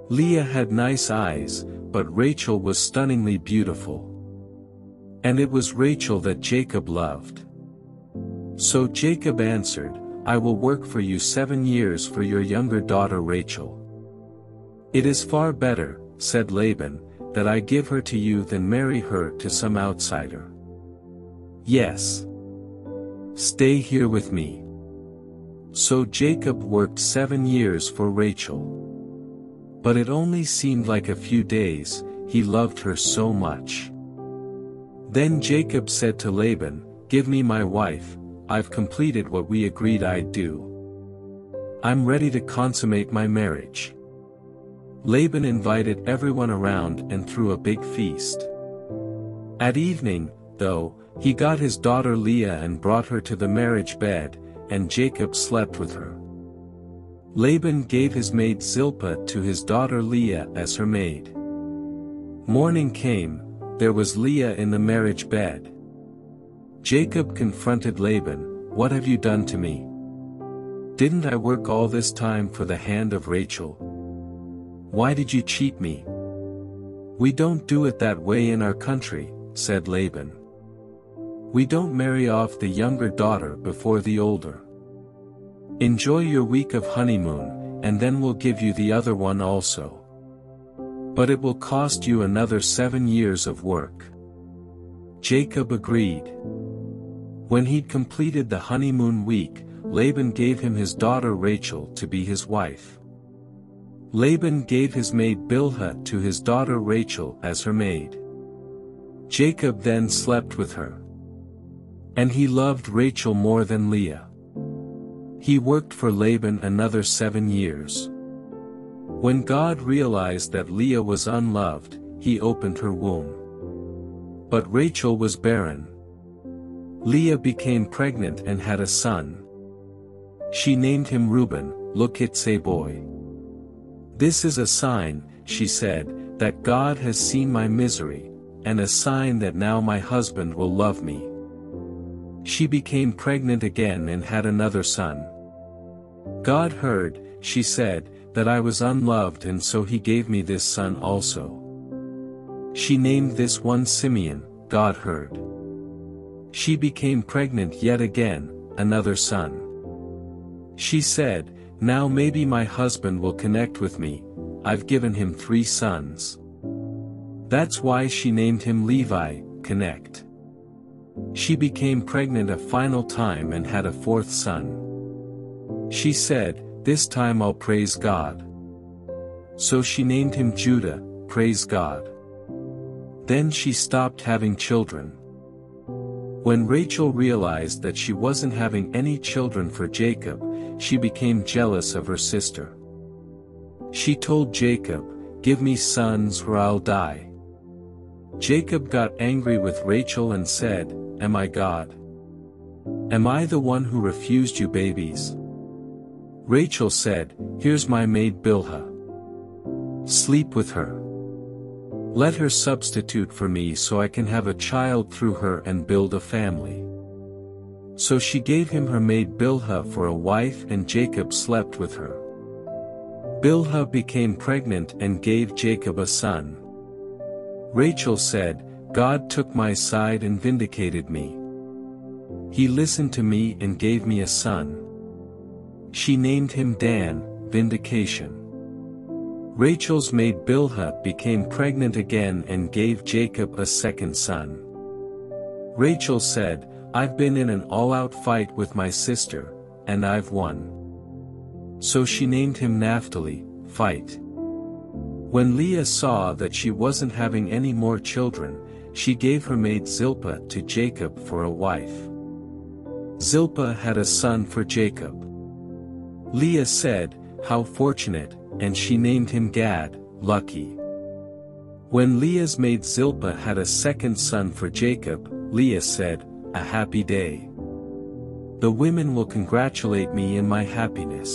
Leah had nice eyes, but Rachel was stunningly beautiful. And it was Rachel that Jacob loved. So Jacob answered, "I will work for you seven years for your younger daughter Rachel." "It is far better," said Laban, "that I give her to you than marry her to some outsider." "Yes. Stay here with me." So Jacob worked seven years for Rachel. But it only seemed like a few days, he loved her so much. Then Jacob said to Laban, "Give me my wife, I've completed what we agreed I'd do. I'm ready to consummate my marriage." Laban invited everyone around and threw a big feast. At evening, though, he got his daughter Leah and brought her to the marriage bed, and Jacob slept with her. Laban gave his maid Zilpah to his daughter Leah as her maid. Morning came, there was Leah in the marriage bed. Jacob confronted Laban, "What have you done to me? Didn't I work all this time for the hand of Rachel? Why did you cheat me?" "We don't do it that way in our country," said Laban. "We don't marry off the younger daughter before the older. Enjoy your week of honeymoon, and then we'll give you the other one also. But it will cost you another seven years of work." Jacob agreed. When he'd completed the honeymoon week, Laban gave him his daughter Rachel to be his wife. Laban gave his maid Bilhah to his daughter Rachel as her maid. Jacob then slept with her. And he loved Rachel more than Leah. He worked for Laban another seven years. When God realized that Leah was unloved, he opened her womb. But Rachel was barren. Leah became pregnant and had a son. She named him Reuben, "Look, it's a boy. This is a sign," she said, "that God has seen my misery, and a sign that now my husband will love me." She became pregnant again and had another son. "God heard," she said, "that I was unloved, and so he gave me this son also." She named this one Simeon, "God heard." She became pregnant yet again, another son. She said, "Now maybe my husband will connect with me, I've given him three sons." That's why she named him Levi, "Connect." She became pregnant a final time and had a fourth son. She said, "This time I'll praise God." So she named him Judah, "Praise God." Then she stopped having children. When Rachel realized that she wasn't having any children for Jacob, she became jealous of her sister. She told Jacob, "Give me sons or I'll die." Jacob got angry with Rachel and said, "Am I God? Am I the one who refused you babies?" Rachel said, "Here's my maid Bilhah. Sleep with her. Let her substitute for me so I can have a child through her and build a family." So she gave him her maid Bilhah for a wife, and Jacob slept with her. Bilhah became pregnant and gave Jacob a son. Rachel said, "God took my side and vindicated me. He listened to me and gave me a son." She named him Dan, "Vindication." Rachel's maid Bilhah became pregnant again and gave Jacob a second son. Rachel said, "I've been in an all-out fight with my sister, and I've won." So she named him Naphtali, "Fight." When Leah saw that she wasn't having any more children, she gave her maid Zilpah to Jacob for a wife. Zilpah had a son for Jacob. Leah said, "How fortunate," and she named him Gad, "Lucky." When Leah's maid Zilpah had a second son for Jacob, Leah said, "A happy day. The women will congratulate me in my happiness."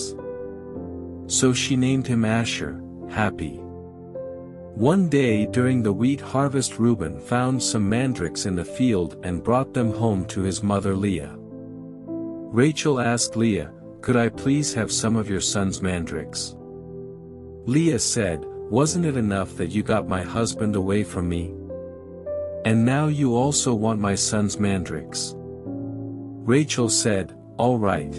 So she named him Asher, "Happy." One day during the wheat harvest, Reuben found some mandrakes in the field and brought them home to his mother Leah. Rachel asked Leah, "Could I please have some of your son's mandrakes?" Leah said, "Wasn't it enough that you got my husband away from me? And now you also want my son's mandrakes." Rachel said, "All right.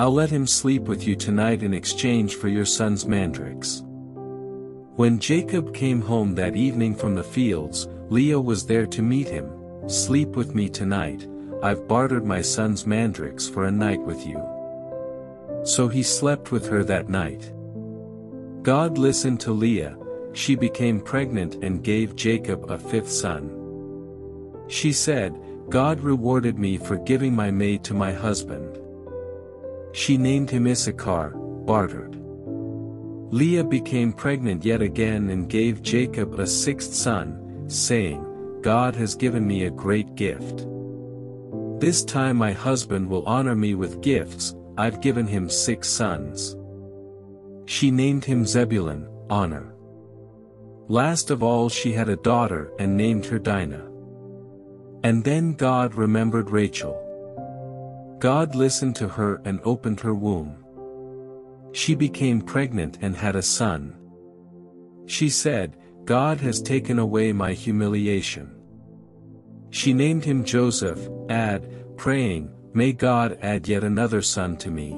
I'll let him sleep with you tonight in exchange for your son's mandrakes." When Jacob came home that evening from the fields, Leah was there to meet him. "Sleep with me tonight, I've bartered my son's mandrakes for a night with you." So he slept with her that night. God listened to Leah, she became pregnant and gave Jacob a fifth son. She said, "God rewarded me for giving my maid to my husband." She named him Issachar, "Bartered." Leah became pregnant yet again and gave Jacob a sixth son, saying, "God has given me a great gift. This time my husband will honor me with gifts, I've given him six sons." She named him Zebulun, "Honor." Last of all she had a daughter and named her Dinah. And then God remembered Rachel. God listened to her and opened her womb. She became pregnant and had a son. She said, "God has taken away my humiliation." She named him Joseph, "Add," praying, "May God add yet another son to me."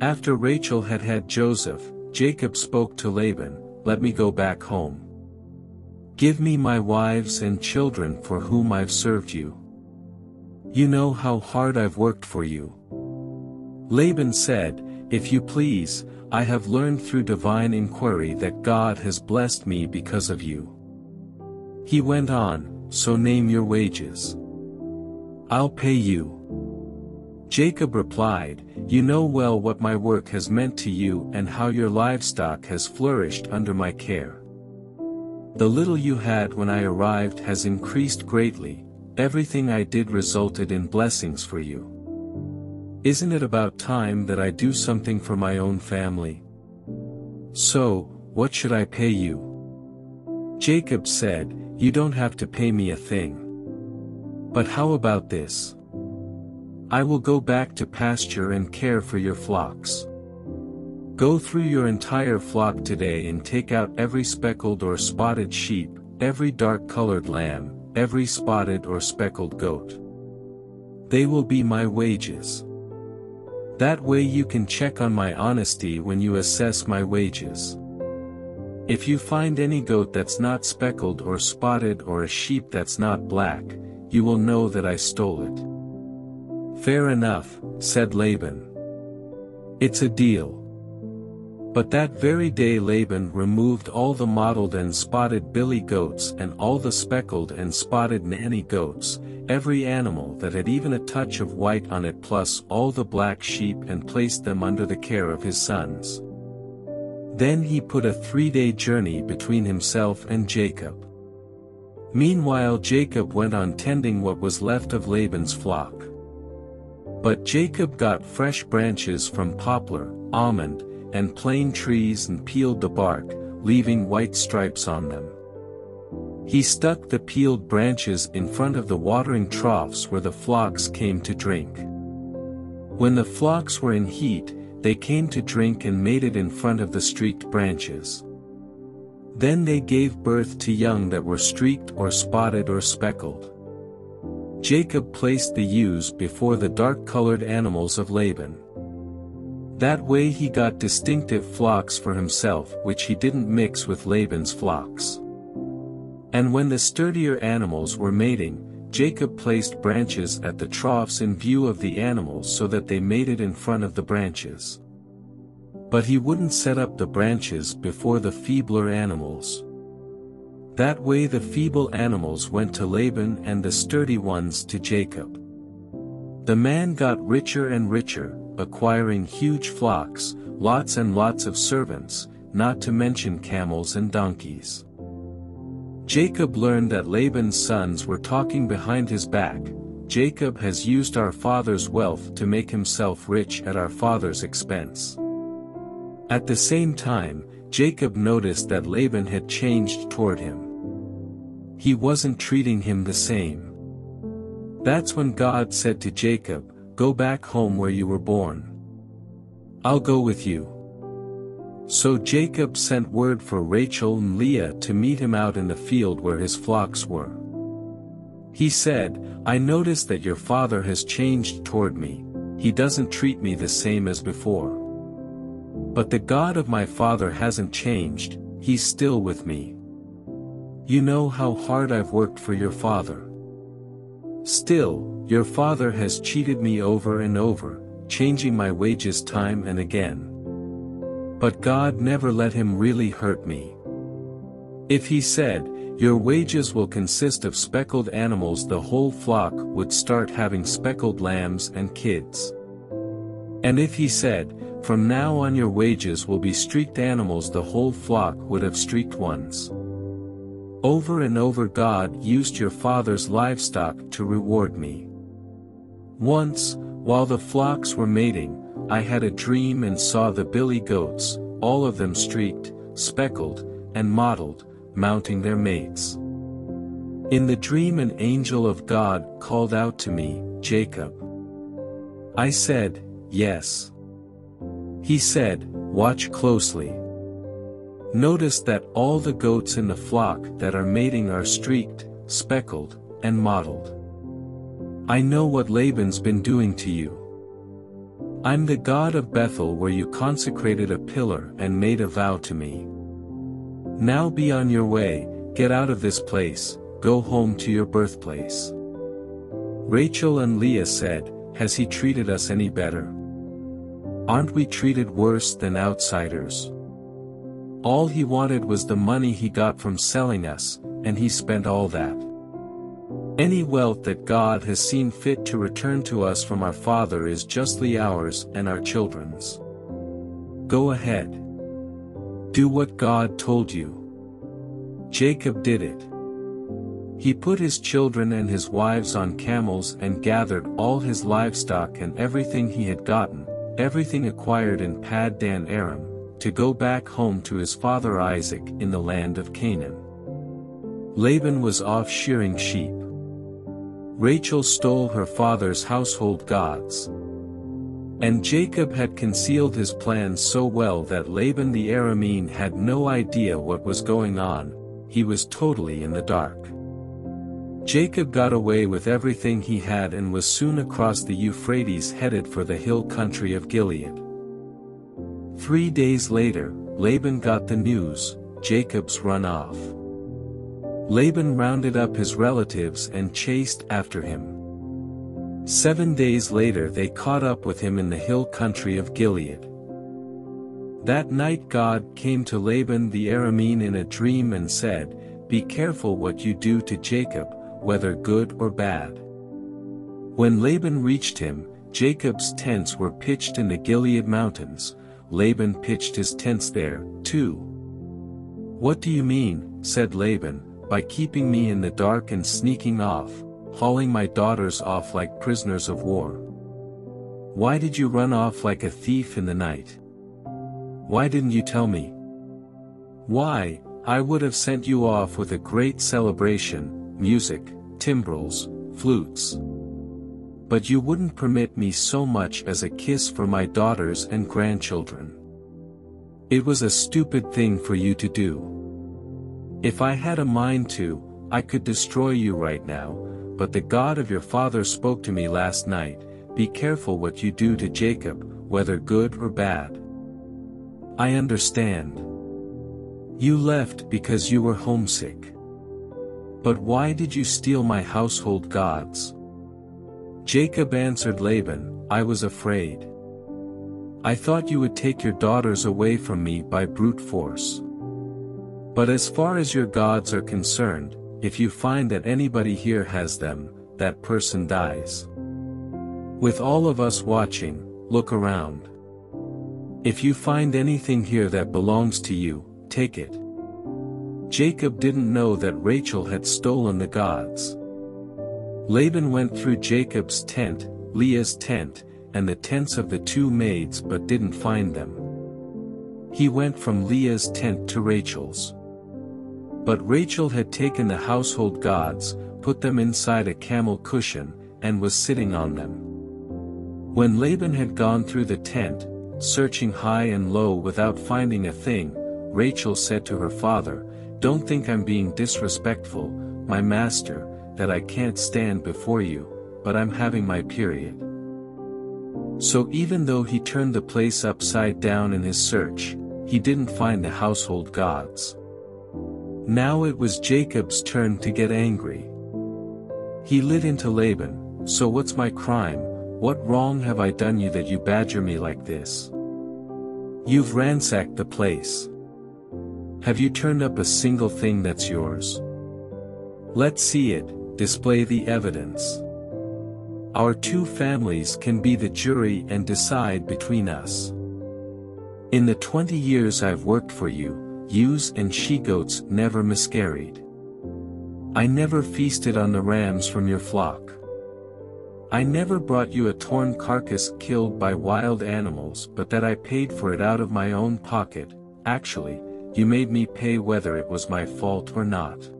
After Rachel had had Joseph, Jacob spoke to Laban, "Let me go back home. Give me my wives and children for whom I've served you. You know how hard I've worked for you. Laban said, "If you please, I have learned through divine inquiry that God has blessed me because of you." He went on, "So name your wages. I'll pay you." Jacob replied, "You know well what my work has meant to you and how your livestock has flourished under my care. The little you had when I arrived has increased greatly, everything I did resulted in blessings for you. Isn't it about time that I do something for my own family? So, what should I pay you?" Jacob said, "You don't have to pay me a thing. But how about this? I will go back to pasture and care for your flocks. Go through your entire flock today and take out every speckled or spotted sheep, every dark-colored lamb, every spotted or speckled goat. They will be my wages. That way you can check on my honesty when you assess my wages. If you find any goat that's not speckled or spotted or a sheep that's not black, you will know that I stole it." "Fair enough," said Laban. "It's a deal." But that very day Laban removed all the mottled and spotted billy goats and all the speckled and spotted nanny goats, every animal that had even a touch of white on it, plus all the black sheep, and placed them under the care of his sons. Then he put a three-day journey between himself and Jacob. Meanwhile Jacob went on tending what was left of Laban's flock. But Jacob got fresh branches from poplar, almond, and plane trees and peeled the bark, leaving white stripes on them. He stuck the peeled branches in front of the watering troughs where the flocks came to drink. When the flocks were in heat, they came to drink and mated in front of the streaked branches. Then they gave birth to young that were streaked or spotted or speckled. Jacob placed the ewes before the dark-colored animals of Laban. That way he got distinctive flocks for himself which he didn't mix with Laban's flocks. And when the sturdier animals were mating, Jacob placed branches at the troughs in view of the animals so that they mated in front of the branches. But he wouldn't set up the branches before the feebler animals. That way the feeble animals went to Laban and the sturdy ones to Jacob. The man got richer and richer, acquiring huge flocks, lots and lots of servants, not to mention camels and donkeys. Jacob learned that Laban's sons were talking behind his back. "Jacob has used our father's wealth to make himself rich at our father's expense." At the same time, Jacob noticed that Laban had changed toward him. He wasn't treating him the same. That's when God said to Jacob, "Go back home where you were born. I'll go with you." So Jacob sent word for Rachel and Leah to meet him out in the field where his flocks were. He said, "I noticed that your father has changed toward me. He doesn't treat me the same as before. But the God of my father hasn't changed, he's still with me. You know how hard I've worked for your father. Still, your father has cheated me over and over, changing my wages time and again. But God never let him really hurt me. If he said, 'Your wages will consist of speckled animals,' the whole flock would start having speckled lambs and kids. And if he said, 'From now on your wages will be streaked animals,' the whole flock would have streaked ones. Over and over God used your father's livestock to reward me. Once, while the flocks were mating, I had a dream and saw the billy goats, all of them streaked, speckled, and mottled, mounting their mates. In the dream an angel of God called out to me, 'Jacob.' I said, 'Yes.' He said, 'Watch closely. Notice that all the goats in the flock that are mating are streaked, speckled, and mottled. I know what Laban's been doing to you. I'm the God of Bethel where you consecrated a pillar and made a vow to me. Now be on your way, get out of this place, go home to your birthplace.'" Rachel and Leah said, "Has he treated us any better? Aren't we treated worse than outsiders? All he wanted was the money he got from selling us, and he spent all that. Any wealth that God has seen fit to return to us from our Father is justly ours and our children's. Go ahead. Do what God told you. Jacob did it. He put his children and his wives on camels and gathered all his livestock and everything he had gotten, everything acquired in Paddan Aram, to go back home to his father Isaac in the land of Canaan. Laban was off shearing sheep. Rachel stole her father's household gods. And Jacob had concealed his plans so well that Laban the Aramean had no idea what was going on. He was totally in the dark. Jacob got away with everything he had and was soon across the Euphrates headed for the hill country of Gilead. Three days later, Laban got the news, Jacob's run off. Laban rounded up his relatives and chased after him. Seven days later they caught up with him in the hill country of Gilead. That night God came to Laban the Aramean in a dream and said, "Be careful what you do to Jacob, whether good or bad." When Laban reached him, Jacob's tents were pitched in the Gilead mountains. Laban pitched his tents there, too. "What do you mean," said Laban, "by keeping me in the dark and sneaking off, hauling my daughters off like prisoners of war? Why did you run off like a thief in the night? Why didn't you tell me? Why, I would have sent you off with a great celebration, music, timbrels, flutes. But you wouldn't permit me so much as a kiss for my daughters and grandchildren. It was a stupid thing for you to do. If I had a mind to, I could destroy you right now, but the God of your father spoke to me last night, be careful what you do to Jacob, whether good or bad. I understand. You left because you were homesick. But why did you steal my household gods?" Jacob answered Laban, "I was afraid. I thought you would take your daughters away from me by brute force. But as far as your gods are concerned, if you find that anybody here has them, that person dies. With all of us watching, look around. If you find anything here that belongs to you, take it." Jacob didn't know that Rachel had stolen the gods. Laban went through Jacob's tent, Leah's tent, and the tents of the two maids but didn't find them. He went from Leah's tent to Rachel's. But Rachel had taken the household gods, put them inside a camel cushion, and was sitting on them. When Laban had gone through the tent, searching high and low without finding a thing, Rachel said to her father, "Don't think I'm being disrespectful, my master, that I can't stand before you, but I'm having my period." So even though he turned the place upside down in his search, he didn't find the household gods. Now it was Jacob's turn to get angry. He lit into Laban, "So what's my crime, what wrong have I done you that you badger me like this? You've ransacked the place. Have you turned up a single thing that's yours? Let's see it, display the evidence. Our two families can be the jury and decide between us. In the twenty years I've worked for you, ewes and she-goats never miscarried. I never feasted on the rams from your flock. I never brought you a torn carcass killed by wild animals but that I paid for it out of my own pocket. Actually, you made me pay whether it was my fault or not.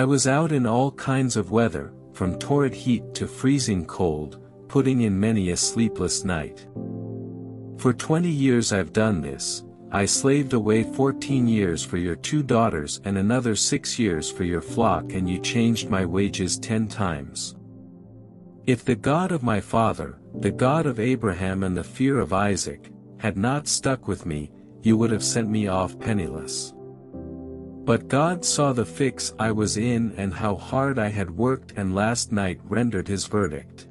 I was out in all kinds of weather, from torrid heat to freezing cold, putting in many a sleepless night. For twenty years I've done this. I slaved away fourteen years for your two daughters and another six years for your flock, and you changed my wages ten times. If the God of my father, the God of Abraham and the fear of Isaac, had not stuck with me, you would have sent me off penniless. But God saw the fix I was in and how hard I had worked, and last night rendered his verdict."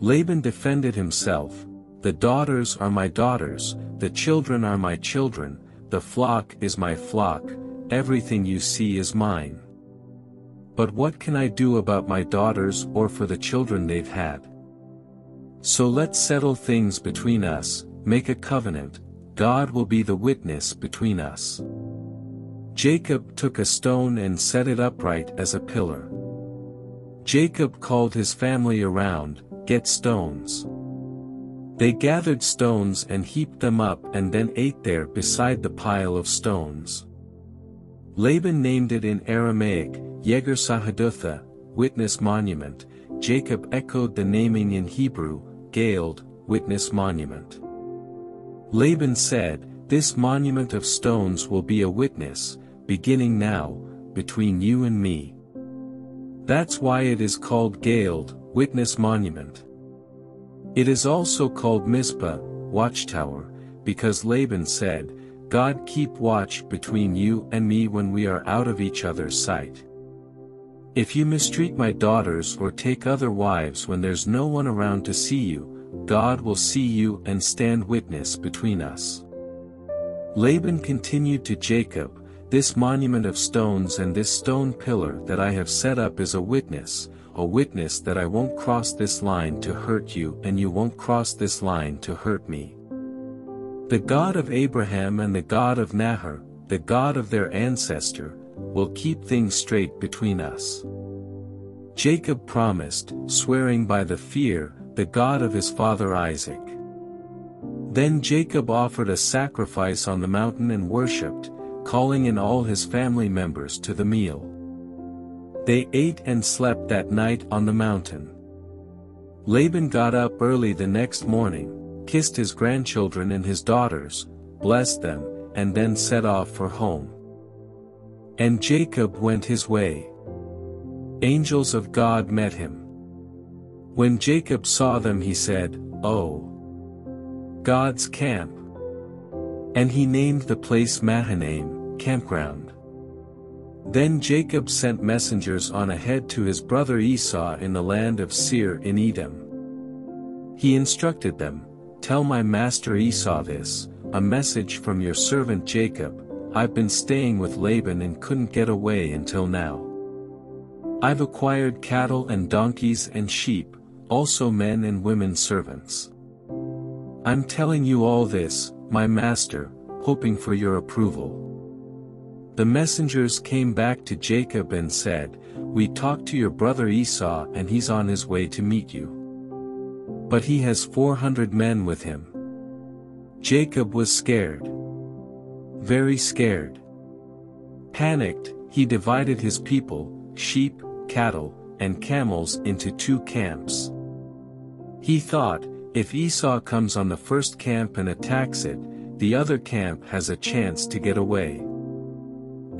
Laban defended himself, The daughters are my daughters, the children are my children, the flock is my flock, everything you see is mine. But what can I do about my daughters or for the children they've had? So let's settle things between us, make a covenant, God will be the witness between us. Jacob took a stone and set it upright as a pillar. Jacob called his family around, get stones. They gathered stones and heaped them up and then ate there beside the pile of stones. Laban named it in Aramaic, Yeger Sahadutha, witness monument. Jacob echoed the naming in Hebrew, Gald, witness monument. Laban said, this monument of stones will be a witness, beginning now, between you and me. That's why it is called Gald, witness monument. It is also called Mizpah, watchtower, because Laban said, God keep watch between you and me when we are out of each other's sight. If you mistreat my daughters or take other wives when there's no one around to see you, God will see you and stand witness between us. Laban continued to Jacob, this monument of stones and this stone pillar that I have set up is a witness, a witness that I won't cross this line to hurt you and you won't cross this line to hurt me. The God of Abraham and the God of Nahor, the God of their ancestor, will keep things straight between us. Jacob promised, swearing by the fear, the God of his father Isaac. Then Jacob offered a sacrifice on the mountain and worshipped, calling in all his family members to the meal. They ate and slept that night on the mountain. Laban got up early the next morning, kissed his grandchildren and his daughters, blessed them, and then set off for home. And Jacob went his way. Angels of God met him. When Jacob saw them he said, Oh! God's camp! And he named the place Mahanaim, campground. Then Jacob sent messengers on ahead to his brother Esau in the land of Seir in Edom. He instructed them, Tell my master Esau this, a message from your servant Jacob, I've been staying with Laban and couldn't get away until now. I've acquired cattle and donkeys and sheep, also men and women servants. I'm telling you all this, my master, hoping for your approval. The messengers came back to Jacob and said, We talked to your brother Esau and he's on his way to meet you. But he has four hundred men with him. Jacob was scared. Very scared. Panicked, he divided his people, sheep, cattle, and camels into two camps. He thought, if Esau comes on the first camp and attacks it, the other camp has a chance to get away.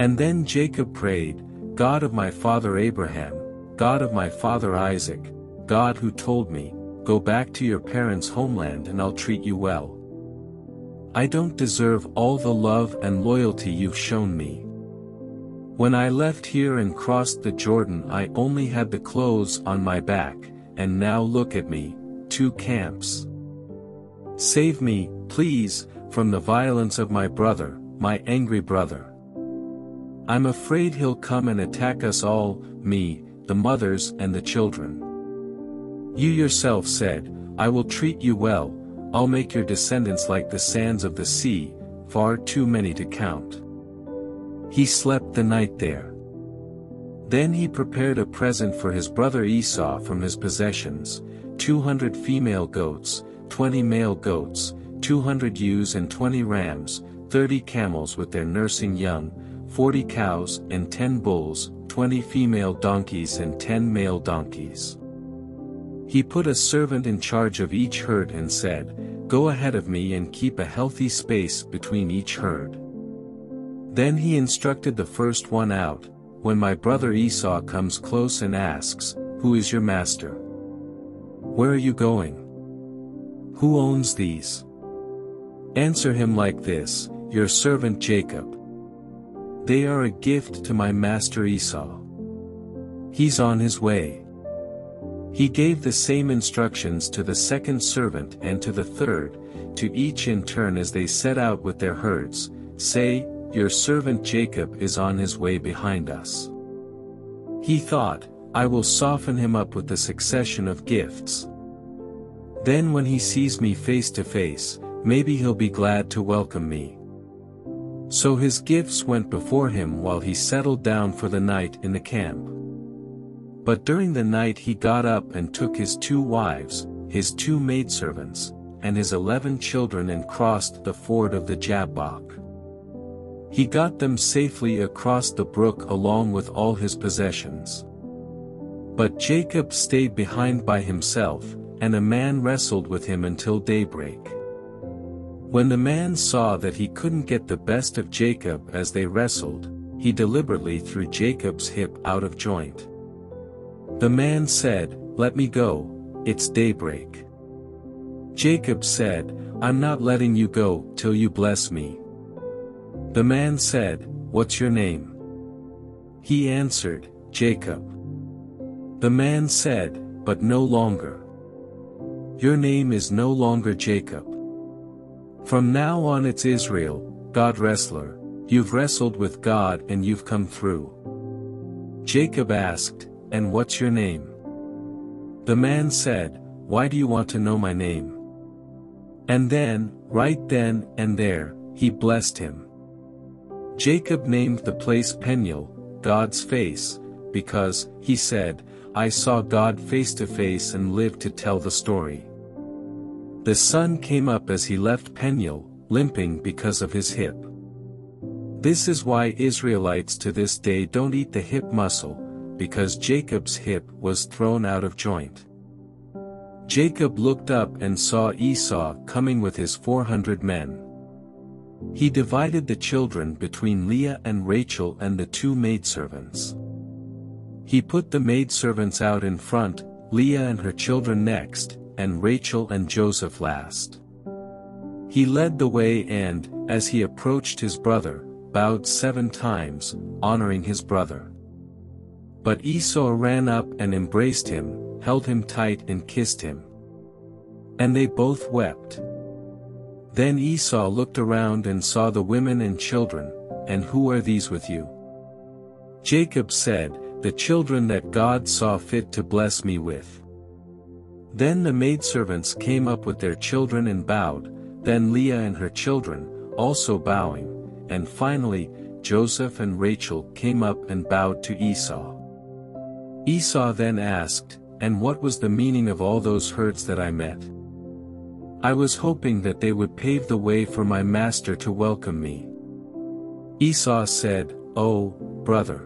And then Jacob prayed, God of my father Abraham, God of my father Isaac, God who told me, Go back to your parents' homeland and I'll treat you well. I don't deserve all the love and loyalty you've shown me. When I left here and crossed the Jordan I only had the clothes on my back, and now look at me, two camps. Save me, please, from the violence of my brother, my angry brother. I'm afraid he'll come and attack us all, me, the mothers and the children. You yourself said, I will treat you well, I'll make your descendants like the sands of the sea, far too many to count. He slept the night there. Then he prepared a present for his brother Esau from his possessions, two hundred female goats, twenty male goats, two hundred ewes and twenty rams, thirty camels with their nursing young, forty cows and ten bulls, twenty female donkeys and ten male donkeys. He put a servant in charge of each herd and said, Go ahead of me and keep a healthy space between each herd. Then he instructed the first one out, When my brother Esau comes close and asks, Who is your master? Where are you going? Who owns these? Answer him like this, Your servant Jacob. They are a gift to my master Esau. He's on his way. He gave the same instructions to the second servant and to the third, to each in turn as they set out with their herds, say, "Your servant Jacob is on his way behind us." He thought, "I will soften him up with the succession of gifts. Then when he sees me face to face, maybe he'll be glad to welcome me." So his gifts went before him while he settled down for the night in the camp. But during the night he got up and took his two wives, his two maidservants, and his eleven children and crossed the ford of the Jabbok. He got them safely across the brook along with all his possessions. But Jacob stayed behind by himself, and a man wrestled with him until daybreak. When the man saw that he couldn't get the best of Jacob as they wrestled, he deliberately threw Jacob's hip out of joint. The man said, "Let me go, it's daybreak." Jacob said, "I'm not letting you go till you bless me." The man said, "What's your name?" He answered, "Jacob." The man said, "But no longer. Your name is no longer Jacob. From now on it's Israel, God wrestler. You've wrestled with God and you've come through." Jacob asked, "And what's your name?" The man said, "Why do you want to know my name?" And then, right then and there, he blessed him. Jacob named the place Peniel, God's face, because, he said, "I saw God face to face and lived to tell the story." The sun came up as he left Peniel, limping because of his hip. This is why Israelites to this day don't eat the hip muscle, because Jacob's hip was thrown out of joint. Jacob looked up and saw Esau coming with his four hundred men. He divided the children between Leah and Rachel and the two maidservants. He put the maidservants out in front, Leah and her children next, and Rachel and Joseph last. He led the way and, as he approached his brother, bowed seven times, honoring his brother. But Esau ran up and embraced him, held him tight and kissed him. And they both wept. Then Esau looked around and saw the women and children, "And who are these with you?" Jacob said, "The children that God saw fit to bless me with." Then the maidservants came up with their children and bowed, then Leah and her children, also bowing, and finally, Joseph and Rachel came up and bowed to Esau. Esau then asked, "And what was the meaning of all those herds that I met? I was hoping that they would pave the way for my master to welcome me." Esau said, "Oh, brother,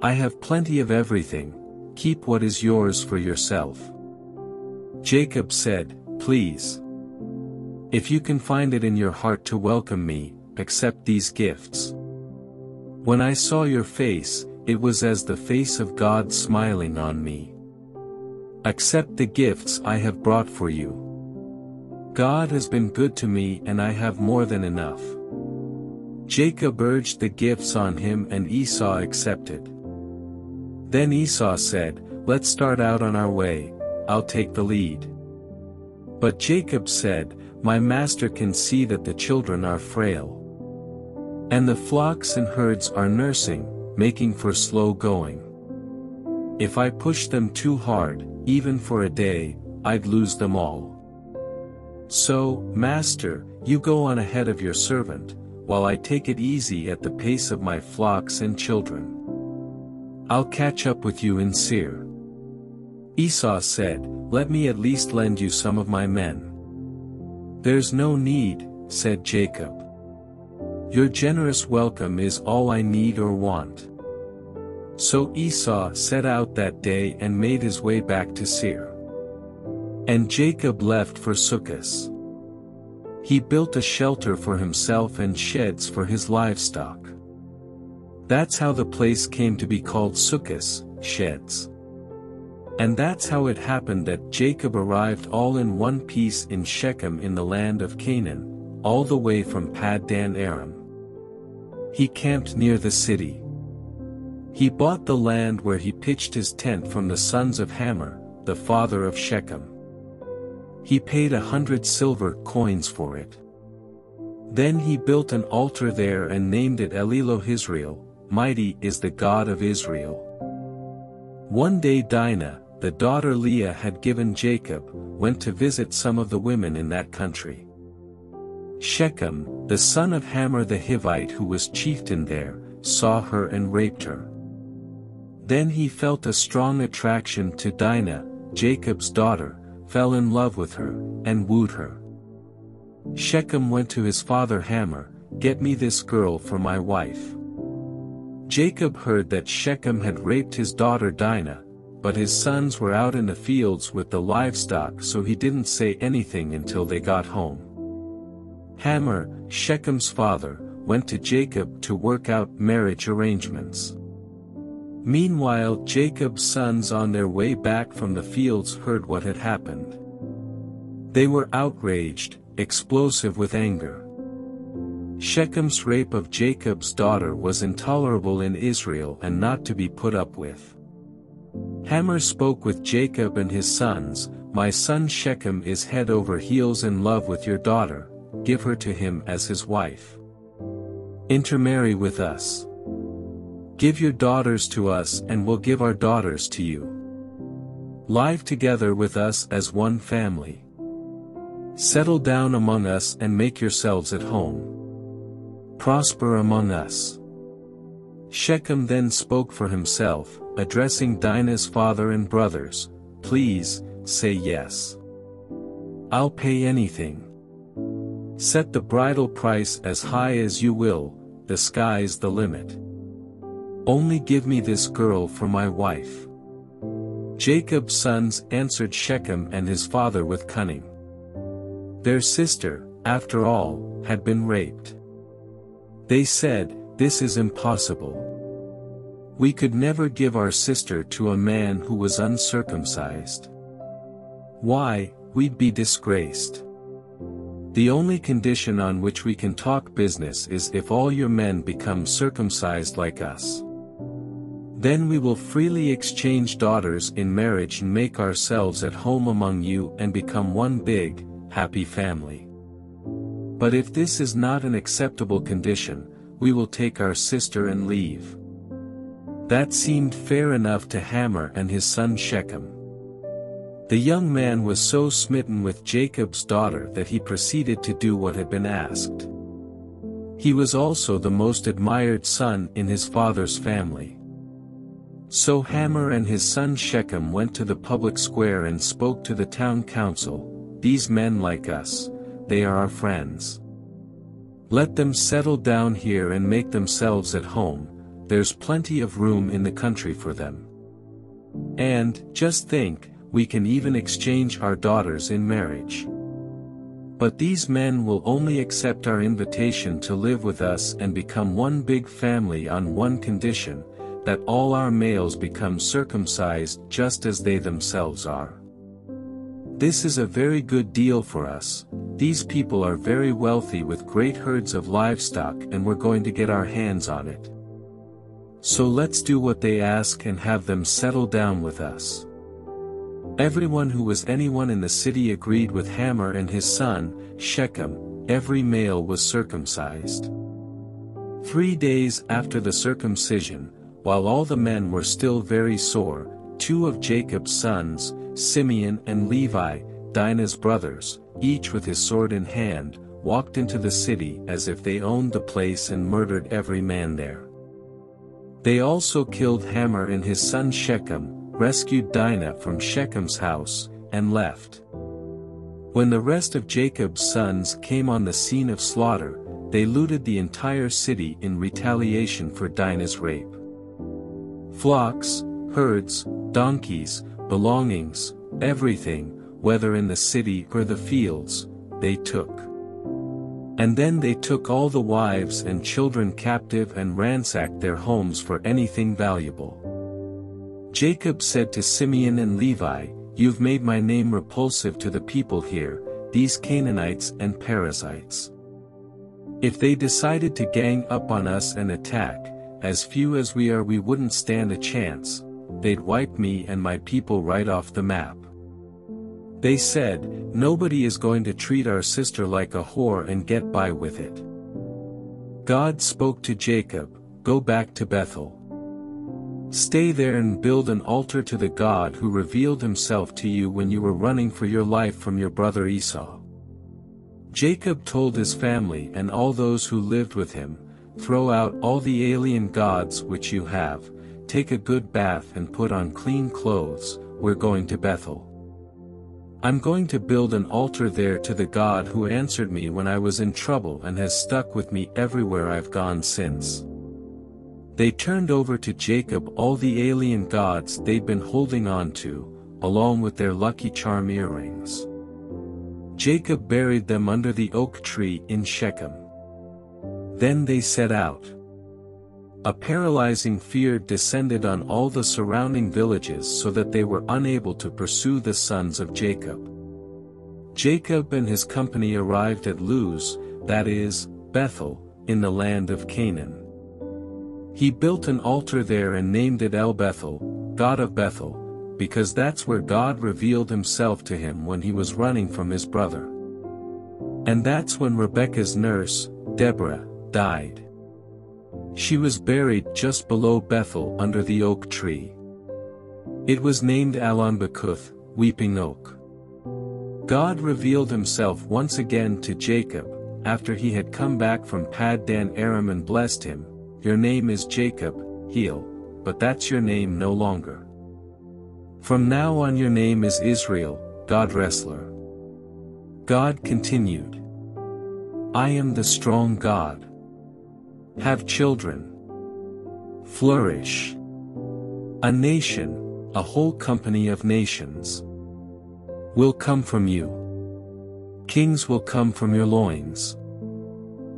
I have plenty of everything, keep what is yours for yourself." Jacob said, "Please. If you can find it in your heart to welcome me, accept these gifts. When I saw your face, it was as the face of God smiling on me. Accept the gifts I have brought for you. God has been good to me and I have more than enough." Jacob urged the gifts on him and Esau accepted. Then Esau said, "Let's start out on our way, I'll take the lead." But Jacob said, "My master can see that the children are frail. And the flocks and herds are nursing, making for slow going. If I push them too hard, even for a day, I'd lose them all. So, master, you go on ahead of your servant, while I take it easy at the pace of my flocks and children. I'll catch up with you in Seir." Esau said, "Let me at least lend you some of my men." "There's no need," said Jacob. "Your generous welcome is all I need or want." So Esau set out that day and made his way back to Seir. And Jacob left for Succoth. He built a shelter for himself and sheds for his livestock. That's how the place came to be called Succoth, sheds. And that's how it happened that Jacob arrived all in one piece in Shechem in the land of Canaan, all the way from Paddan Aram. He camped near the city. He bought the land where he pitched his tent from the sons of Hamor, the father of Shechem. He paid a hundred silver coins for it. Then he built an altar there and named it Elilo Israel, mighty is the God of Israel. One day Dinah, the daughter Leah had given Jacob, went to visit some of the women in that country. Shechem, the son of Hamor the Hivite who was chieftain there, saw her and raped her. Then he felt a strong attraction to Dinah, Jacob's daughter, fell in love with her, and wooed her. Shechem went to his father Hamor, "Get me this girl for my wife." Jacob heard that Shechem had raped his daughter Dinah, but his sons were out in the fields with the livestock, so he didn't say anything until they got home. Hamor, Shechem's father, went to Jacob to work out marriage arrangements. Meanwhile, Jacob's sons on their way back from the fields heard what had happened. They were outraged, explosive with anger. Shechem's rape of Jacob's daughter was intolerable in Israel and not to be put up with. Hamor spoke with Jacob and his sons, "My son Shechem is head over heels in love with your daughter, give her to him as his wife. Intermarry with us. Give your daughters to us and we'll give our daughters to you. Live together with us as one family. Settle down among us and make yourselves at home. Prosper among us." Shechem then spoke for himself, addressing Dinah's father and brothers, "Please, say yes. I'll pay anything. Set the bridal price as high as you will, the sky's the limit. Only give me this girl for my wife." Jacob's sons answered Shechem and his father with cunning. Their sister, after all, had been raped. They said, "This is impossible. We could never give our sister to a man who was uncircumcised. Why, we'd be disgraced. The only condition on which we can talk business is if all your men become circumcised like us. Then we will freely exchange daughters in marriage and make ourselves at home among you and become one big, happy family. But if this is not an acceptable condition, we will take our sister and leave." That seemed fair enough to Hamor and his son Shechem. The young man was so smitten with Jacob's daughter that he proceeded to do what had been asked. He was also the most admired son in his father's family. So Hamor and his son Shechem went to the public square and spoke to the town council, "These men like us, they are our friends. Let them settle down here and make themselves at home, there's plenty of room in the country for them. And, just think, we can even exchange our daughters in marriage. But these men will only accept our invitation to live with us and become one big family on one condition, that all our males become circumcised just as they themselves are. This is a very good deal for us. These people are very wealthy with great herds of livestock and we're going to get our hands on it. So let's do what they ask and have them settle down with us." Everyone who was anyone in the city agreed with Hamor and his son, Shechem. Every male was circumcised. Three days after the circumcision, while all the men were still very sore, two of Jacob's sons, Simeon and Levi, Dinah's brothers, each with his sword in hand, walked into the city as if they owned the place and murdered every man there. They also killed Hamor and his son Shechem, rescued Dinah from Shechem's house, and left. When the rest of Jacob's sons came on the scene of slaughter, they looted the entire city in retaliation for Dinah's rape. Flocks, herds, donkeys, belongings, everything, whether in the city or the fields, they took. And then they took all the wives and children captive and ransacked their homes for anything valuable. Jacob said to Simeon and Levi, "You've made my name repulsive to the people here, these Canaanites and Perizzites. If they decided to gang up on us and attack, As few as we are, we wouldn't stand a chance. They'd wipe me and my people right off the map. They said, nobody is going to treat our sister like a whore and get by with it. God spoke to Jacob, go back to Bethel. Stay there and build an altar to the God who revealed himself to you when you were running for your life from your brother Esau. Jacob told his family and all those who lived with him, throw out all the alien gods which you have, take a good bath and put on clean clothes, we're going to Bethel. I'm going to build an altar there to the God who answered me when I was in trouble and has stuck with me everywhere I've gone since. They turned over to Jacob all the alien gods they'd been holding on to, along with their lucky charm earrings. Jacob buried them under the oak tree in Shechem. Then they set out. A paralyzing fear descended on all the surrounding villages so that they were unable to pursue the sons of Jacob. Jacob and his company arrived at Luz, that is, Bethel, in the land of Canaan. He built an altar there and named it El Bethel, God of Bethel, because that's where God revealed himself to him when he was running from his brother. And that's when Rebekah's nurse, Deborah, died. She was buried just below Bethel under the oak tree. It was named Alon Bakuth, Weeping Oak. God revealed himself once again to Jacob, after he had come back from Paddan Aram and blessed him, your name is Jacob, Heel, but that's your name no longer. From now on your name is Israel, God Wrestler. God continued. I am the strong God. Have children. Flourish. A nation, a whole company of nations, will come from you. Kings will come from your loins.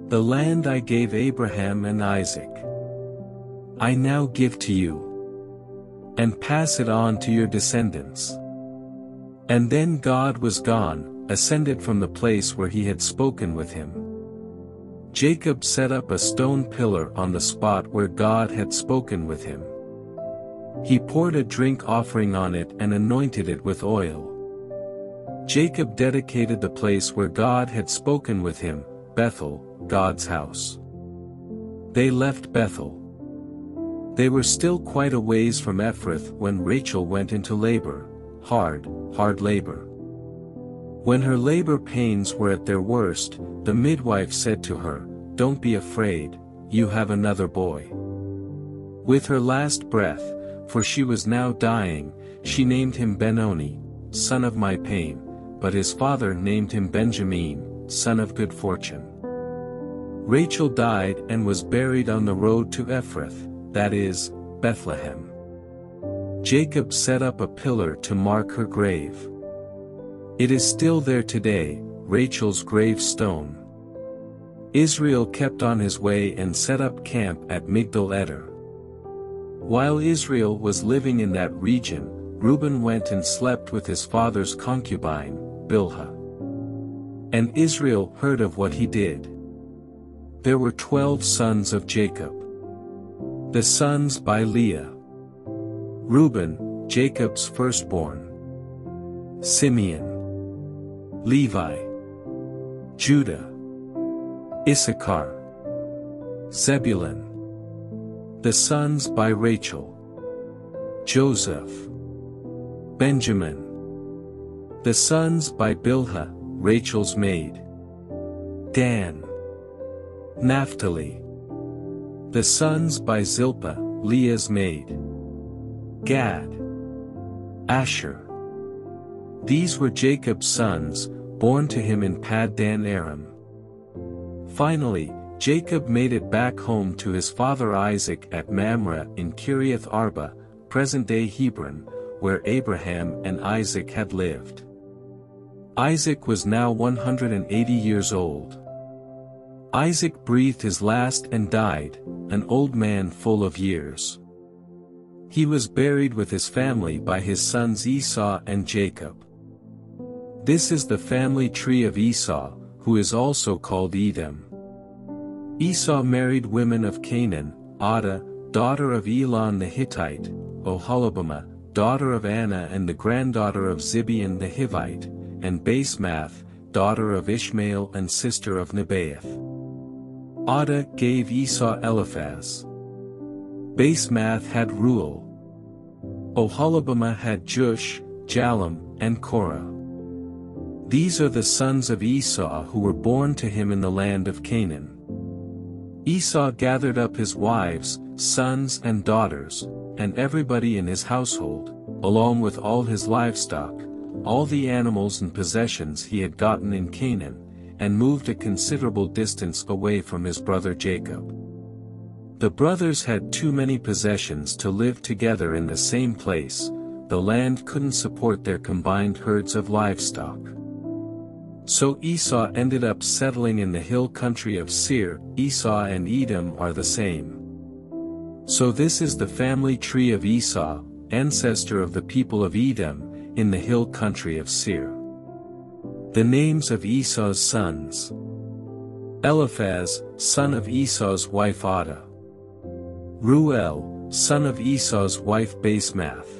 The land I gave Abraham and Isaac, I now give to you, and pass it on to your descendants. And then God was gone, ascended from the place where he had spoken with him. Jacob set up a stone pillar on the spot where God had spoken with him. He poured a drink offering on it and anointed it with oil. Jacob dedicated the place where God had spoken with him, Bethel, God's house. They left Bethel. They were still quite a ways from Ephrath when Rachel went into labor, hard, hard labor. When her labor pains were at their worst, the midwife said to her, don't be afraid, you have another boy. With her last breath, for she was now dying, she named him Benoni, son of my pain, but his father named him Benjamin, son of good fortune. Rachel died and was buried on the road to Ephrath, that is, Bethlehem. Jacob set up a pillar to mark her grave. It is still there today, Rachel's gravestone. Israel kept on his way and set up camp at Migdal Eder. While Israel was living in that region, Reuben went and slept with his father's concubine, Bilhah. And Israel heard of what he did. There were twelve sons of Jacob. The sons by Leah. Reuben, Jacob's firstborn. Simeon. Levi, Judah, Issachar, Zebulun, the sons by Rachel, Joseph, Benjamin, the sons by Bilhah, Rachel's maid, Dan, Naphtali, the sons by Zilpah, Leah's maid, Gad, Asher. These were Jacob's sons, born to him in Paddan Aram. Finally, Jacob made it back home to his father Isaac at Mamre in Kiriath Arba, present-day Hebron, where Abraham and Isaac had lived. Isaac was now one hundred eighty years old. Isaac breathed his last and died, an old man full of years. He was buried with his family by his sons Esau and Jacob. This is the family tree of Esau, who is also called Edom. Esau married women of Canaan, Ada, daughter of Elon the Hittite, Oholibamah, daughter of Anna and the granddaughter of Zibeon the Hivite, and Basemath, daughter of Ishmael and sister of Nebaioth. Ada gave Esau Eliphaz. Basemath had Reuel. Oholibamah had Jush, Jalam, and Korah. These are the sons of Esau who were born to him in the land of Canaan. Esau gathered up his wives, sons and daughters, and everybody in his household, along with all his livestock, all the animals and possessions he had gotten in Canaan, and moved a considerable distance away from his brother Jacob. The brothers had too many possessions to live together in the same place. The land couldn't support their combined herds of livestock. So Esau ended up settling in the hill country of Seir. Esau and Edom are the same. So this is the family tree of Esau, ancestor of the people of Edom, in the hill country of Seir. The names of Esau's sons. Eliphaz, son of Esau's wife Ada. Reuel, son of Esau's wife Basemath.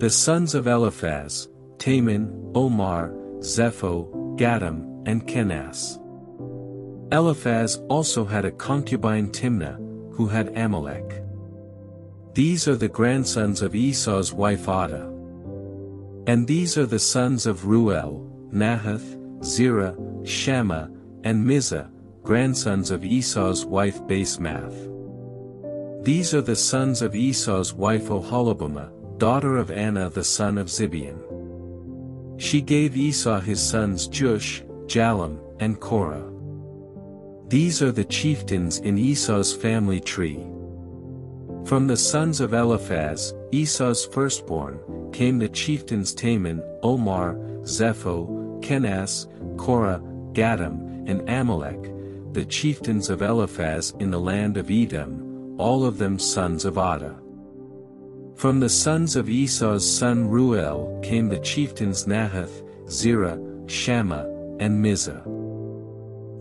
The sons of Eliphaz, Teman, Omar, Zepho, Gatam, and Kenaz. Eliphaz also had a concubine Timnah, who had Amalek. These are the grandsons of Esau's wife Ada. And these are the sons of Reuel, Nahath, Zerah, Shammah, and Mizah, grandsons of Esau's wife Basemath. These are the sons of Esau's wife Oholibamah, daughter of Anna the son of Zibeon. She gave Esau his sons Jush, Jalam, and Korah. These are the chieftains in Esau's family tree. From the sons of Eliphaz, Esau's firstborn, came the chieftains Teman, Omar, Zepho, Kenaz, Korah, Gatam, and Amalek, the chieftains of Eliphaz in the land of Edom, all of them sons of Ada. From the sons of Esau's son Reuel came the chieftains Nahath, Zerah, Shammah, and Mizah.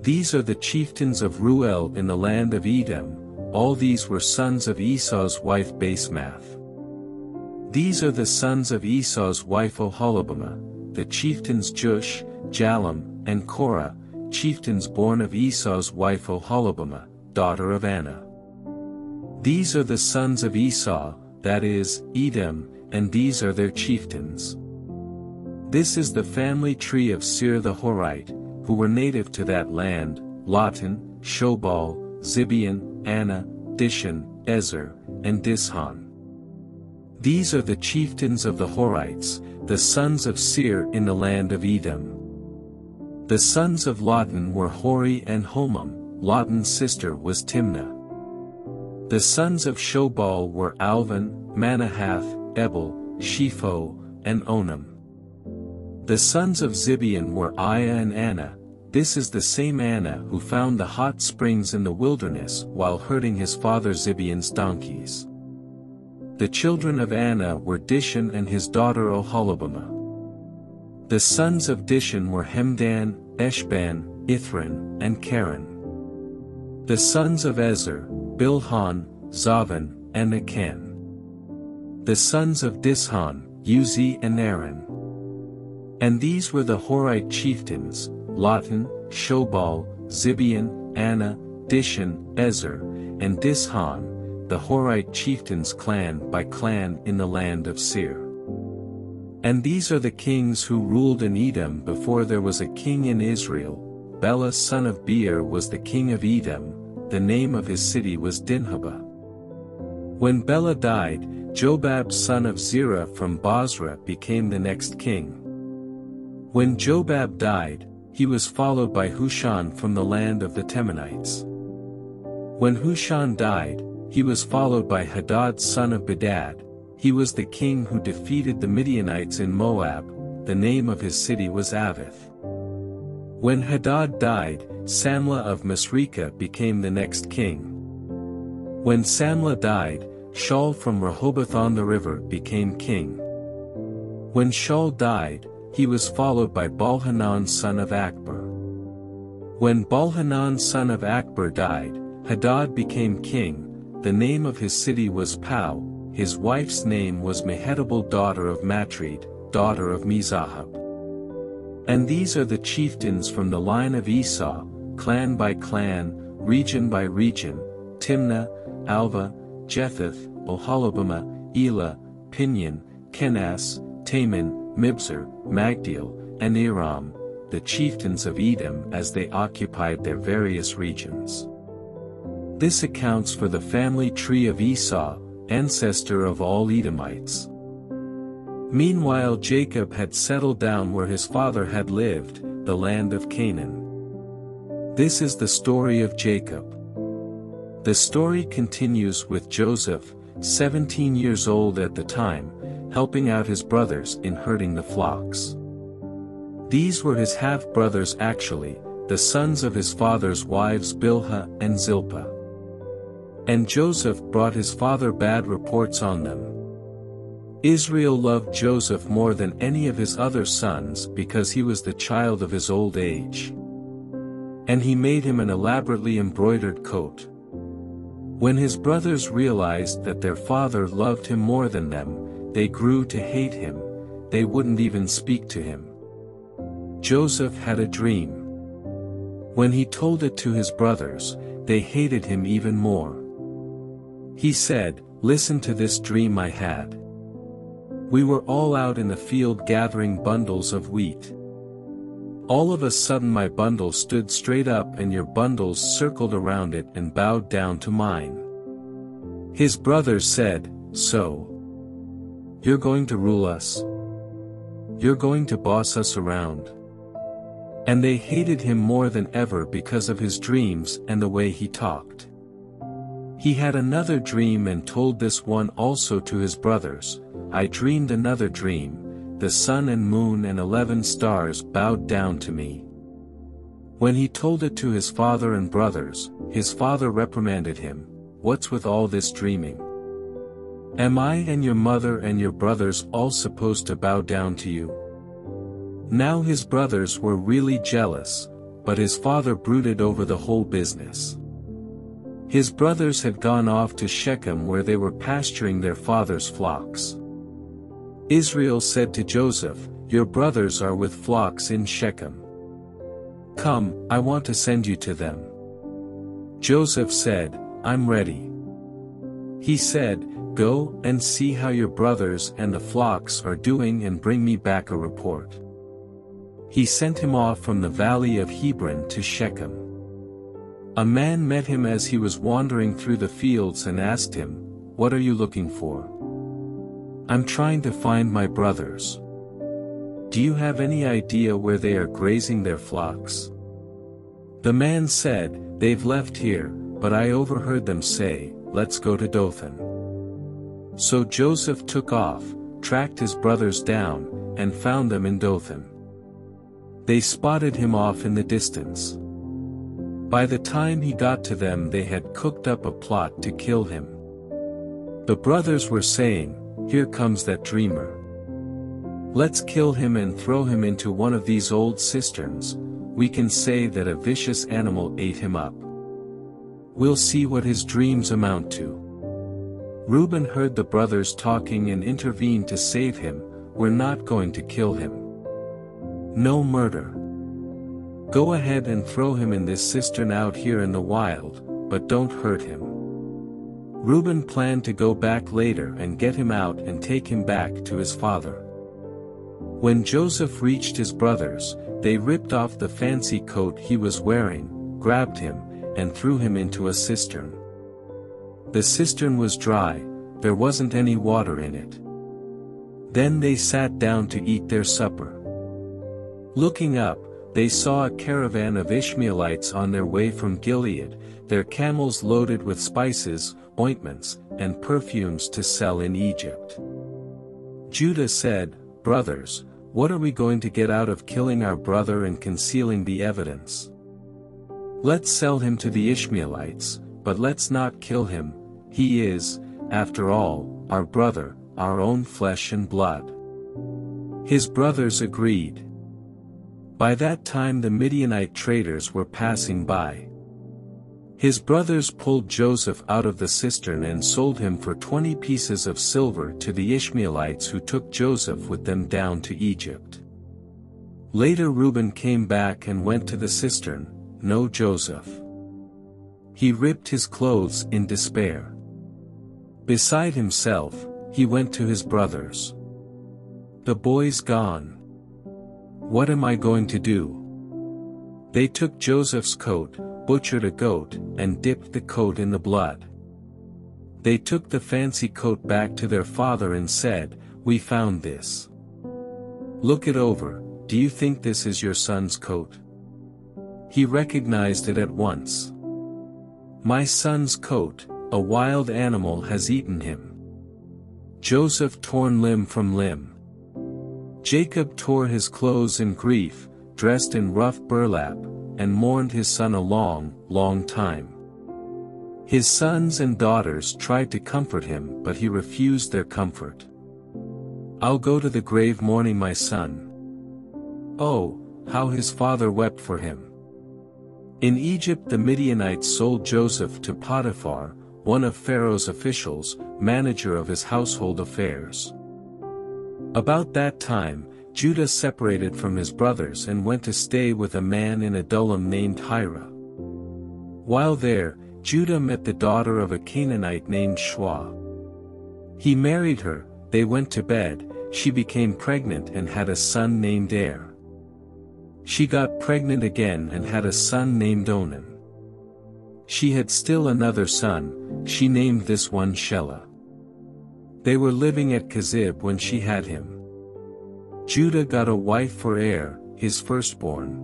These are the chieftains of Reuel in the land of Edom, all these were sons of Esau's wife Basemath. These are the sons of Esau's wife Oholibamah, the chieftains Jush, Jalam, and Korah, chieftains born of Esau's wife Oholibamah, daughter of Anna. These are the sons of Esau, that is, Edom, and these are their chieftains. This is the family tree of Seir the Horite, who were native to that land, Lotan, Shobal, Zibeon, Anna, Dishon, Ezer, and Dishon. These are the chieftains of the Horites, the sons of Seir in the land of Edom. The sons of Lotan were Hori and Homam. Lotan's sister was Timnah. The sons of Shobal were Alvan, Manahath, Ebal, Shepho, and Onam. The sons of Zibeon were Aiah and Anna. This is the same Anna who found the hot springs in the wilderness while herding his father Zibeon's donkeys. The children of Anna were Dishon and his daughter Oholibamah. The sons of Dishon were Hemdan, Eshban, Ithran, and Karan. The sons of Ezer, Bilhan, Zavan, and Achan. The sons of Dishon, Uzi and Aaron. And these were the Horite chieftains, Lotan, Shobal, Zibeon, Anna, Dishon, Ezer, and Dishon, the Horite chieftains clan by clan in the land of Seir. And these are the kings who ruled in Edom before there was a king in Israel. Bela son of Beor was the king of Edom. The name of his city was Dinhabah. When Bela died, Jobab son of Zerah from Bozrah became the next king. When Jobab died, he was followed by Hushan from the land of the Temanites. When Hushan died, he was followed by Hadad son of Bedad. He was the king who defeated the Midianites in Moab. The name of his city was Avith. When Hadad died, Samlah of Masrekah became the next king. When Samlah died, Shaul from Rehoboth on the river became king. When Shaul died, he was followed by Balhanan son of Akbor. When Balhanan son of Akbor died, Hadad became king. The name of his city was Pau, his wife's name was Mehetabel, daughter of Matred, daughter of Mezahab. And these are the chieftains from the line of Esau, clan by clan, region by region: Timnah, Alva, Jetheth, Oholibamah, Elah, Pinyon, Kenaz, Taman, Mibzar, Magdiel, and Aram, the chieftains of Edom as they occupied their various regions. This accounts for the family tree of Esau, ancestor of all Edomites. Meanwhile Jacob had settled down where his father had lived, the land of Canaan. This is the story of Jacob. The story continues with Joseph, seventeen years old at the time, helping out his brothers in herding the flocks. These were his half-brothers actually, the sons of his father's wives Bilhah and Zilpah. And Joseph brought his father bad reports on them. Israel loved Joseph more than any of his other sons because he was the child of his old age. And he made him an elaborately embroidered coat. When his brothers realized that their father loved him more than them, they grew to hate him, they wouldn't even speak to him. Joseph had a dream. When he told it to his brothers, they hated him even more. He said, "Listen to this dream I had. We were all out in the field gathering bundles of wheat. All of a sudden my bundle stood straight up and your bundles circled around it and bowed down to mine." His brothers said, "So you're going to rule us? You're going to boss us around?" And they hated him more than ever because of his dreams and the way he talked. He had another dream and told this one also to his brothers. "I dreamed another dream, the sun and moon and eleven stars bowed down to me." When he told it to his father and brothers, his father reprimanded him, "What's with all this dreaming? Am I and your mother and your brothers all supposed to bow down to you?" Now his brothers were really jealous, but his father brooded over the whole business. His brothers had gone off to Shechem where they were pasturing their father's flocks. Israel said to Joseph, "Your brothers are with flocks in Shechem. Come, I want to send you to them." Joseph said, "I'm ready." He said, "Go and see how your brothers and the flocks are doing and bring me back a report." He sent him off from the valley of Hebron to Shechem. A man met him as he was wandering through the fields and asked him, "What are you looking for?" "I'm trying to find my brothers. Do you have any idea where they are grazing their flocks?" The man said, "They've left here, but I overheard them say, 'Let's go to Dothan.'" So Joseph took off, tracked his brothers down, and found them in Dothan. They spotted him off in the distance. By the time he got to them they had cooked up a plot to kill him. The brothers were saying, "Here comes that dreamer. Let's kill him and throw him into one of these old cisterns, we can say that a vicious animal ate him up. We'll see what his dreams amount to." Reuben heard the brothers talking and intervened to save him, "We're not going to kill him. No murder. Go ahead and throw him in this cistern out here in the wild, but don't hurt him." Reuben planned to go back later and get him out and take him back to his father. When Joseph reached his brothers, they ripped off the fancy coat he was wearing, grabbed him, and threw him into a cistern. The cistern was dry, there wasn't any water in it. Then they sat down to eat their supper. Looking up, they saw a caravan of Ishmaelites on their way from Gilead, their camels loaded with spices, ointments, and perfumes to sell in Egypt. Judah said, "Brothers, what are we going to get out of killing our brother and concealing the evidence? Let's sell him to the Ishmaelites, but let's not kill him, he is, after all, our brother, our own flesh and blood." His brothers agreed. By that time the Midianite traders were passing by. His brothers pulled Joseph out of the cistern and sold him for twenty pieces of silver to the Ishmaelites, who took Joseph with them down to Egypt. Later Reuben came back and went to the cistern, no Joseph. He ripped his clothes in despair. Beside himself, he went to his brothers. The boy's gone. What am I going to do? They took Joseph's coat, butchered a goat, and dipped the coat in the blood. They took the fancy coat back to their father and said, "We found this. Look it over. Do you think this is your son's coat?" He recognized it at once. "My son's coat, a wild animal has eaten him." Joseph torn limb from limb. Jacob tore his clothes in grief, dressed in rough burlap, and mourned his son a long, long time. His sons and daughters tried to comfort him, but he refused their comfort. "I'll go to the grave mourning my son." Oh, how his father wept for him. In Egypt the Midianites sold Joseph to Potiphar, one of Pharaoh's officials, manager of his household affairs. About that time, Judah separated from his brothers and went to stay with a man in Adullam named Hirah. While there, Judah met the daughter of a Canaanite named Shuah. He married her, they went to bed, she became pregnant and had a son named Er. She got pregnant again and had a son named Onan. She had still another son, she named this one Shelah. They were living at Kazib when she had him. Judah got a wife for Er, his firstborn.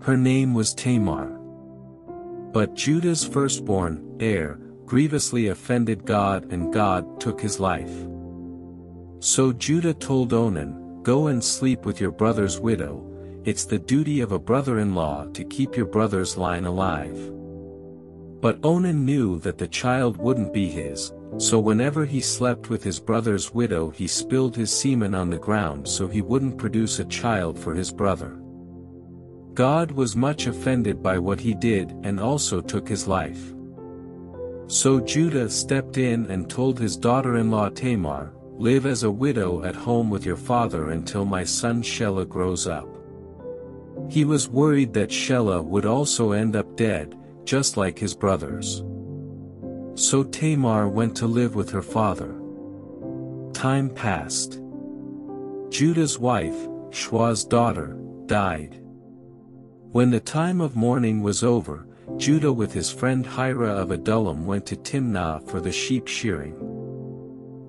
Her name was Tamar. But Judah's firstborn, Er, grievously offended God and God took his life. So Judah told Onan, "Go and sleep with your brother's widow, it's the duty of a brother-in-law to keep your brother's line alive." But Onan knew that the child wouldn't be his, so whenever he slept with his brother's widow he spilled his semen on the ground so he wouldn't produce a child for his brother. God was much offended by what he did and also took his life. So Judah stepped in and told his daughter-in-law Tamar, "Live as a widow at home with your father until my son Shelah grows up." He was worried that Shelah would also end up dead, just like his brothers. So Tamar went to live with her father. Time passed. Judah's wife, Shuah's daughter, died. When the time of mourning was over, Judah with his friend Hirah of Adullam went to Timnah for the sheep shearing.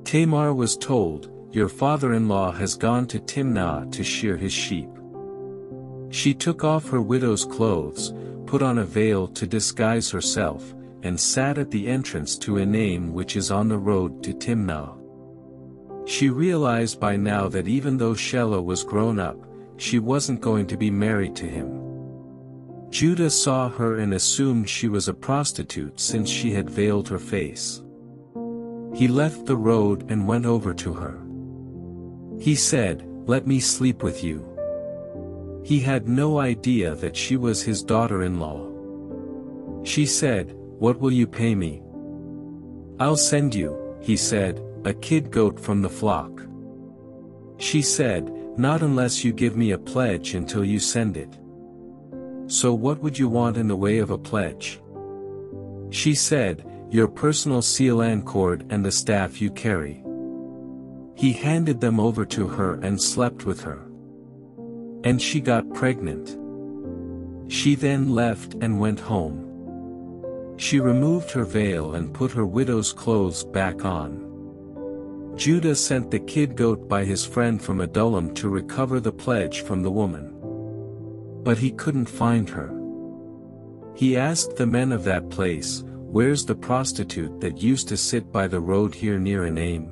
Tamar was told, "Your father-in-law has gone to Timnah to shear his sheep." She took off her widow's clothes, put on a veil to disguise herself, and sat at the entrance to Enaim, which is on the road to Timnah. She realized by now that even though Shelah was grown up, she wasn't going to be married to him. Judah saw her and assumed she was a prostitute since she had veiled her face. He left the road and went over to her. He said, "Let me sleep with you." He had no idea that she was his daughter-in-law. She said, "What will you pay me?" "I'll send you," he said, "a kid goat from the flock." She said, "Not unless you give me a pledge until you send it." "So what would you want in the way of a pledge?" She said, "Your personal seal and cord and the staff you carry." He handed them over to her and slept with her. And she got pregnant. She then left and went home. She removed her veil and put her widow's clothes back on. Judah sent the kid goat by his friend from Adullam to recover the pledge from the woman. But he couldn't find her. He asked the men of that place, "Where's the prostitute that used to sit by the road here near Enaim?"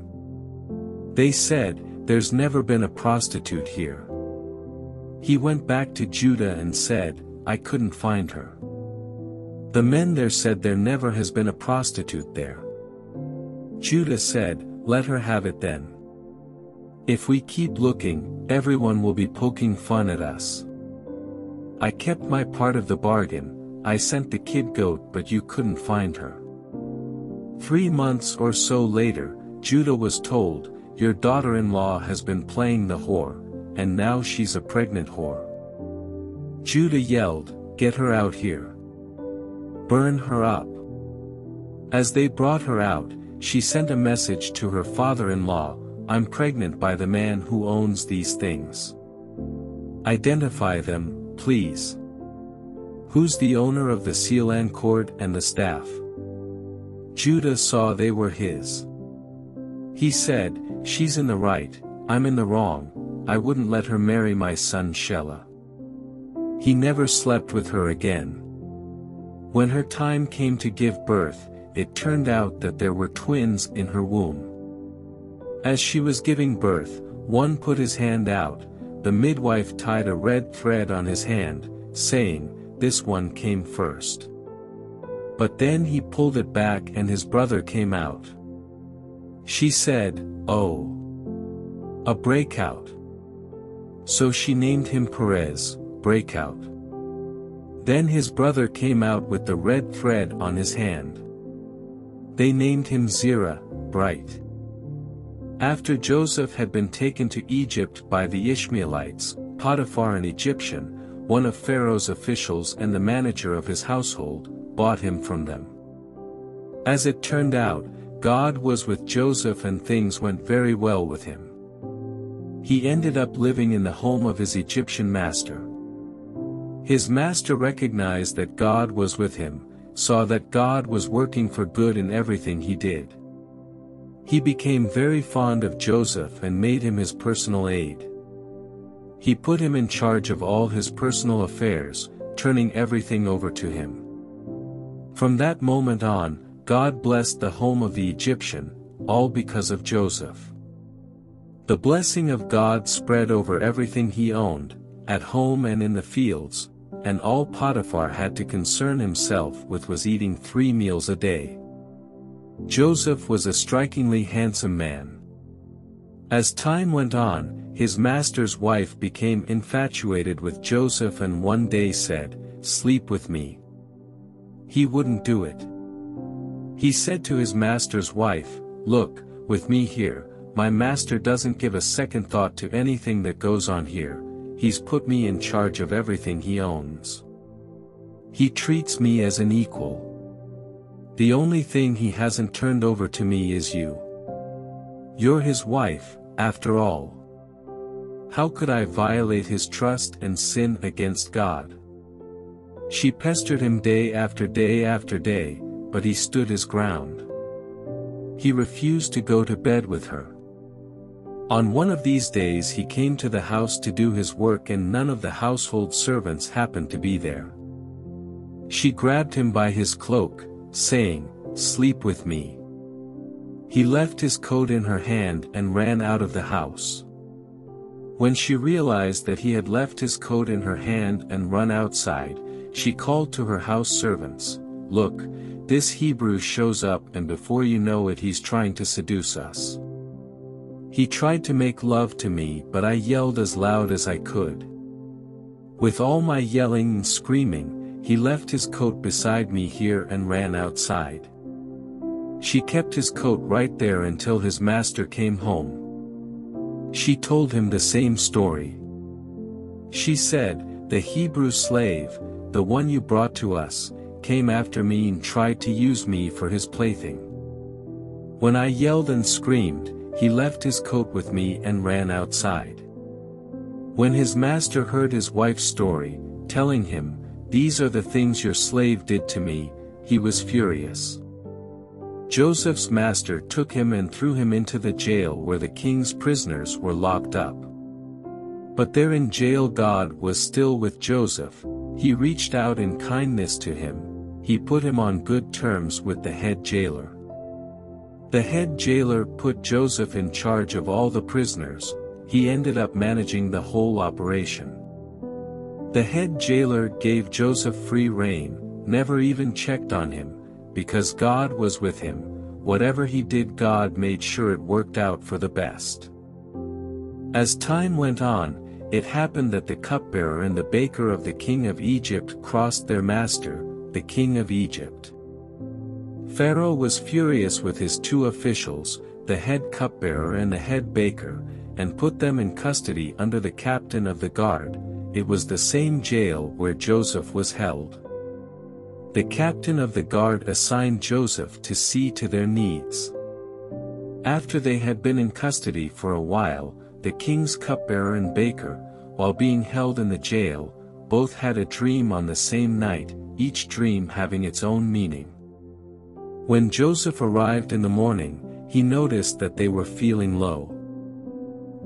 They said, "There's never been a prostitute here." He went back to Judah and said, "I couldn't find her. The men there said there never has been a prostitute there." Judah said, "Let her have it then. If we keep looking, everyone will be poking fun at us. I kept my part of the bargain, I sent the kid goat but you couldn't find her. Three months or so later, Judah was told, your daughter-in-law has been playing the whore, and now she's a pregnant whore. Judah yelled, get her out here. Burn her up. As they brought her out, she sent a message to her father-in-law, I'm pregnant by the man who owns these things. Identify them, please. Who's the owner of the seal and cord and the staff? Judah saw they were his. He said, she's in the right, I'm in the wrong, I wouldn't let her marry my son Shelah. He never slept with her again. When her time came to give birth, it turned out that there were twins in her womb. As she was giving birth, one put his hand out, the midwife tied a red thread on his hand, saying, this one came first. But then he pulled it back and his brother came out. She said, oh. A breakout. So she named him Perez, breakout. Then his brother came out with the red thread on his hand. They named him Zerah, bright. After Joseph had been taken to Egypt by the Ishmaelites, Potiphar, an Egyptian, one of Pharaoh's officials and the manager of his household, bought him from them. As it turned out, God was with Joseph and things went very well with him. He ended up living in the home of his Egyptian master. His master recognized that God was with him, saw that God was working for good in everything he did. He became very fond of Joseph and made him his personal aide. He put him in charge of all his personal affairs, turning everything over to him. From that moment on, God blessed the home of the Egyptian, all because of Joseph. The blessing of God spread over everything he owned, at home and in the fields, and all Potiphar had to concern himself with was eating three meals a day. Joseph was a strikingly handsome man. As time went on, his master's wife became infatuated with Joseph and one day said, "Sleep with me." He wouldn't do it. He said to his master's wife, "Look, with me here, my master doesn't give a second thought to anything that goes on here, he's put me in charge of everything he owns. He treats me as an equal. The only thing he hasn't turned over to me is you. You're his wife, after all. How could I violate his trust and sin against God?" She pestered him day after day after day, but he stood his ground. He refused to go to bed with her. On one of these days he came to the house to do his work and none of the household servants happened to be there. She grabbed him by his cloak, saying, "Sleep with me." He left his coat in her hand and ran out of the house. When she realized that he had left his coat in her hand and run outside, she called to her house servants, "Look, this Hebrew shows up and before you know it he's trying to seduce us. He tried to make love to me but I yelled as loud as I could. With all my yelling and screaming, he left his coat beside me here and ran outside." She kept his coat right there until his master came home. She told him the same story. She said, "The Hebrew slave, the one you brought to us, came after me and tried to use me for his plaything. When I yelled and screamed, he left his coat with me and ran outside." When his master heard his wife's story, telling him, "These are the things your slave did to me," he was furious. Joseph's master took him and threw him into the jail where the king's prisoners were locked up. But there in jail God was still with Joseph, he reached out in kindness to him, he put him on good terms with the head jailer. The head jailer put Joseph in charge of all the prisoners, he ended up managing the whole operation. The head jailer gave Joseph free rein, never even checked on him, because God was with him, whatever he did God made sure it worked out for the best. As time went on, it happened that the cupbearer and the baker of the king of Egypt crossed their master, the king of Egypt. Pharaoh was furious with his two officials, the head cupbearer and the head baker, and put them in custody under the captain of the guard. It was the same jail where Joseph was held. The captain of the guard assigned Joseph to see to their needs. After they had been in custody for a while, the king's cupbearer and baker, while being held in the jail, both had a dream on the same night, each dream having its own meaning. When Joseph arrived in the morning, he noticed that they were feeling low.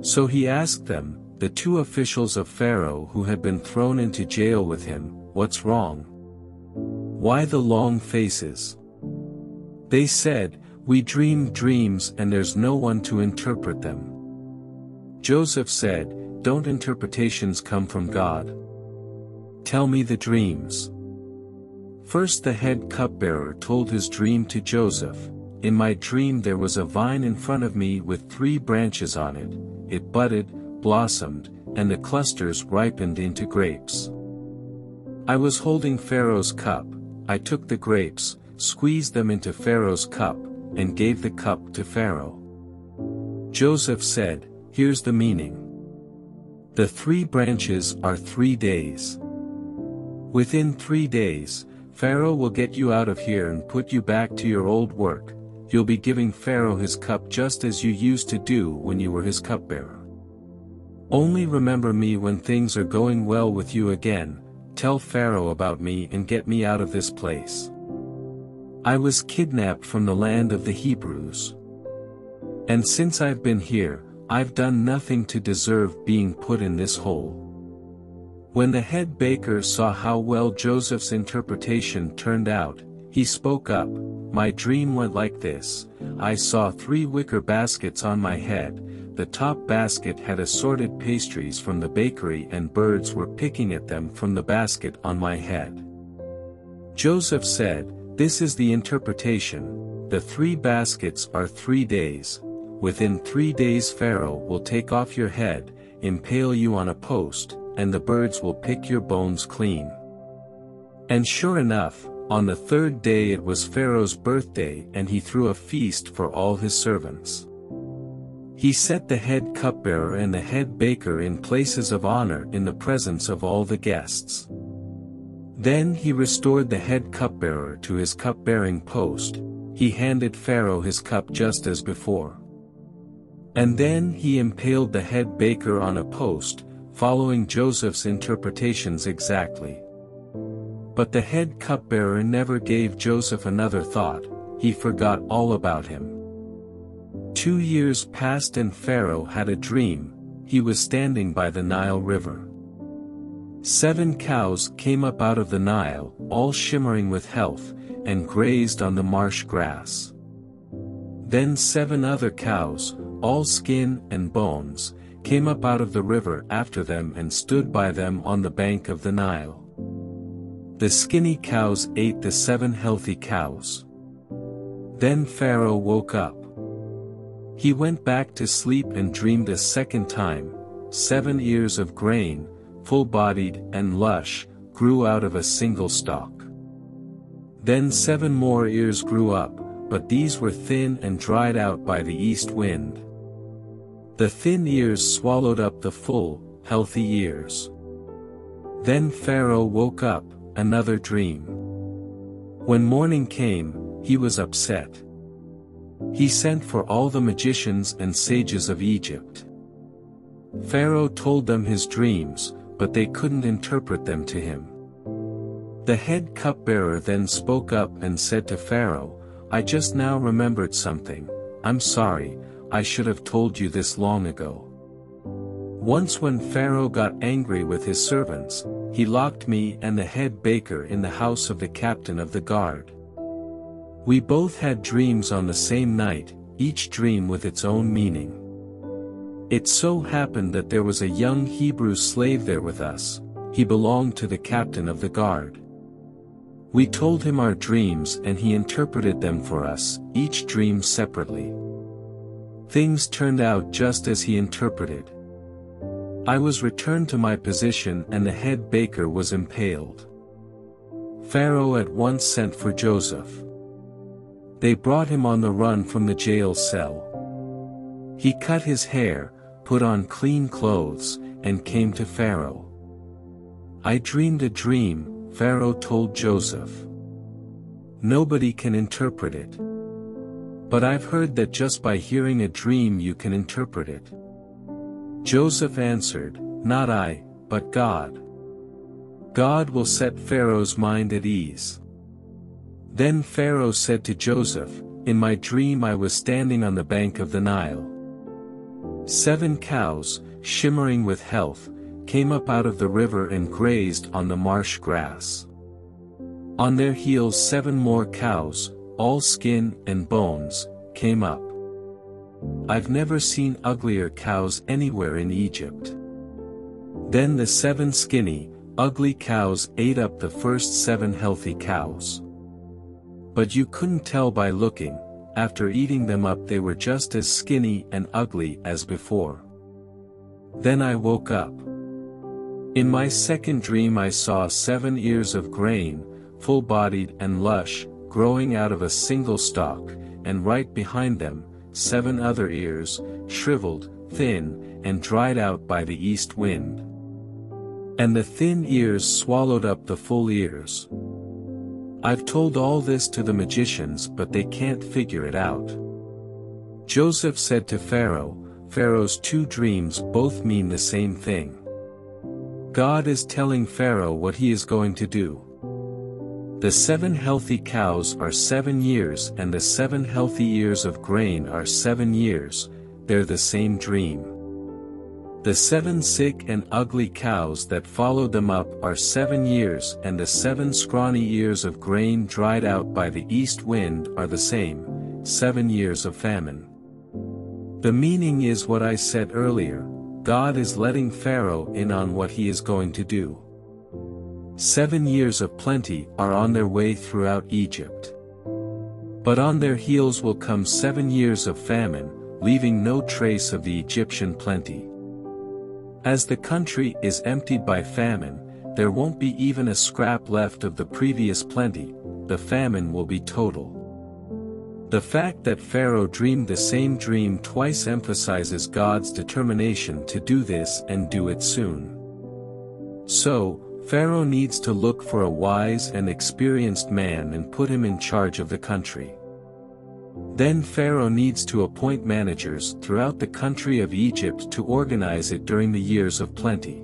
So he asked them, the two officials of Pharaoh who had been thrown into jail with him, "What's wrong? Why the long faces?" They said, "We dreamed dreams and there's no one to interpret them." Joseph said, "Don't interpretations come from God? Tell me the dreams." First the head cupbearer told his dream to Joseph. "In my dream there was a vine in front of me with three branches on it. It budded, blossomed, and the clusters ripened into grapes. I was holding Pharaoh's cup. I took the grapes, squeezed them into Pharaoh's cup, and gave the cup to Pharaoh." Joseph said, "Here's the meaning. The three branches are three days. Within three days, Pharaoh will get you out of here and put you back to your old work. You'll be giving Pharaoh his cup just as you used to do when you were his cupbearer. Only remember me when things are going well with you again. Tell Pharaoh about me and get me out of this place. I was kidnapped from the land of the Hebrews. And since I've been here, I've done nothing to deserve being put in this hole." When the head baker saw how well Joseph's interpretation turned out, he spoke up, "My dream went like this. I saw three wicker baskets on my head. The top basket had assorted pastries from the bakery and birds were picking at them from the basket on my head." Joseph said, "This is the interpretation. The three baskets are three days. Within three days Pharaoh will take off your head, impale you on a post, and the birds will pick your bones clean." And sure enough, on the third day it was Pharaoh's birthday and he threw a feast for all his servants. He set the head cupbearer and the head baker in places of honor in the presence of all the guests. Then he restored the head cupbearer to his cup-bearing post. He handed Pharaoh his cup just as before. And then he impaled the head baker on a post, following Joseph's interpretations exactly. But the head cupbearer never gave Joseph another thought. He forgot all about him. Two years passed and Pharaoh had a dream. He was standing by the Nile River. Seven cows came up out of the Nile, all shimmering with health, and grazed on the marsh grass. Then seven other cows, all skin and bones, came up out of the river after them and stood by them on the bank of the Nile. The skinny cows ate the seven healthy cows. Then Pharaoh woke up. He went back to sleep and dreamed a second time. Seven ears of grain, full-bodied and lush, grew out of a single stalk. Then seven more ears grew up, but these were thin and dried out by the east wind. The thin ears swallowed up the full, healthy ears. Then Pharaoh woke up, another dream. When morning came, he was upset. He sent for all the magicians and sages of Egypt. Pharaoh told them his dreams, but they couldn't interpret them to him. The head cupbearer then spoke up and said to Pharaoh, "I just now remembered something. I'm sorry. I should have told you this long ago. Once when Pharaoh got angry with his servants, he locked me and the head baker in the house of the captain of the guard. We both had dreams on the same night, each dream with its own meaning. It so happened that there was a young Hebrew slave there with us. He belonged to the captain of the guard. We told him our dreams and he interpreted them for us, each dream separately. Things turned out just as he interpreted. I was returned to my position and the head baker was impaled. Pharaoh at once sent for Joseph. They brought him on the run from the jail cell. He cut his hair, put on clean clothes, and came to Pharaoh. "I dreamed a dream," Pharaoh told Joseph. "Nobody can interpret it. But I've heard that just by hearing a dream you can interpret it." Joseph answered, "Not I, but God. God will set Pharaoh's mind at ease." Then Pharaoh said to Joseph, "In my dream I was standing on the bank of the Nile. Seven cows, shimmering with health, came up out of the river and grazed on the marsh grass. On their heels seven more cows, all skin and bones, came up. I've never seen uglier cows anywhere in Egypt." Then the seven skinny, ugly cows ate up the first seven healthy cows. But you couldn't tell by looking. After eating them up they were just as skinny and ugly as before. Then I woke up. In my second dream I saw seven ears of grain, full-bodied and lush, growing out of a single stalk, and right behind them, seven other ears, shriveled, thin, and dried out by the east wind. And the thin ears swallowed up the full ears. I've told all this to the magicians but they can't figure it out." Joseph said to Pharaoh, "Pharaoh's two dreams both mean the same thing. God is telling Pharaoh what he is going to do. The seven healthy cows are seven years and the seven healthy ears of grain are seven years, they're the same dream. The seven sick and ugly cows that followed them up are seven years and the seven scrawny ears of grain dried out by the east wind are the same, seven years of famine. The meaning is what I said earlier, God is letting Pharaoh in on what he is going to do. Seven years of plenty are on their way throughout Egypt. But on their heels will come seven years of famine, leaving no trace of the Egyptian plenty. As the country is emptied by famine, there won't be even a scrap left of the previous plenty, the famine will be total." The fact that Pharaoh dreamed the same dream twice emphasizes God's determination to do this and do it soon. So, Pharaoh needs to look for a wise and experienced man and put him in charge of the country. Then Pharaoh needs to appoint managers throughout the country of Egypt to organize it during the years of plenty.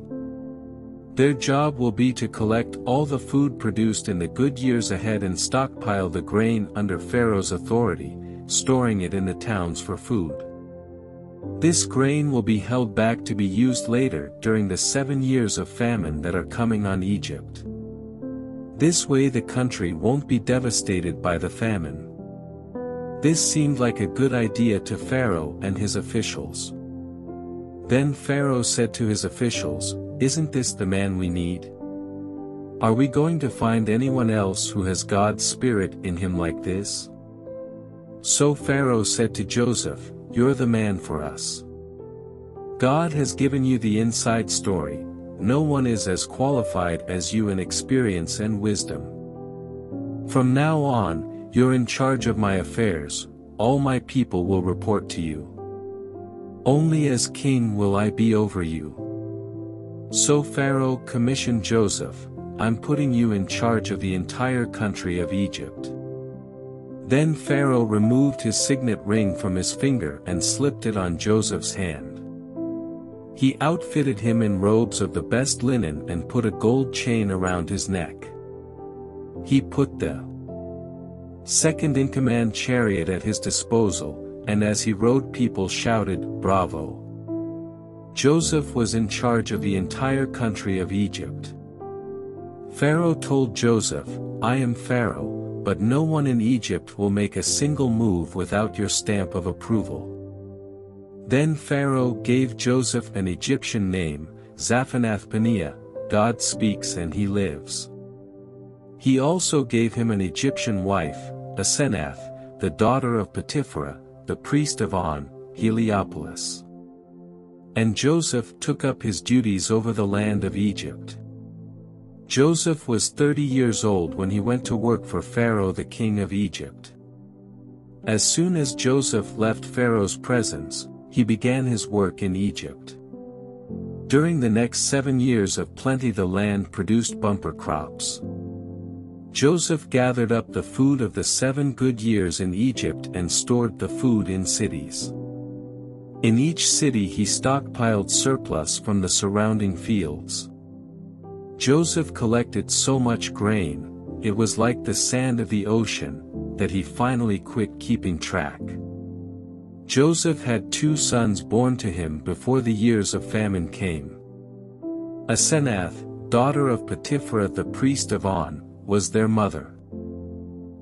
Their job will be to collect all the food produced in the good years ahead and stockpile the grain under Pharaoh's authority, storing it in the towns for food. This grain will be held back to be used later during the seven years of famine that are coming on Egypt. This way the country won't be devastated by the famine. This seemed like a good idea to Pharaoh and his officials. Then Pharaoh said to his officials, "Isn't this the man we need? Are we going to find anyone else who has God's spirit in him like this?" So Pharaoh said to Joseph, "You're the man for us. God has given you the inside story, no one is as qualified as you in experience and wisdom. From now on, you're in charge of my affairs, all my people will report to you. Only as king will I be over you." So Pharaoh commissioned Joseph, "I'm putting you in charge of the entire country of Egypt." Then Pharaoh removed his signet ring from his finger and slipped it on Joseph's hand. He outfitted him in robes of the best linen and put a gold chain around his neck. He put the second-in-command chariot at his disposal, and as he rode people shouted, "Bravo!" Joseph was in charge of the entire country of Egypt. Pharaoh told Joseph, "I am Pharaoh, but no one in Egypt will make a single move without your stamp of approval." Then Pharaoh gave Joseph an Egyptian name, Zaphnath-Paneah, God speaks and he lives. He also gave him an Egyptian wife, Asenath, the daughter of Potiphar, the priest of On, Heliopolis. And Joseph took up his duties over the land of Egypt. Joseph was thirty years old when he went to work for Pharaoh the king of Egypt. As soon as Joseph left Pharaoh's presence, he began his work in Egypt. During the next seven years of plenty the land produced bumper crops. Joseph gathered up the food of the seven good years in Egypt and stored the food in cities. In each city he stockpiled surplus from the surrounding fields. Joseph collected so much grain, it was like the sand of the ocean, that he finally quit keeping track. Joseph had two sons born to him before the years of famine came. Asenath, daughter of Potiphar the priest of On, was their mother.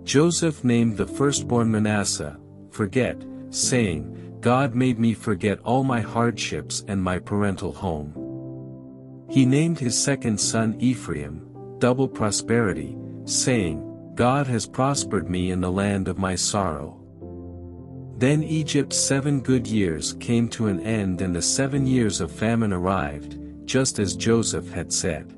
Joseph named the firstborn Manasseh, Forget, saying, God made me forget all my hardships and my parental home. He named his second son Ephraim, Double Prosperity, saying, God has prospered me in the land of my sorrow. Then Egypt's seven good years came to an end and the seven years of famine arrived, just as Joseph had said.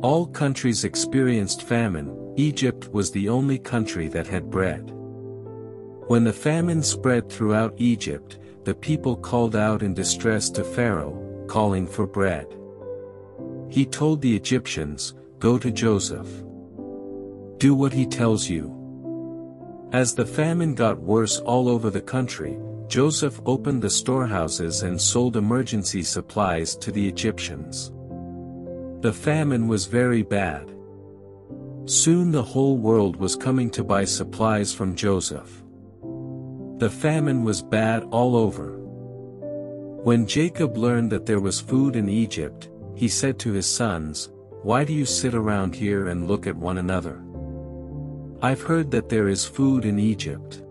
All countries experienced famine, Egypt was the only country that had bread. When the famine spread throughout Egypt, the people called out in distress to Pharaoh, calling for bread. He told the Egyptians, Go to Joseph. Do what he tells you. As the famine got worse all over the country, Joseph opened the storehouses and sold emergency supplies to the Egyptians. The famine was very bad. Soon the whole world was coming to buy supplies from Joseph. The famine was bad all over. When Jacob learned that there was food in Egypt, he said to his sons, Why do you sit around here and look at one another? I've heard that there is food in Egypt.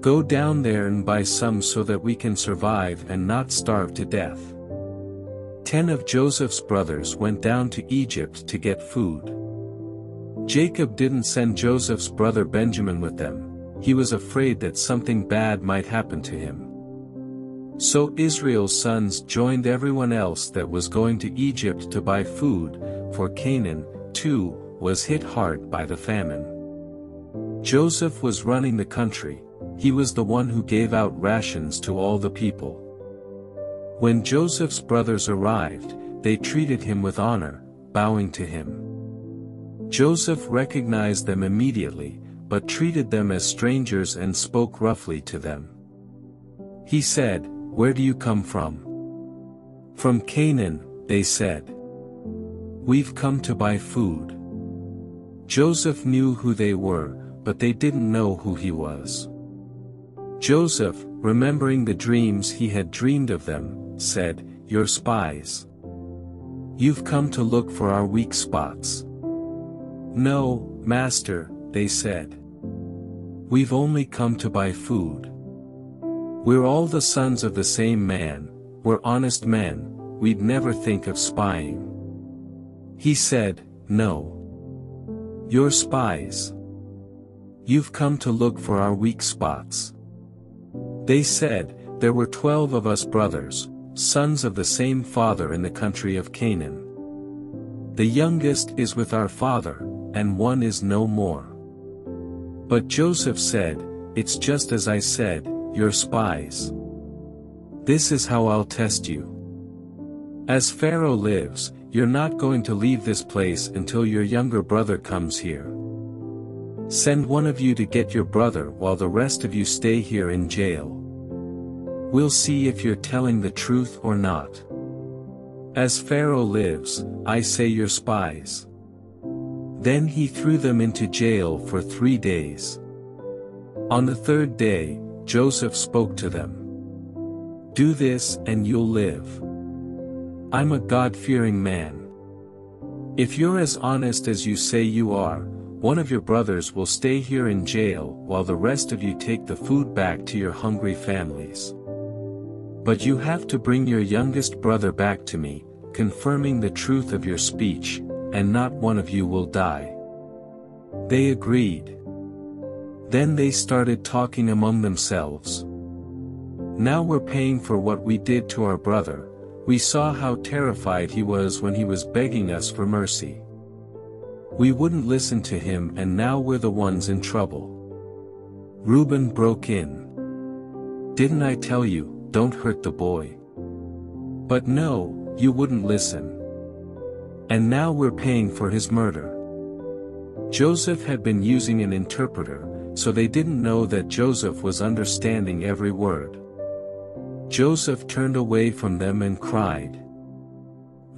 Go down there and buy some so that we can survive and not starve to death. Ten of Joseph's brothers went down to Egypt to get food. Jacob didn't send Joseph's brother Benjamin with them. He was afraid that something bad might happen to him. So Israel's sons joined everyone else that was going to Egypt to buy food, for Canaan, too, was hit hard by the famine. Joseph was running the country, he was the one who gave out rations to all the people. When Joseph's brothers arrived, they treated him with honor, bowing to him. Joseph recognized them immediately, but treated them as strangers and spoke roughly to them. He said, Where do you come from? From Canaan, they said. We've come to buy food. Joseph knew who they were, but they didn't know who he was. Joseph, remembering the dreams he had dreamed of them, said, You're spies. You've come to look for our weak spots. No, master, they said. We've only come to buy food. We're all the sons of the same man, we're honest men, we'd never think of spying. He said, No. You're spies. You've come to look for our weak spots. They said, There were twelve of us brothers, sons of the same father in the country of Canaan. The youngest is with our father, and one is no more. But Joseph said, It's just as I said, you're spies. This is how I'll test you. As Pharaoh lives, you're not going to leave this place until your younger brother comes here. Send one of you to get your brother while the rest of you stay here in jail. We'll see if you're telling the truth or not. As Pharaoh lives, I say you're spies. Then he threw them into jail for three days. On the third day, Joseph spoke to them. Do this and you'll live. I'm a God-fearing man. If you're as honest as you say you are, one of your brothers will stay here in jail while the rest of you take the food back to your hungry families. But you have to bring your youngest brother back to me, confirming the truth of your speech, and not one of you will die. They agreed. Then they started talking among themselves. Now we're paying for what we did to our brother, We saw how terrified he was when he was begging us for mercy. We wouldn't listen to him, and now we're the ones in trouble." Reuben broke in. "Didn't I tell you, don't hurt the boy? But no, you wouldn't listen. And now we're paying for his murder." Joseph had been using an interpreter, so they didn't know that Joseph was understanding every word. Joseph turned away from them and cried.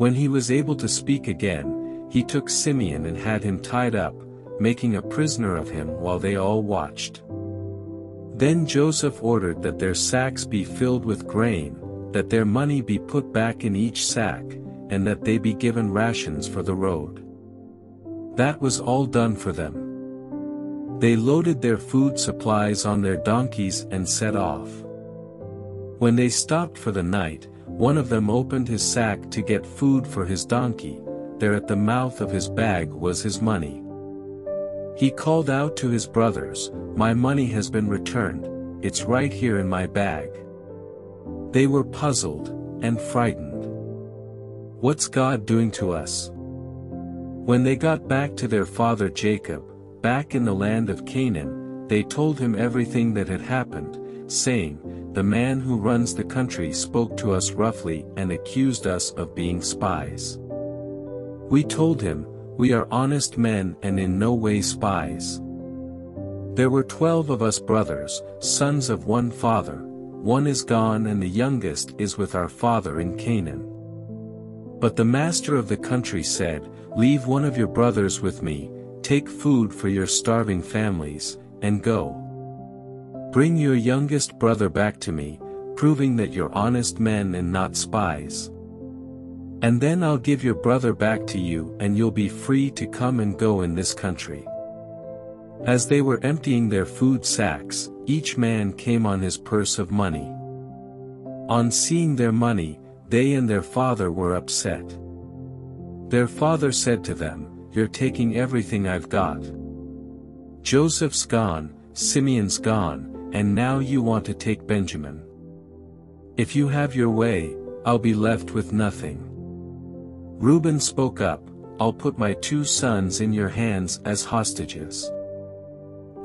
When he was able to speak again, he took Simeon and had him tied up, making a prisoner of him while they all watched. Then Joseph ordered that their sacks be filled with grain, that their money be put back in each sack, and that they be given rations for the road. That was all done for them. They loaded their food supplies on their donkeys and set off. When they stopped for the night, one of them opened his sack to get food for his donkey. There at the mouth of his bag was his money. He called out to his brothers, "My money has been returned, it's right here in my bag." They were puzzled and frightened. What's God doing to us? When they got back to their father Jacob, back in the land of Canaan, they told him everything that had happened, saying, "The man who runs the country spoke to us roughly and accused us of being spies. We told him, we are honest men and in no way spies. There were twelve of us brothers, sons of one father, one is gone and the youngest is with our father in Canaan. But the master of the country said, leave one of your brothers with me, take food for your starving families, and go. Bring your youngest brother back to me, proving that you're honest men and not spies. And then I'll give your brother back to you and you'll be free to come and go in this country." As they were emptying their food sacks, each man came on his purse of money. On seeing their money, they and their father were upset. Their father said to them, "You're taking everything I've got. Joseph's gone, Simeon's gone, and now you want to take Benjamin. If you have your way, I'll be left with nothing." Reuben spoke up, "I'll put my two sons in your hands as hostages.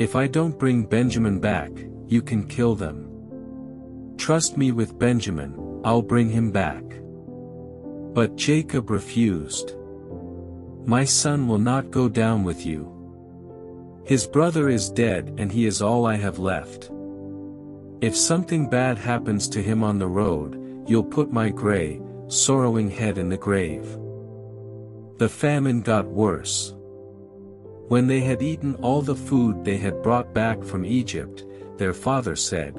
If I don't bring Benjamin back, you can kill them. Trust me with Benjamin, I'll bring him back." But Jacob refused. "My son will not go down with you. His brother is dead and he is all I have left. If something bad happens to him on the road, you'll put my gray, sorrowing head in the grave." The famine got worse. When they had eaten all the food they had brought back from Egypt, their father said,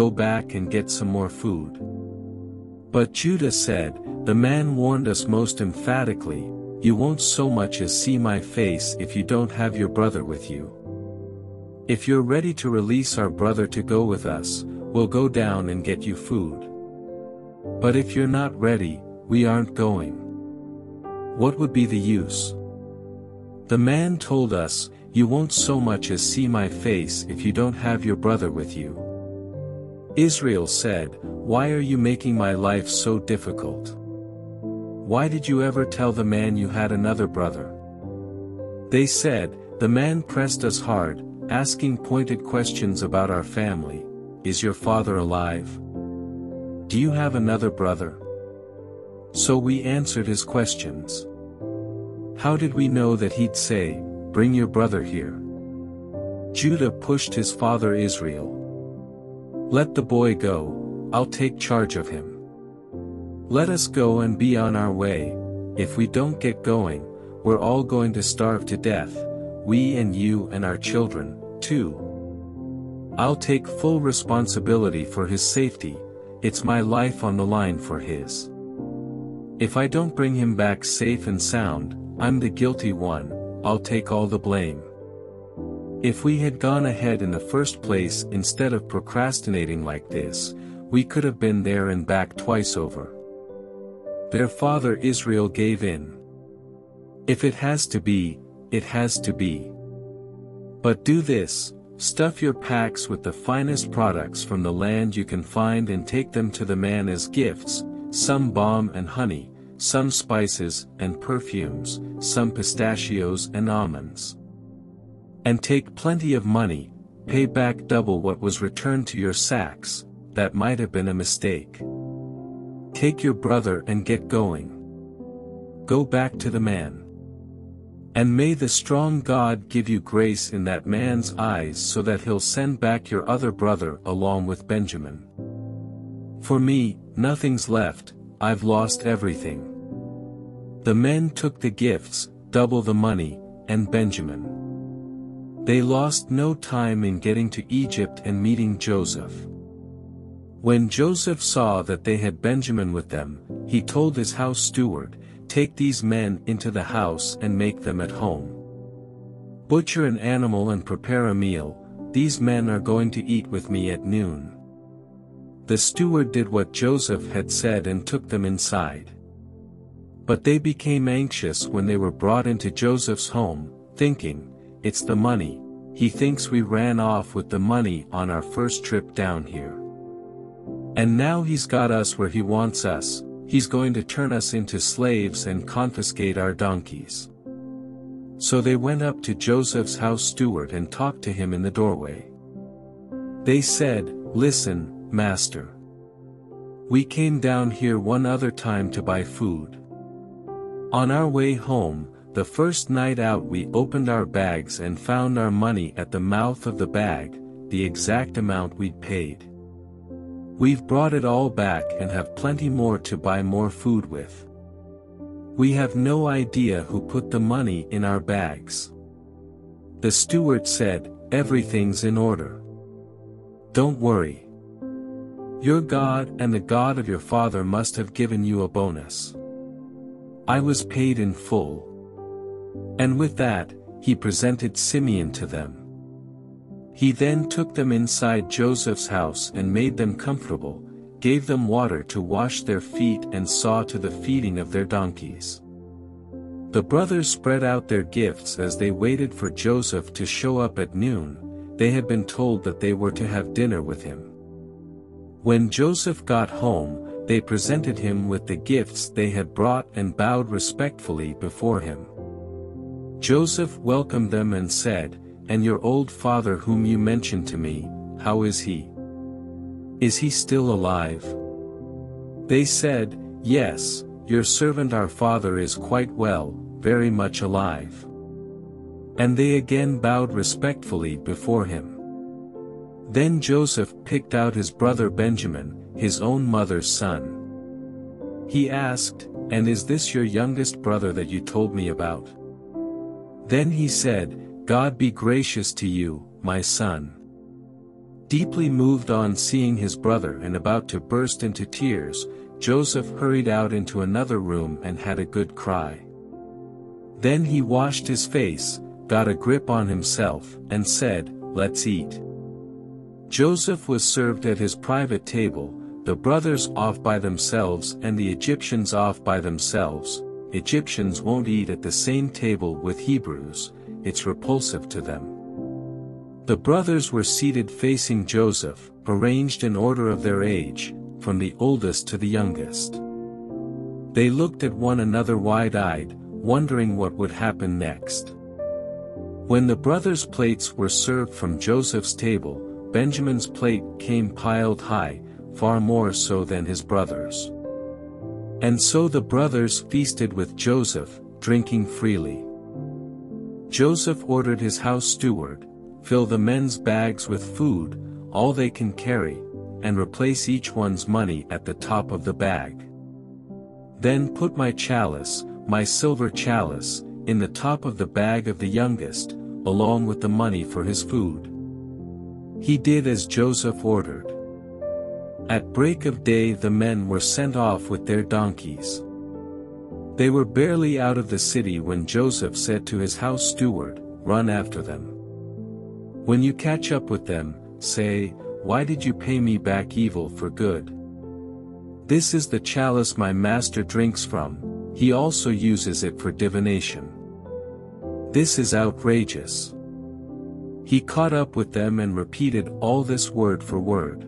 "Go back and get some more food." But Judah said, "The man warned us most emphatically, you won't so much as see my face if you don't have your brother with you. If you're ready to release our brother to go with us, we'll go down and get you food. But if you're not ready, we aren't going. What would be the use? The man told us, you won't so much as see my face if you don't have your brother with you." Israel said, "Why are you making my life so difficult? Why did you ever tell the man you had another brother?" They said, "The man pressed us hard, asking pointed questions about our family. Is your father alive? Do you have another brother? So we answered his questions. How did we know that he'd say, bring your brother here?" Judah pushed his father Israel. "Let the boy go, I'll take charge of him. Let us go and be on our way. If we don't get going, we're all going to starve to death, we and you and our children, too. I'll take full responsibility for his safety, it's my life on the line for his. If I don't bring him back safe and sound, I'm the guilty one, I'll take all the blame. If we had gone ahead in the first place instead of procrastinating like this, we could have been there and back twice over." Their father Israel gave in. "If it has to be, it has to be. But do this, stuff your packs with the finest products from the land you can find and take them to the man as gifts, some balm and honey, some spices and perfumes, some pistachios and almonds. And take plenty of money, pay back double what was returned to your sacks, that might have been a mistake. Take your brother and get going. Go back to the man. And may the strong God give you grace in that man's eyes so that he'll send back your other brother along with Benjamin. For me, nothing's left, I've lost everything. The men took the gifts, double the money, and Benjamin. They lost no time in getting to Egypt and meeting Joseph. When Joseph saw that they had Benjamin with them, he told his house steward, "Take these men into the house and make them at home. Butcher an animal and prepare a meal, these men are going to eat with me at noon." The steward did what Joseph had said and took them inside. But they became anxious when they were brought into Joseph's home, thinking, "It's the money, he thinks we ran off with the money on our first trip down here. And now he's got us where he wants us. He's going to turn us into slaves and confiscate our donkeys." So they went up to Joseph's house steward and talked to him in the doorway. They said, "Listen, master. We came down here one other time to buy food. On our way home, the first night out we opened our bags and found our money at the mouth of the bag, the exact amount we'd paid. We've brought it all back and have plenty more to buy more food with. We have no idea who put the money in our bags." The steward said, "Everything's in order. Don't worry. Your God and the God of your father must have given you a bonus. I was paid in full." And with that, he presented Simeon to them. He then took them inside Joseph's house and made them comfortable, gave them water to wash their feet and saw to the feeding of their donkeys. The brothers spread out their gifts as they waited for Joseph to show up at noon. They had been told that they were to have dinner with him. When Joseph got home, they presented him with the gifts they had brought and bowed respectfully before him. Joseph welcomed them and said, "And your old father whom you mentioned to me, how is he? Is he still alive?" They said, "Yes, your servant our father is quite well, very much alive." And they again bowed respectfully before him. Then Joseph picked out his brother Benjamin, his own mother's son. He asked, "And is this your youngest brother that you told me about?" Then he said, "God be gracious to you, my son." Deeply moved on seeing his brother and about to burst into tears, Joseph hurried out into another room and had a good cry. Then he washed his face, got a grip on himself, and said, "Let's eat." Joseph was served at his private table, the brothers off by themselves and the Egyptians off by themselves. Egyptians won't eat at the same table with Hebrews, it's repulsive to them. The brothers were seated facing Joseph, arranged in order of their age, from the oldest to the youngest. They looked at one another wide-eyed, wondering what would happen next. When the brothers' plates were served from Joseph's table, Benjamin's plate came piled high, far more so than his brothers'. And so the brothers feasted with Joseph, drinking freely. Joseph ordered his house steward, "Fill the men's bags with food, all they can carry, and replace each one's money at the top of the bag. Then put my chalice, my silver chalice, in the top of the bag of the youngest, along with the money for his food." He did as Joseph ordered. At break of day the men were sent off with their donkeys. They were barely out of the city when Joseph said to his house steward, "Run after them. When you catch up with them, say, 'Why did you pay me back evil for good? This is the chalice my master drinks from, he also uses it for divination. This is outrageous.'" He caught up with them and repeated all this word for word.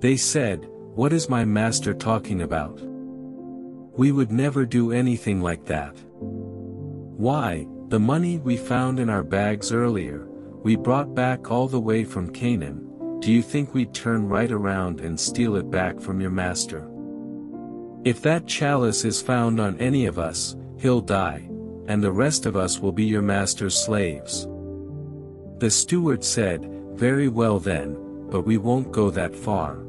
They said, What is my master talking about? We would never do anything like that. Why, the money we found in our bags earlier, we brought back all the way from Canaan. Do you think we'd turn right around and steal it back from your master? If that chalice is found on any of us, he'll die, and the rest of us will be your master's slaves. The steward said, Very well then, but we won't go that far.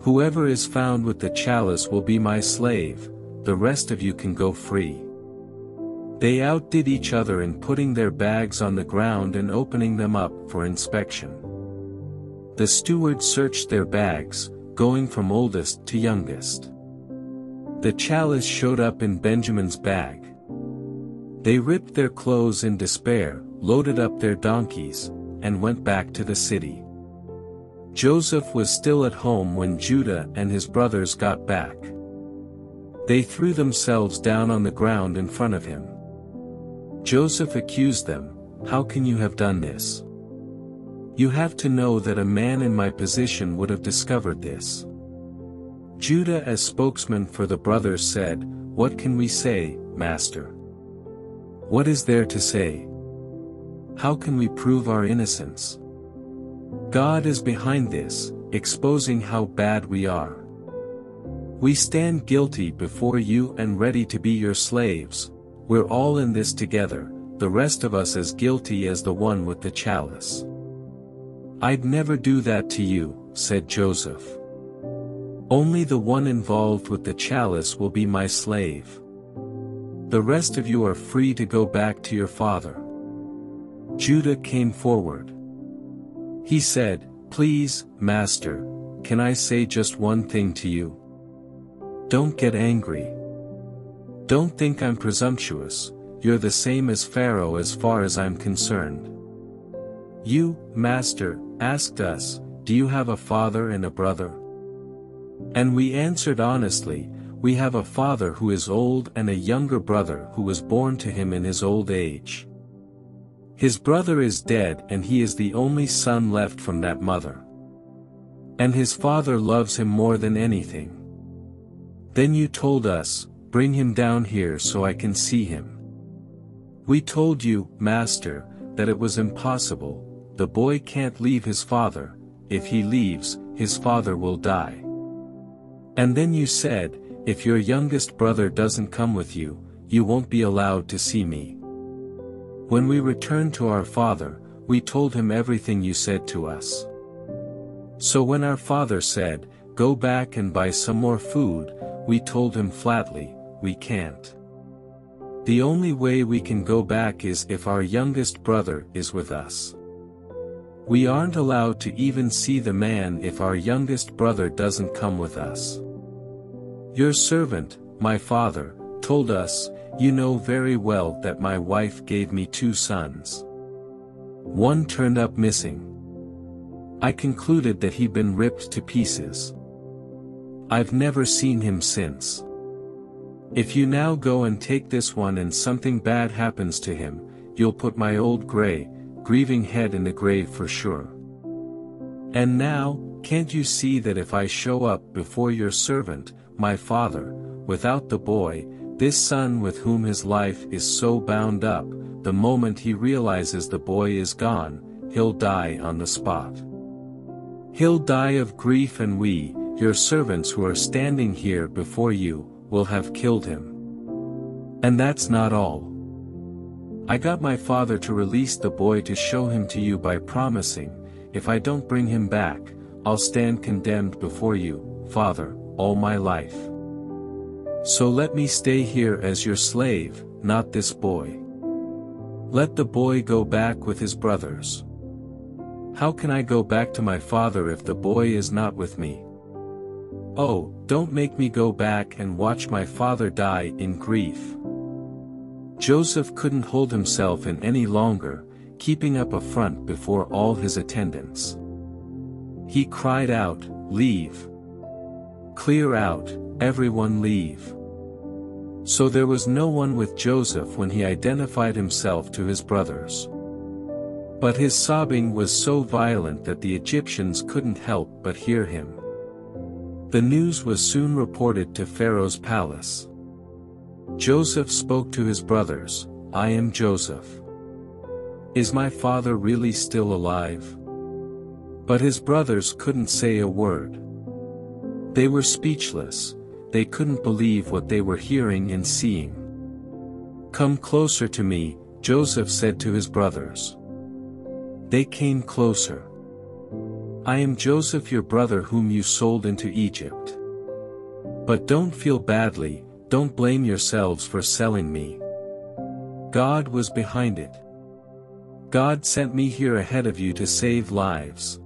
Whoever is found with the chalice will be my slave, the rest of you can go free. They outdid each other in putting their bags on the ground and opening them up for inspection. The steward searched their bags, going from oldest to youngest. The chalice showed up in Benjamin's bag. They ripped their clothes in despair, loaded up their donkeys, and went back to the city. Joseph was still at home when Judah and his brothers got back. They threw themselves down on the ground in front of him. Joseph accused them, How can you have done this? You have to know that a man in my position would have discovered this. Judah, as spokesman for the brothers, said, What can we say, Master? What is there to say? How can we prove our innocence? God is behind this, exposing how bad we are. We stand guilty before you and ready to be your slaves. We're all in this together, the rest of us as guilty as the one with the chalice. I'd never do that to you, said Joseph. Only the one involved with the chalice will be my slave. The rest of you are free to go back to your father. Judah came forward. He said, Please, Master, can I say just one thing to you? Don't get angry. Don't think I'm presumptuous. You're the same as Pharaoh as far as I'm concerned. You, Master, asked us, Do you have a father and a brother? And we answered honestly, We have a father who is old and a younger brother who was born to him in his old age. His brother is dead and he is the only son left from that mother. And his father loves him more than anything. Then you told us, Bring him down here so I can see him. We told you, Master, that it was impossible. The boy can't leave his father. If he leaves, his father will die. And then you said, If your youngest brother doesn't come with you, you won't be allowed to see me. When we returned to our father, we told him everything you said to us. So when our father said, Go back and buy some more food, we told him flatly, We can't. The only way we can go back is if our youngest brother is with us. We aren't allowed to even see the man if our youngest brother doesn't come with us. Your servant, my father, told us, You know very well that my wife gave me two sons. One turned up missing. I concluded that he'd been ripped to pieces. I've never seen him since. If you now go and take this one and something bad happens to him, you'll put my old gray, grieving head in the grave for sure. And now, can't you see that if I show up before your servant, my father, without the boy, this son with whom his life is so bound up, the moment he realizes the boy is gone, he'll die on the spot. He'll die of grief, and we, your servants who are standing here before you, will have killed him. And that's not all. I got my father to release the boy to show him to you by promising, If I don't bring him back, I'll stand condemned before you, Father, all my life. So let me stay here as your slave, not this boy. Let the boy go back with his brothers. How can I go back to my father if the boy is not with me? Oh, don't make me go back and watch my father die in grief. Joseph couldn't hold himself in any longer, keeping up a front before all his attendants. He cried out, Leave! Clear out! Everyone leave! So there was no one with Joseph when he identified himself to his brothers. But his sobbing was so violent that the Egyptians couldn't help but hear him. The news was soon reported to Pharaoh's palace. Joseph spoke to his brothers, "I am Joseph. Is my father really still alive?" But his brothers couldn't say a word. They were speechless, they couldn't believe what they were hearing and seeing. "Come closer to me," Joseph said to his brothers. They came closer. "I am Joseph, your brother whom you sold into Egypt. But don't feel badly, don't blame yourselves for selling me. God was behind it. God sent me here ahead of you to save lives.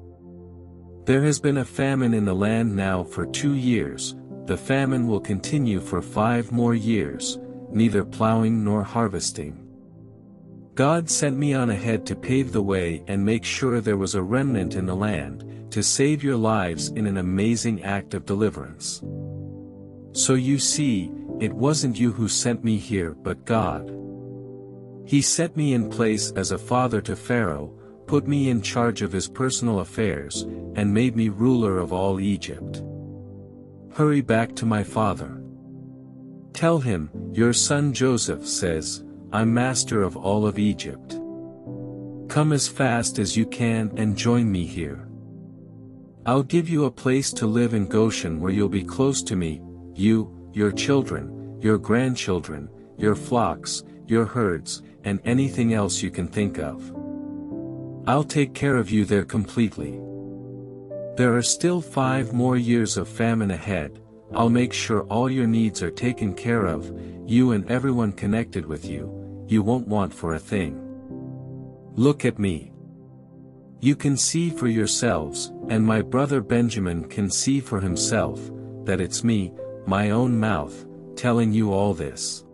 There has been a famine in the land now for two years, the famine will continue for five more years, neither plowing nor harvesting. God sent me on ahead to pave the way and make sure there was a remnant in the land, to save your lives in an amazing act of deliverance. So you see, it wasn't you who sent me here but God. He set me in place as a father to Pharaoh, put me in charge of his personal affairs, and made me ruler of all Egypt. Hurry back to my father. Tell him, your son Joseph says, I'm master of all of Egypt. Come as fast as you can and join me here. I'll give you a place to live in Goshen where you'll be close to me, you, your children, your grandchildren, your flocks, your herds, and anything else you can think of. I'll take care of you there completely. There are still five more years of famine ahead. I'll make sure all your needs are taken care of, you and everyone connected with you. You won't want for a thing. Look at me. You can see for yourselves, and my brother Benjamin can see for himself, that it's me, my own mouth, telling you all this.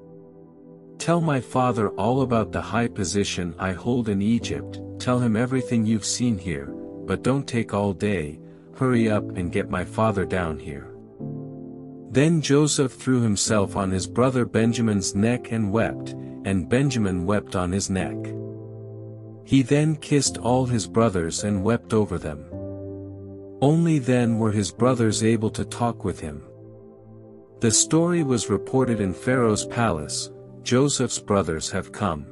Tell my father all about the high position I hold in Egypt, tell him everything you've seen here, but don't take all day, hurry up and get my father down here." Then Joseph threw himself on his brother Benjamin's neck and wept, and Benjamin wept on his neck. He then kissed all his brothers and wept over them. Only then were his brothers able to talk with him. The story was reported in Pharaoh's palace, "Joseph's brothers have come."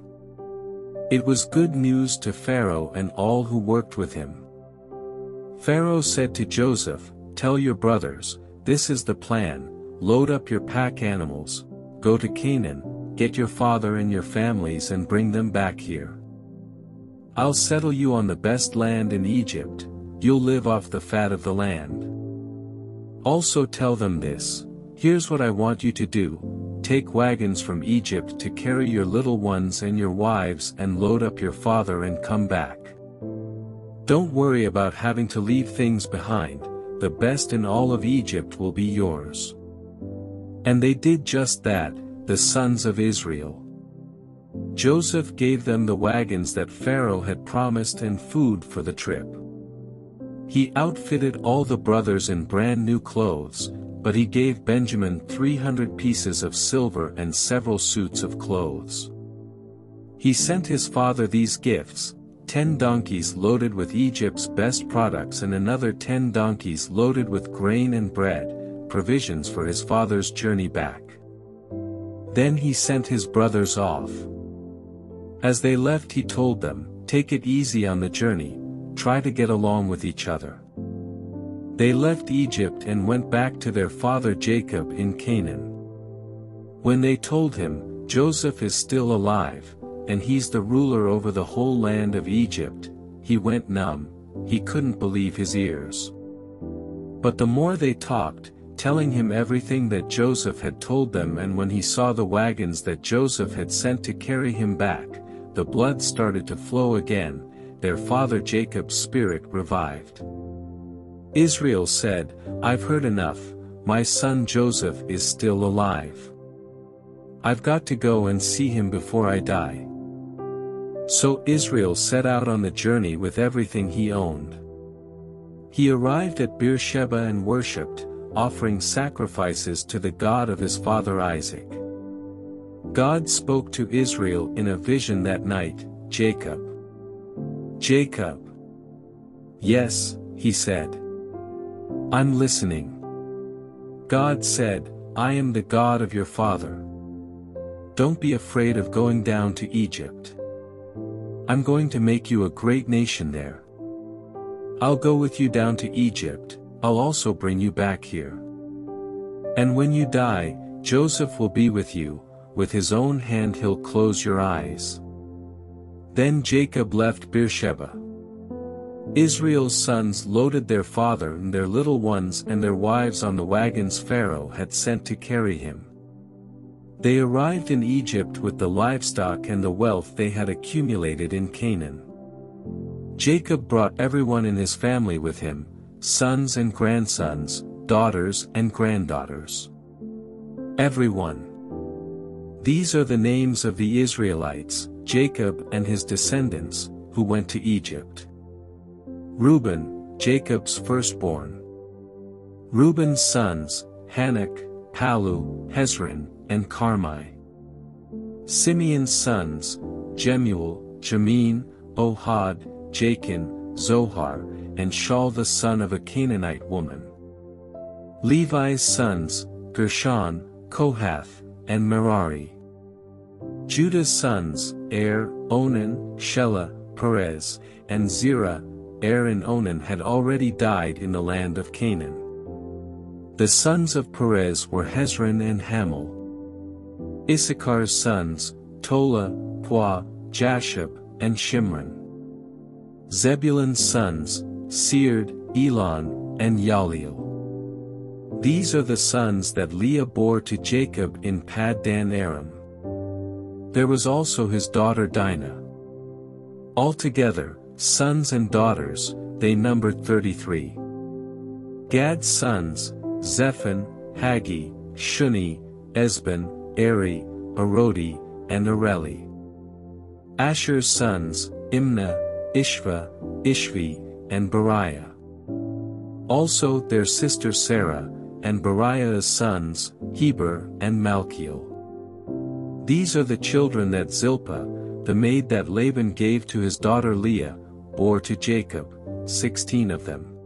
It was good news to Pharaoh and all who worked with him. Pharaoh said to Joseph, "Tell your brothers, this is the plan, load up your pack animals, go to Canaan, get your father and your families and bring them back here. I'll settle you on the best land in Egypt, you'll live off the fat of the land. Also tell them this, here's what I want you to do, take wagons from Egypt to carry your little ones and your wives and load up your father and come back. Don't worry about having to leave things behind, the best in all of Egypt will be yours." And they did just that. The sons of Israel. Joseph gave them the wagons that Pharaoh had promised and food for the trip. He outfitted all the brothers in brand new clothes, but he gave Benjamin three hundred pieces of silver and several suits of clothes. He sent his father these gifts, ten donkeys loaded with Egypt's best products and another ten donkeys loaded with grain and bread, provisions for his father's journey back. Then he sent his brothers off. As they left he told them, "Take it easy on the journey, try to get along with each other." They left Egypt and went back to their father Jacob in Canaan. When they told him, "Joseph is still alive, and he's the ruler over the whole land of Egypt," he went numb, he couldn't believe his ears. But the more they talked, telling him everything that Joseph had told them, and when he saw the wagons that Joseph had sent to carry him back, the blood started to flow again, their father Jacob's spirit revived. Israel said, "I've heard enough, my son Joseph is still alive. I've got to go and see him before I die." So Israel set out on the journey with everything he owned. He arrived at Beersheba and worshipped, offering sacrifices to the God of his father Isaac. God spoke to Israel in a vision that night, "Jacob. Jacob." "Yes," he said. "I'm listening." God said, I am the God of your father. Don't be afraid of going down to Egypt. I'm going to make you a great nation there. I'll go with you down to Egypt, I'll also bring you back here. And when you die, Joseph will be with you, with his own hand he'll close your eyes. Then Jacob left Beersheba. Israel's sons loaded their father and their little ones and their wives on the wagons Pharaoh had sent to carry him. They arrived in Egypt with the livestock and the wealth they had accumulated in Canaan. Jacob brought everyone in his family with him, sons and grandsons, daughters and granddaughters. Everyone. These are the names of the Israelites, Jacob and his descendants, who went to Egypt. Reuben, Jacob's firstborn. Reuben's sons, Hanok, Palu, Hezron, and Carmi. Simeon's sons, Jemuel, Jamin, Ohad, Jachin, Zohar, and Shaul the son of a Canaanite woman. Levi's sons, Gershon, Kohath, and Merari. Judah's sons, Er, Onan, Shelah, Perez, and Zerah. Er and Onan had already died in the land of Canaan. The sons of Perez were Hezron and Hamel. Issachar's sons, Tola, Puah, Jashub, and Shimron. Zebulun's sons, Sered, Elon, and Yaliel. These are the sons that Leah bore to Jacob in Paddan Aram. There was also his daughter Dinah. Altogether, sons and daughters, they numbered thirty-three. Gad's sons, Zephan, Haggi, Shuni, Esban, Eri, Arodi, and Areli. Asher's sons, Imnah, Ishva, Ishvi, and Beriah. Also their sister Sarah, and Beriah's sons, Heber and Malkiel. These are the children that Zilpah, the maid that Laban gave to his daughter Leah, bore to Jacob, sixteen of them.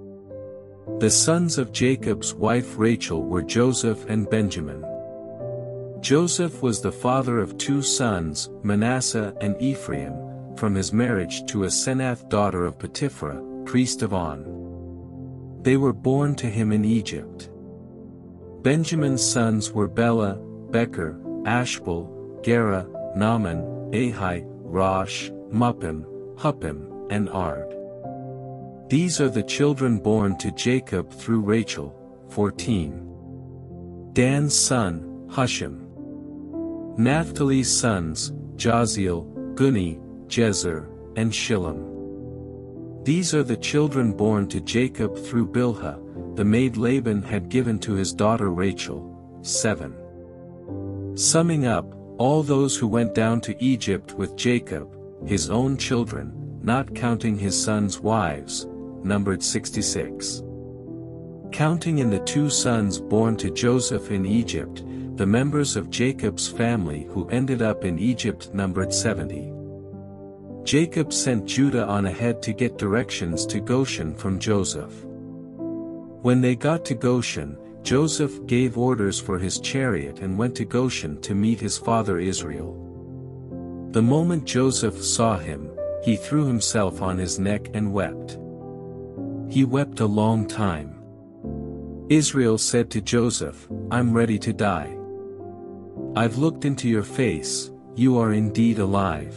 The sons of Jacob's wife Rachel were Joseph and Benjamin. Joseph was the father of two sons, Manasseh and Ephraim, from his marriage to Asenath daughter of Potiphar, priest of On. They were born to him in Egypt. Benjamin's sons were Bela, Becher, Ashbel, Gera, Naaman, Ahi, Rosh, Muppim, Huppim, and Ard. These are the children born to Jacob through Rachel, fourteen. Dan's son, Hushim. Naphtali's sons, Jaziel, Guni, Jezer, and Shillem. These are the children born to Jacob through Bilhah, the maid Laban had given to his daughter Rachel, seven. Summing up, all those who went down to Egypt with Jacob, his own children, not counting his sons' wives, numbered sixty-six. Counting in the two sons born to Joseph in Egypt, the members of Jacob's family who ended up in Egypt numbered seventy. Jacob sent Judah on ahead to get directions to Goshen from Joseph. When they got to Goshen, Joseph gave orders for his chariot and went to Goshen to meet his father Israel. The moment Joseph saw him, he threw himself on his neck and wept. He wept a long time. Israel said to Joseph, I'm ready to die. I've looked into your face, you are indeed alive.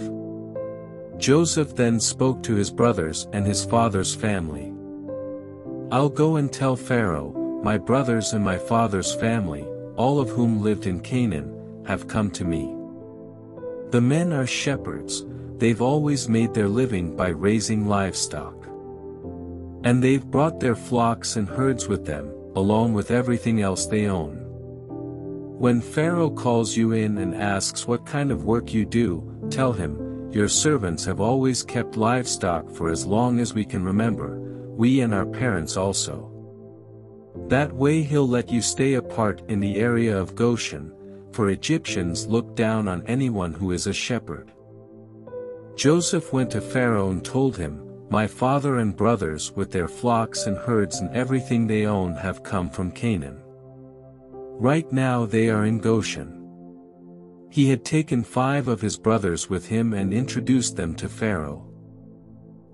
Joseph then spoke to his brothers and his father's family. I'll go and tell Pharaoh, my brothers and my father's family, all of whom lived in Canaan, have come to me. The men are shepherds, they've always made their living by raising livestock. And they've brought their flocks and herds with them, along with everything else they own. When Pharaoh calls you in and asks what kind of work you do, tell him, your servants have always kept livestock for as long as we can remember, we and our parents also. That way he'll let you stay apart in the area of Goshen, for Egyptians look down on anyone who is a shepherd. Joseph went to Pharaoh and told him, my father and brothers with their flocks and herds and everything they own have come from Canaan. Right now they are in Goshen. He had taken five of his brothers with him and introduced them to Pharaoh.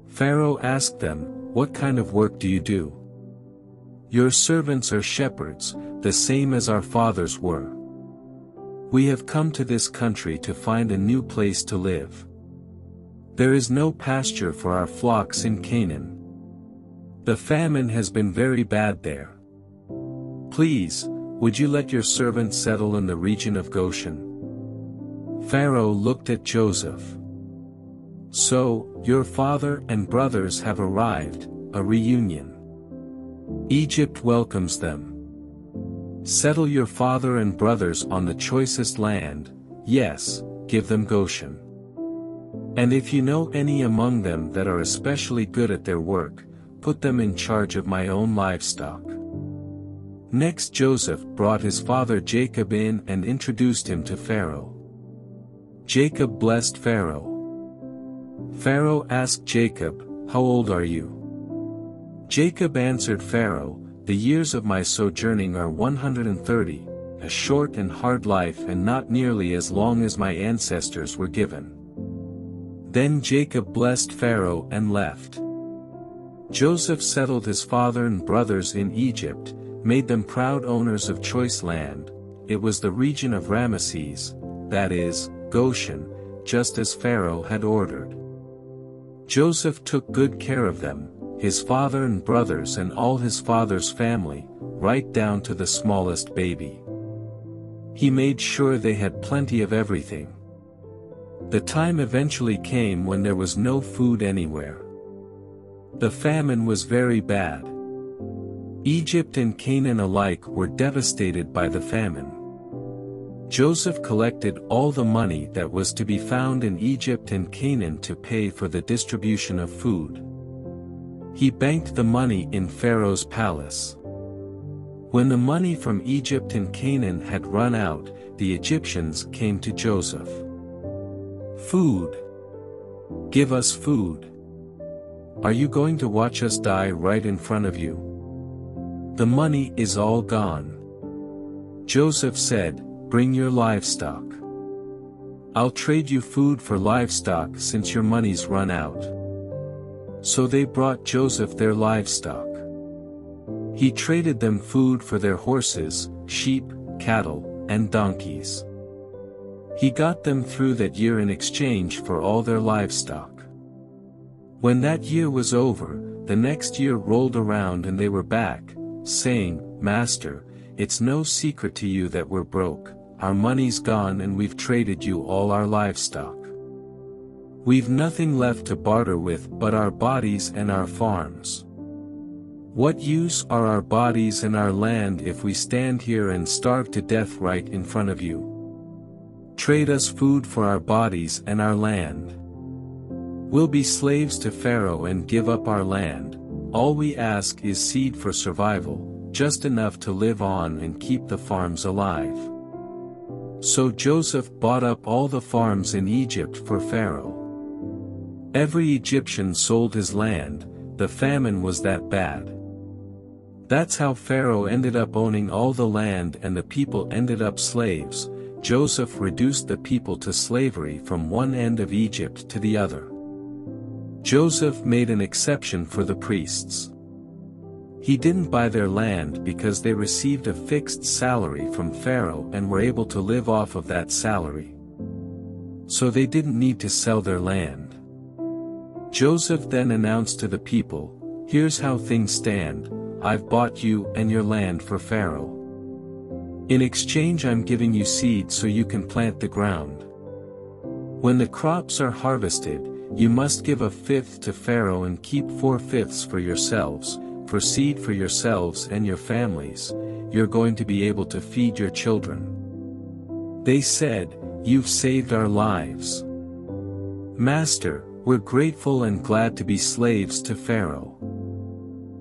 Pharaoh asked them, "What kind of work do you do?" "Your servants are shepherds, the same as our fathers were. We have come to this country to find a new place to live. There is no pasture for our flocks in Canaan. The famine has been very bad there. Please, would you let your servants settle in the region of Goshen?" Pharaoh looked at Joseph. "So, your father and brothers have arrived, a reunion. Egypt welcomes them. Settle your father and brothers on the choicest land, yes, give them Goshen. And if you know any among them that are especially good at their work, put them in charge of my own livestock." Next Joseph brought his father Jacob in and introduced him to Pharaoh. Jacob blessed Pharaoh. Pharaoh asked Jacob, "How old are you?" Jacob answered Pharaoh, "The years of my sojourning are one hundred thirty, a short and hard life and not nearly as long as my ancestors were given." Then Jacob blessed Pharaoh and left. Joseph settled his father and brothers in Egypt, made them proud owners of choice land. It was the region of Rameses, that is, Goshen, just as Pharaoh had ordered. Joseph took good care of them, his father and brothers and all his father's family, right down to the smallest baby. He made sure they had plenty of everything. The time eventually came when there was no food anywhere. The famine was very bad. Egypt and Canaan alike were devastated by the famine. Joseph collected all the money that was to be found in Egypt and Canaan to pay for the distribution of food. He banked the money in Pharaoh's palace. When the money from Egypt and Canaan had run out, the Egyptians came to Joseph. "Food! Give us food! Are you going to watch us die right in front of you? The money is all gone." Joseph said, "Bring your livestock. I'll trade you food for livestock since your money's run out." So they brought Joseph their livestock. He traded them food for their horses, sheep, cattle, and donkeys. He got them through that year in exchange for all their livestock. When that year was over, the next year rolled around and they were back, saying, "Master, it's no secret to you that we're broke, our money's gone and we've traded you all our livestock. We've nothing left to barter with but our bodies and our farms. What use are our bodies and our land if we stand here and starve to death right in front of you? Trade us food for our bodies and our land. We'll be slaves to Pharaoh and give up our land. All we ask is seed for survival, just enough to live on and keep the farms alive." So Joseph bought up all the farms in Egypt for Pharaoh. Every Egyptian sold his land, the famine was that bad. That's how Pharaoh ended up owning all the land and the people ended up slaves. Joseph reduced the people to slavery from one end of Egypt to the other. Joseph made an exception for the priests. He didn't buy their land because they received a fixed salary from Pharaoh and were able to live off of that salary. So they didn't need to sell their land. Joseph then announced to the people, "Here's how things stand, I've bought you and your land for Pharaoh. In exchange I'm giving you seed so you can plant the ground. When the crops are harvested, you must give a fifth to Pharaoh and keep four-fifths for yourselves, for seed for yourselves and your families. You're going to be able to feed your children." They said, "You've saved our lives. Master, we're grateful and glad to be slaves to Pharaoh."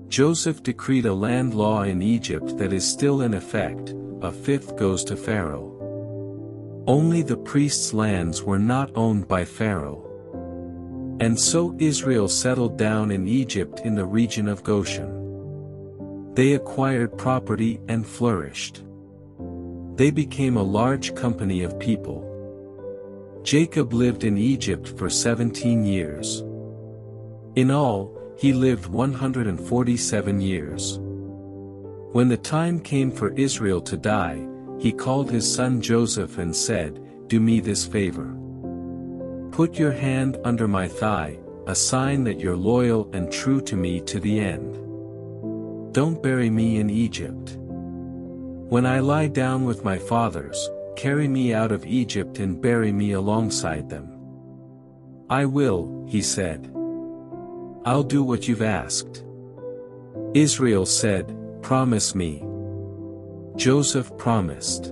Joseph decreed a land law in Egypt that is still in effect, a fifth goes to Pharaoh. Only the priests' lands were not owned by Pharaoh. And so Israel settled down in Egypt in the region of Goshen. They acquired property and flourished. they became a large company of people. Jacob lived in Egypt for seventeen years. In all, he lived one hundred forty-seven years. When the time came for Israel to die, he called his son Joseph and said, "Do me this favor. Put your hand under my thigh, a sign that you're loyal and true to me to the end. Don't bury me in Egypt. When I lie down with my fathers, carry me out of Egypt and bury me alongside them." "I will," he said. "I'll do what you've asked." Israel said, "Promise me." Joseph promised.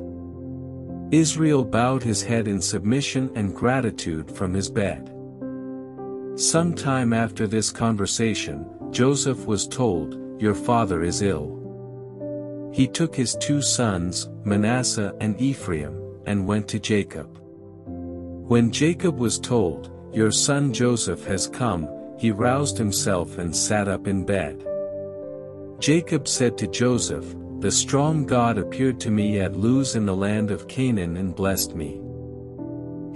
Israel bowed his head in submission and gratitude from his bed. Some time after this conversation, Joseph was told, "Your father is ill." He took his two sons, Manasseh and Ephraim, and went to Jacob. When Jacob was told, "Your son Joseph has come," he roused himself and sat up in bed. Jacob said to Joseph, "The strong God appeared to me at Luz in the land of Canaan and blessed me.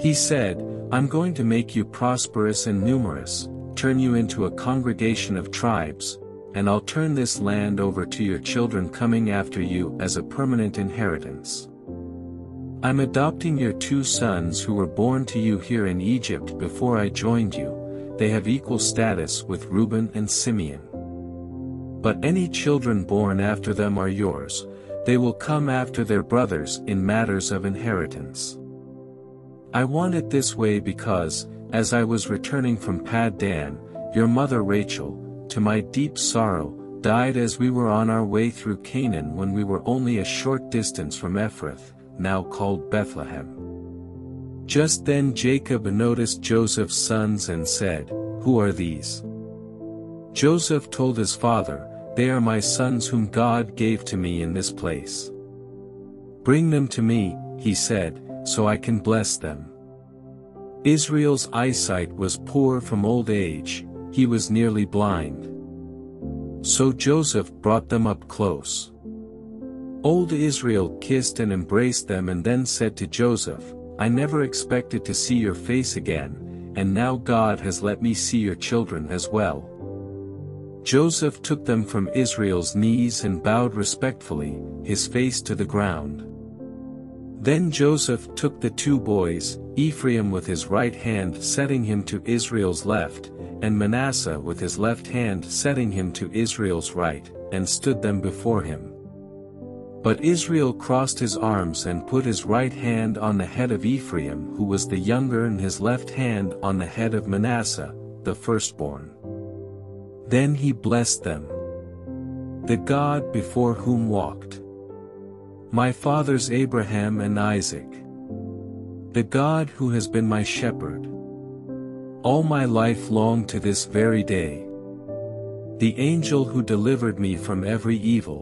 He said, 'I'm going to make you prosperous and numerous, turn you into a congregation of tribes, and I'll turn this land over to your children coming after you as a permanent inheritance. I'm adopting your two sons who were born to you here in Egypt before I joined you. They have equal status with Reuben and Simeon. But any children born after them are yours. They will come after their brothers in matters of inheritance. I want it this way because, as I was returning from Paddan, your mother Rachel, to my deep sorrow, died as we were on our way through Canaan when we were only a short distance from Ephrath, now called Bethlehem." Just then Jacob noticed Joseph's sons and said, "Who are these?" Joseph told his father, "They are my sons whom God gave to me in this place. Bring them to me," he said, "so I can bless them." Israel's eyesight was poor from old age, he was nearly blind. So Joseph brought them up close. Old Israel kissed and embraced them and then said to Joseph, "I never expected to see your face again, and now God has let me see your children as well." Joseph took them from Israel's knees and bowed respectfully, his face to the ground. Then Joseph took the two boys, Ephraim with his right hand setting him to Israel's left, and Manasseh with his left hand setting him to Israel's right, and stood them before him. But Israel crossed his arms and put his right hand on the head of Ephraim who was the younger and his left hand on the head of Manasseh, the firstborn. Then he blessed them. "The God before whom walked my fathers Abraham and Isaac, the God who has been my shepherd all my life long to this very day, the angel who delivered me from every evil,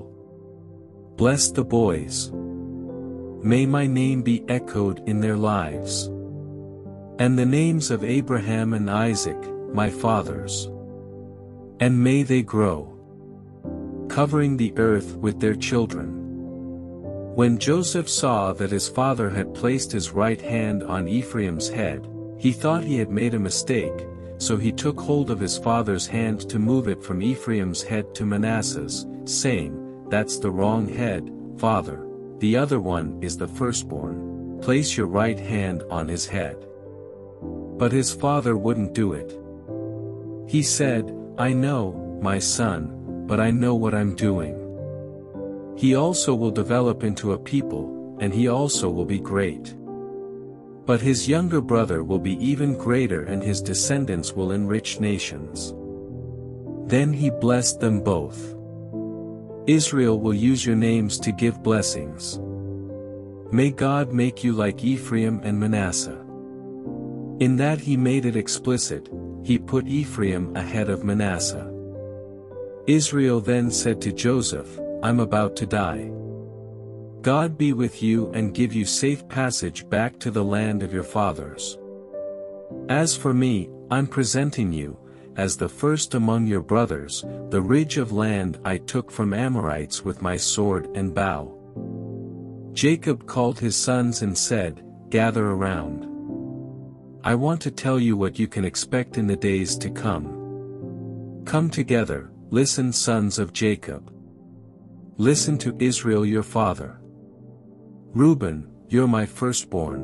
bless the boys. May my name be echoed in their lives, and the names of Abraham and Isaac, my fathers. And may they grow, covering the earth with their children." When Joseph saw that his father had placed his right hand on Ephraim's head, he thought he had made a mistake, so he took hold of his father's hand to move it from Ephraim's head to Manasseh's, saying, "That's the wrong head, father, the other one is the firstborn, place your right hand on his head." But his father wouldn't do it. He said, "I know, my son, but I know what I'm doing. He also will develop into a people, and he also will be great. But his younger brother will be even greater and his descendants will enrich nations." Then he blessed them both. "Israel will use your names to give blessings. May God make you like Ephraim and Manasseh." In that he made it explicit, he put Ephraim ahead of Manasseh. Israel then said to Joseph, "I'm about to die. God be with you and give you safe passage back to the land of your fathers. As for me, I'm presenting you, as the first among your brothers, the ridge of land I took from Amorites with my sword and bow." Jacob called his sons and said, "Gather around. I want to tell you what you can expect in the days to come. Come together, listen, sons of Jacob. Listen to Israel your father. Reuben, you're my firstborn.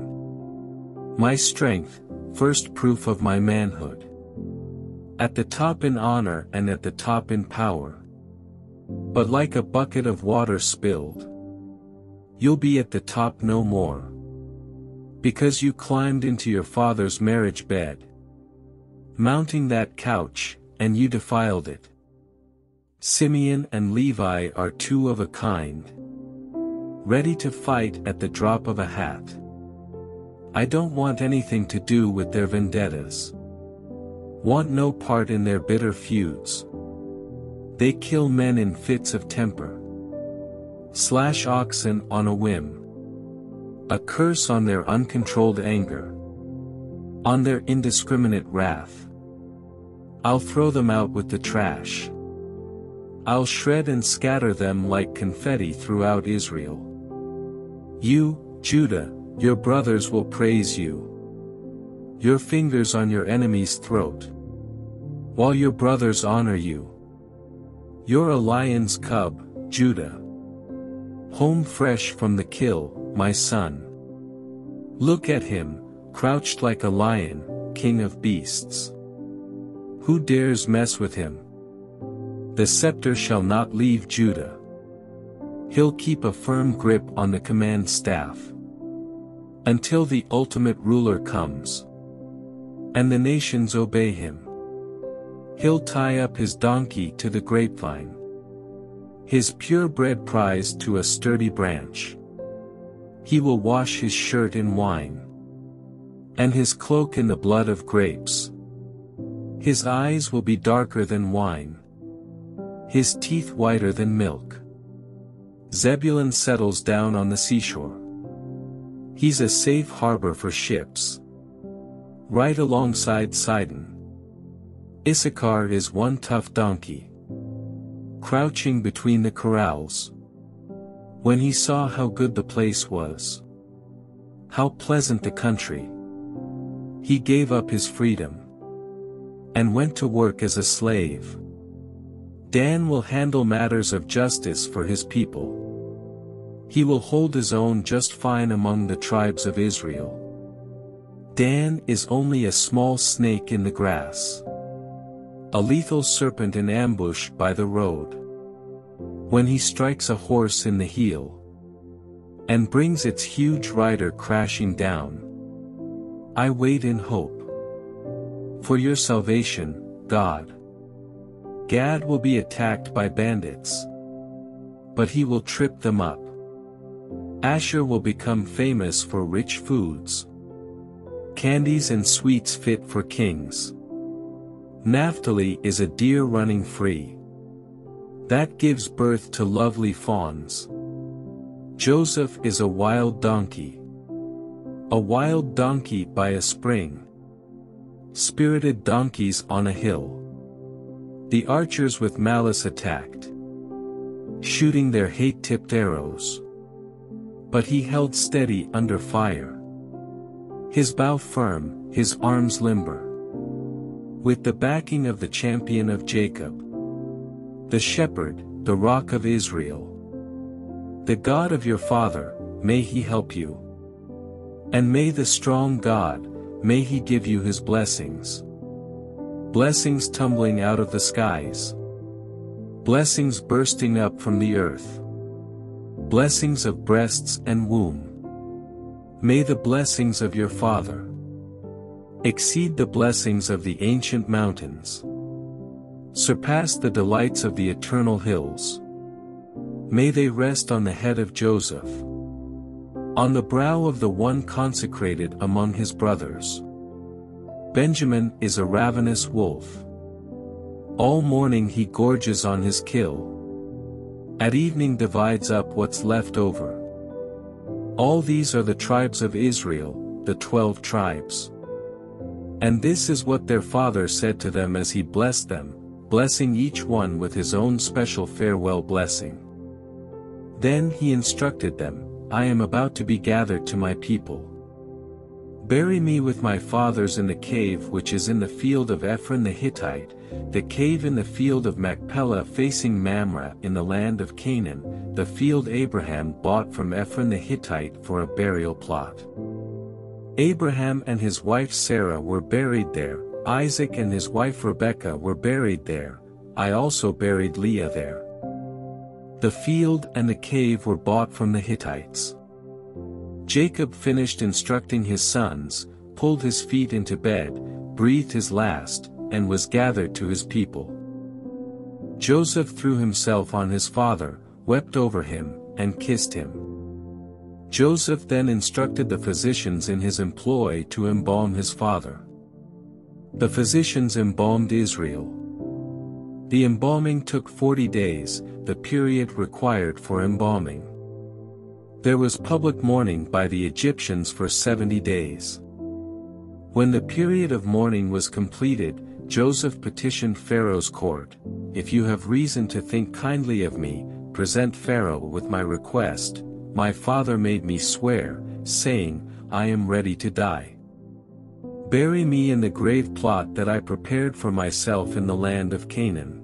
My strength, first proof of my manhood. At the top in honor and at the top in power. But like a bucket of water spilled, you'll be at the top no more. Because you climbed into your father's marriage bed, mounting that couch, and you defiled it. Simeon and Levi are two of a kind, ready to fight at the drop of a hat. I don't want anything to do with their vendettas. Want no part in their bitter feuds. They kill men in fits of temper. Slash oxen on a whim. A curse on their uncontrolled anger, on their indiscriminate wrath. I'll throw them out with the trash. I'll shred and scatter them like confetti throughout Israel. You, Judah, your brothers will praise you. Your fingers on your enemy's throat, while your brothers honor you. You're a lion's cub, Judah. Home fresh from the kill, my son. Look at him, crouched like a lion, king of beasts. Who dares mess with him? The scepter shall not leave Judah. He'll keep a firm grip on the command staff, until the ultimate ruler comes, and the nations obey him. He'll tie up his donkey to the grapevine, his purebred prize to a sturdy branch. He will wash his shirt in wine, and his cloak in the blood of grapes. His eyes will be darker than wine, his teeth whiter than milk. Zebulun settles down on the seashore. He's a safe harbor for ships, right alongside Sidon. Issachar is one tough donkey, crouching between the corrals. When he saw how good the place was, how pleasant the country, he gave up his freedom, and went to work as a slave. Dan will handle matters of justice for his people. He will hold his own just fine among the tribes of Israel. Dan is only a small snake in the grass, a lethal serpent in ambush by the road, when he strikes a horse in the heel, and brings its huge rider crashing down. I wait in hope for your salvation, God. Gad will be attacked by bandits, but he will trip them up. Asher will become famous for rich foods, candies and sweets fit for kings. Naphtali is a deer running free, that gives birth to lovely fawns. Joseph is a wild donkey, a wild donkey by a spring, spirited donkeys on a hill. The archers with malice attacked, shooting their hate-tipped arrows, but he held steady under fire, his bow firm, his arms limber. With the backing of the champion of Jacob, the shepherd, the rock of Israel, the God of your father, may he help you. And may the strong God, may he give you his blessings. Blessings tumbling out of the skies, blessings bursting up from the earth, blessings of breasts and womb. May the blessings of your father exceed the blessings of the ancient mountains, surpass the delights of the eternal hills. May they rest on the head of Joseph, on the brow of the one consecrated among his brothers. Benjamin is a ravenous wolf. All morning he gorges on his kill, at evening divides up what's left over. All these are the tribes of Israel, the twelve tribes. And this is what their father said to them as he blessed them, blessing each one with his own special farewell blessing. Then he instructed them, I am about to be gathered to my people. Bury me with my fathers in the cave which is in the field of Ephron the Hittite, the cave in the field of Machpelah facing Mamre in the land of Canaan, the field Abraham bought from Ephron the Hittite for a burial plot. Abraham and his wife Sarah were buried there, Isaac and his wife Rebekah were buried there, I also buried Leah there. The field and the cave were bought from the Hittites. Jacob finished instructing his sons, pulled his feet into bed, breathed his last, and was gathered to his people. Joseph threw himself on his father, wept over him, and kissed him. Joseph then instructed the physicians in his employ to embalm his father. The physicians embalmed Israel. The embalming took forty days, the period required for embalming. There was public mourning by the Egyptians for seventy days. When the period of mourning was completed, Joseph petitioned Pharaoh's court, "If you have reason to think kindly of me, present Pharaoh with my request. My father made me swear, saying, I am ready to die. Bury me in the grave plot that I prepared for myself in the land of Canaan.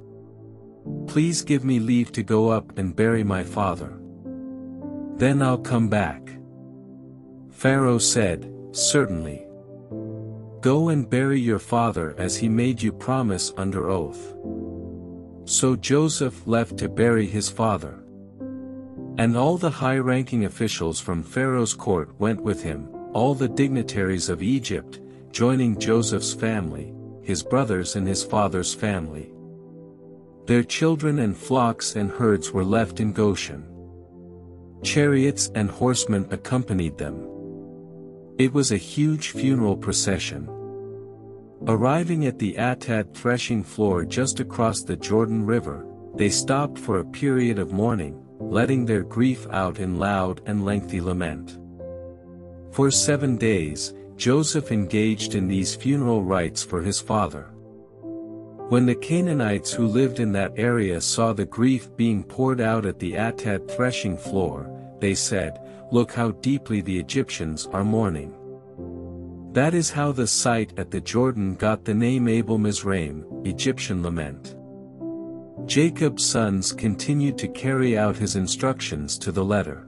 Please give me leave to go up and bury my father. Then I'll come back." Pharaoh said, "Certainly. Go and bury your father as he made you promise under oath." So Joseph left to bury his father. And all the high-ranking officials from Pharaoh's court went with him, all the dignitaries of Egypt, joining Joseph's family, his brothers and his father's family. Their children and flocks and herds were left in Goshen. Chariots and horsemen accompanied them. It was a huge funeral procession. Arriving at the Atad threshing floor just across the Jordan River, they stopped for a period of mourning, letting their grief out in loud and lengthy lament. For seven days, Joseph engaged in these funeral rites for his father. When the Canaanites who lived in that area saw the grief being poured out at the Atad threshing floor, they said, "Look how deeply the Egyptians are mourning." That is how the site at the Jordan got the name Abel Mizraim, Egyptian lament. Jacob's sons continued to carry out his instructions to the letter.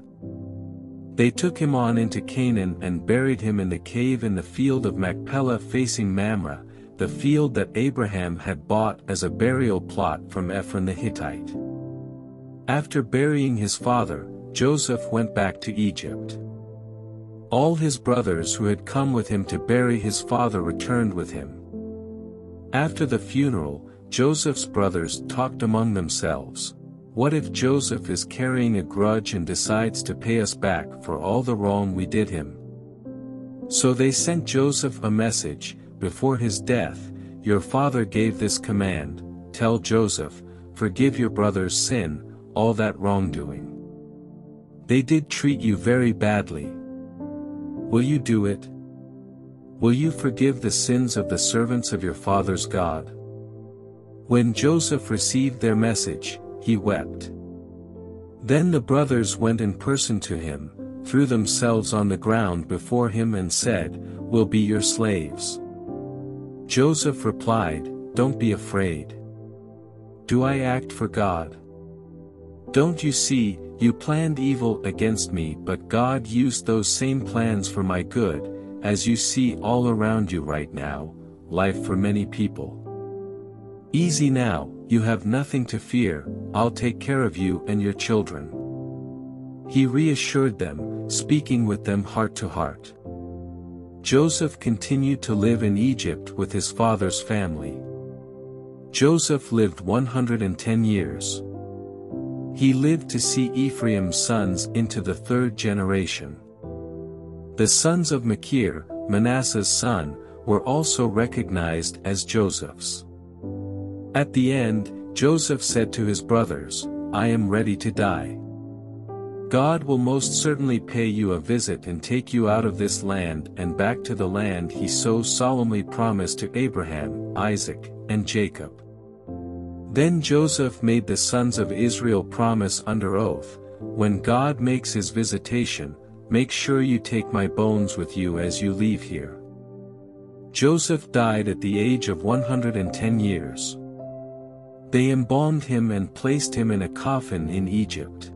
They took him on into Canaan and buried him in the cave in the field of Machpelah facing Mamre, the field that Abraham had bought as a burial plot from Ephron the Hittite. After burying his father, Joseph went back to Egypt. All his brothers who had come with him to bury his father returned with him. After the funeral, Joseph's brothers talked among themselves, "What if Joseph is carrying a grudge and decides to pay us back for all the wrong we did him?" So they sent Joseph a message, "Before his death, your father gave this command, tell Joseph, forgive your brother's sin, all that wrongdoing. They did treat you very badly. Will you do it? Will you forgive the sins of the servants of your father's God?" When Joseph received their message, he wept. Then the brothers went in person to him, threw themselves on the ground before him and said, "We'll be your slaves." Joseph replied, "Don't be afraid. Do I act for God? Don't you see, you planned evil against me, but God used those same plans for my good, as you see all around you right now, life for many people. Easy now, you have nothing to fear, I'll take care of you and your children." He reassured them, speaking with them heart to heart. Joseph continued to live in Egypt with his father's family. Joseph lived one hundred ten years. He lived to see Ephraim's sons into the third generation. The sons of Machir, Manasseh's son, were also recognized as Joseph's. At the end, Joseph said to his brothers, "I am ready to die. God will most certainly pay you a visit and take you out of this land and back to the land he so solemnly promised to Abraham, Isaac, and Jacob." Then Joseph made the sons of Israel promise under oath, When God makes his visitation, make sure you take my bones with you as you leave here." Joseph died at the age of one hundred ten years. They embalmed him and placed him in a coffin in Egypt.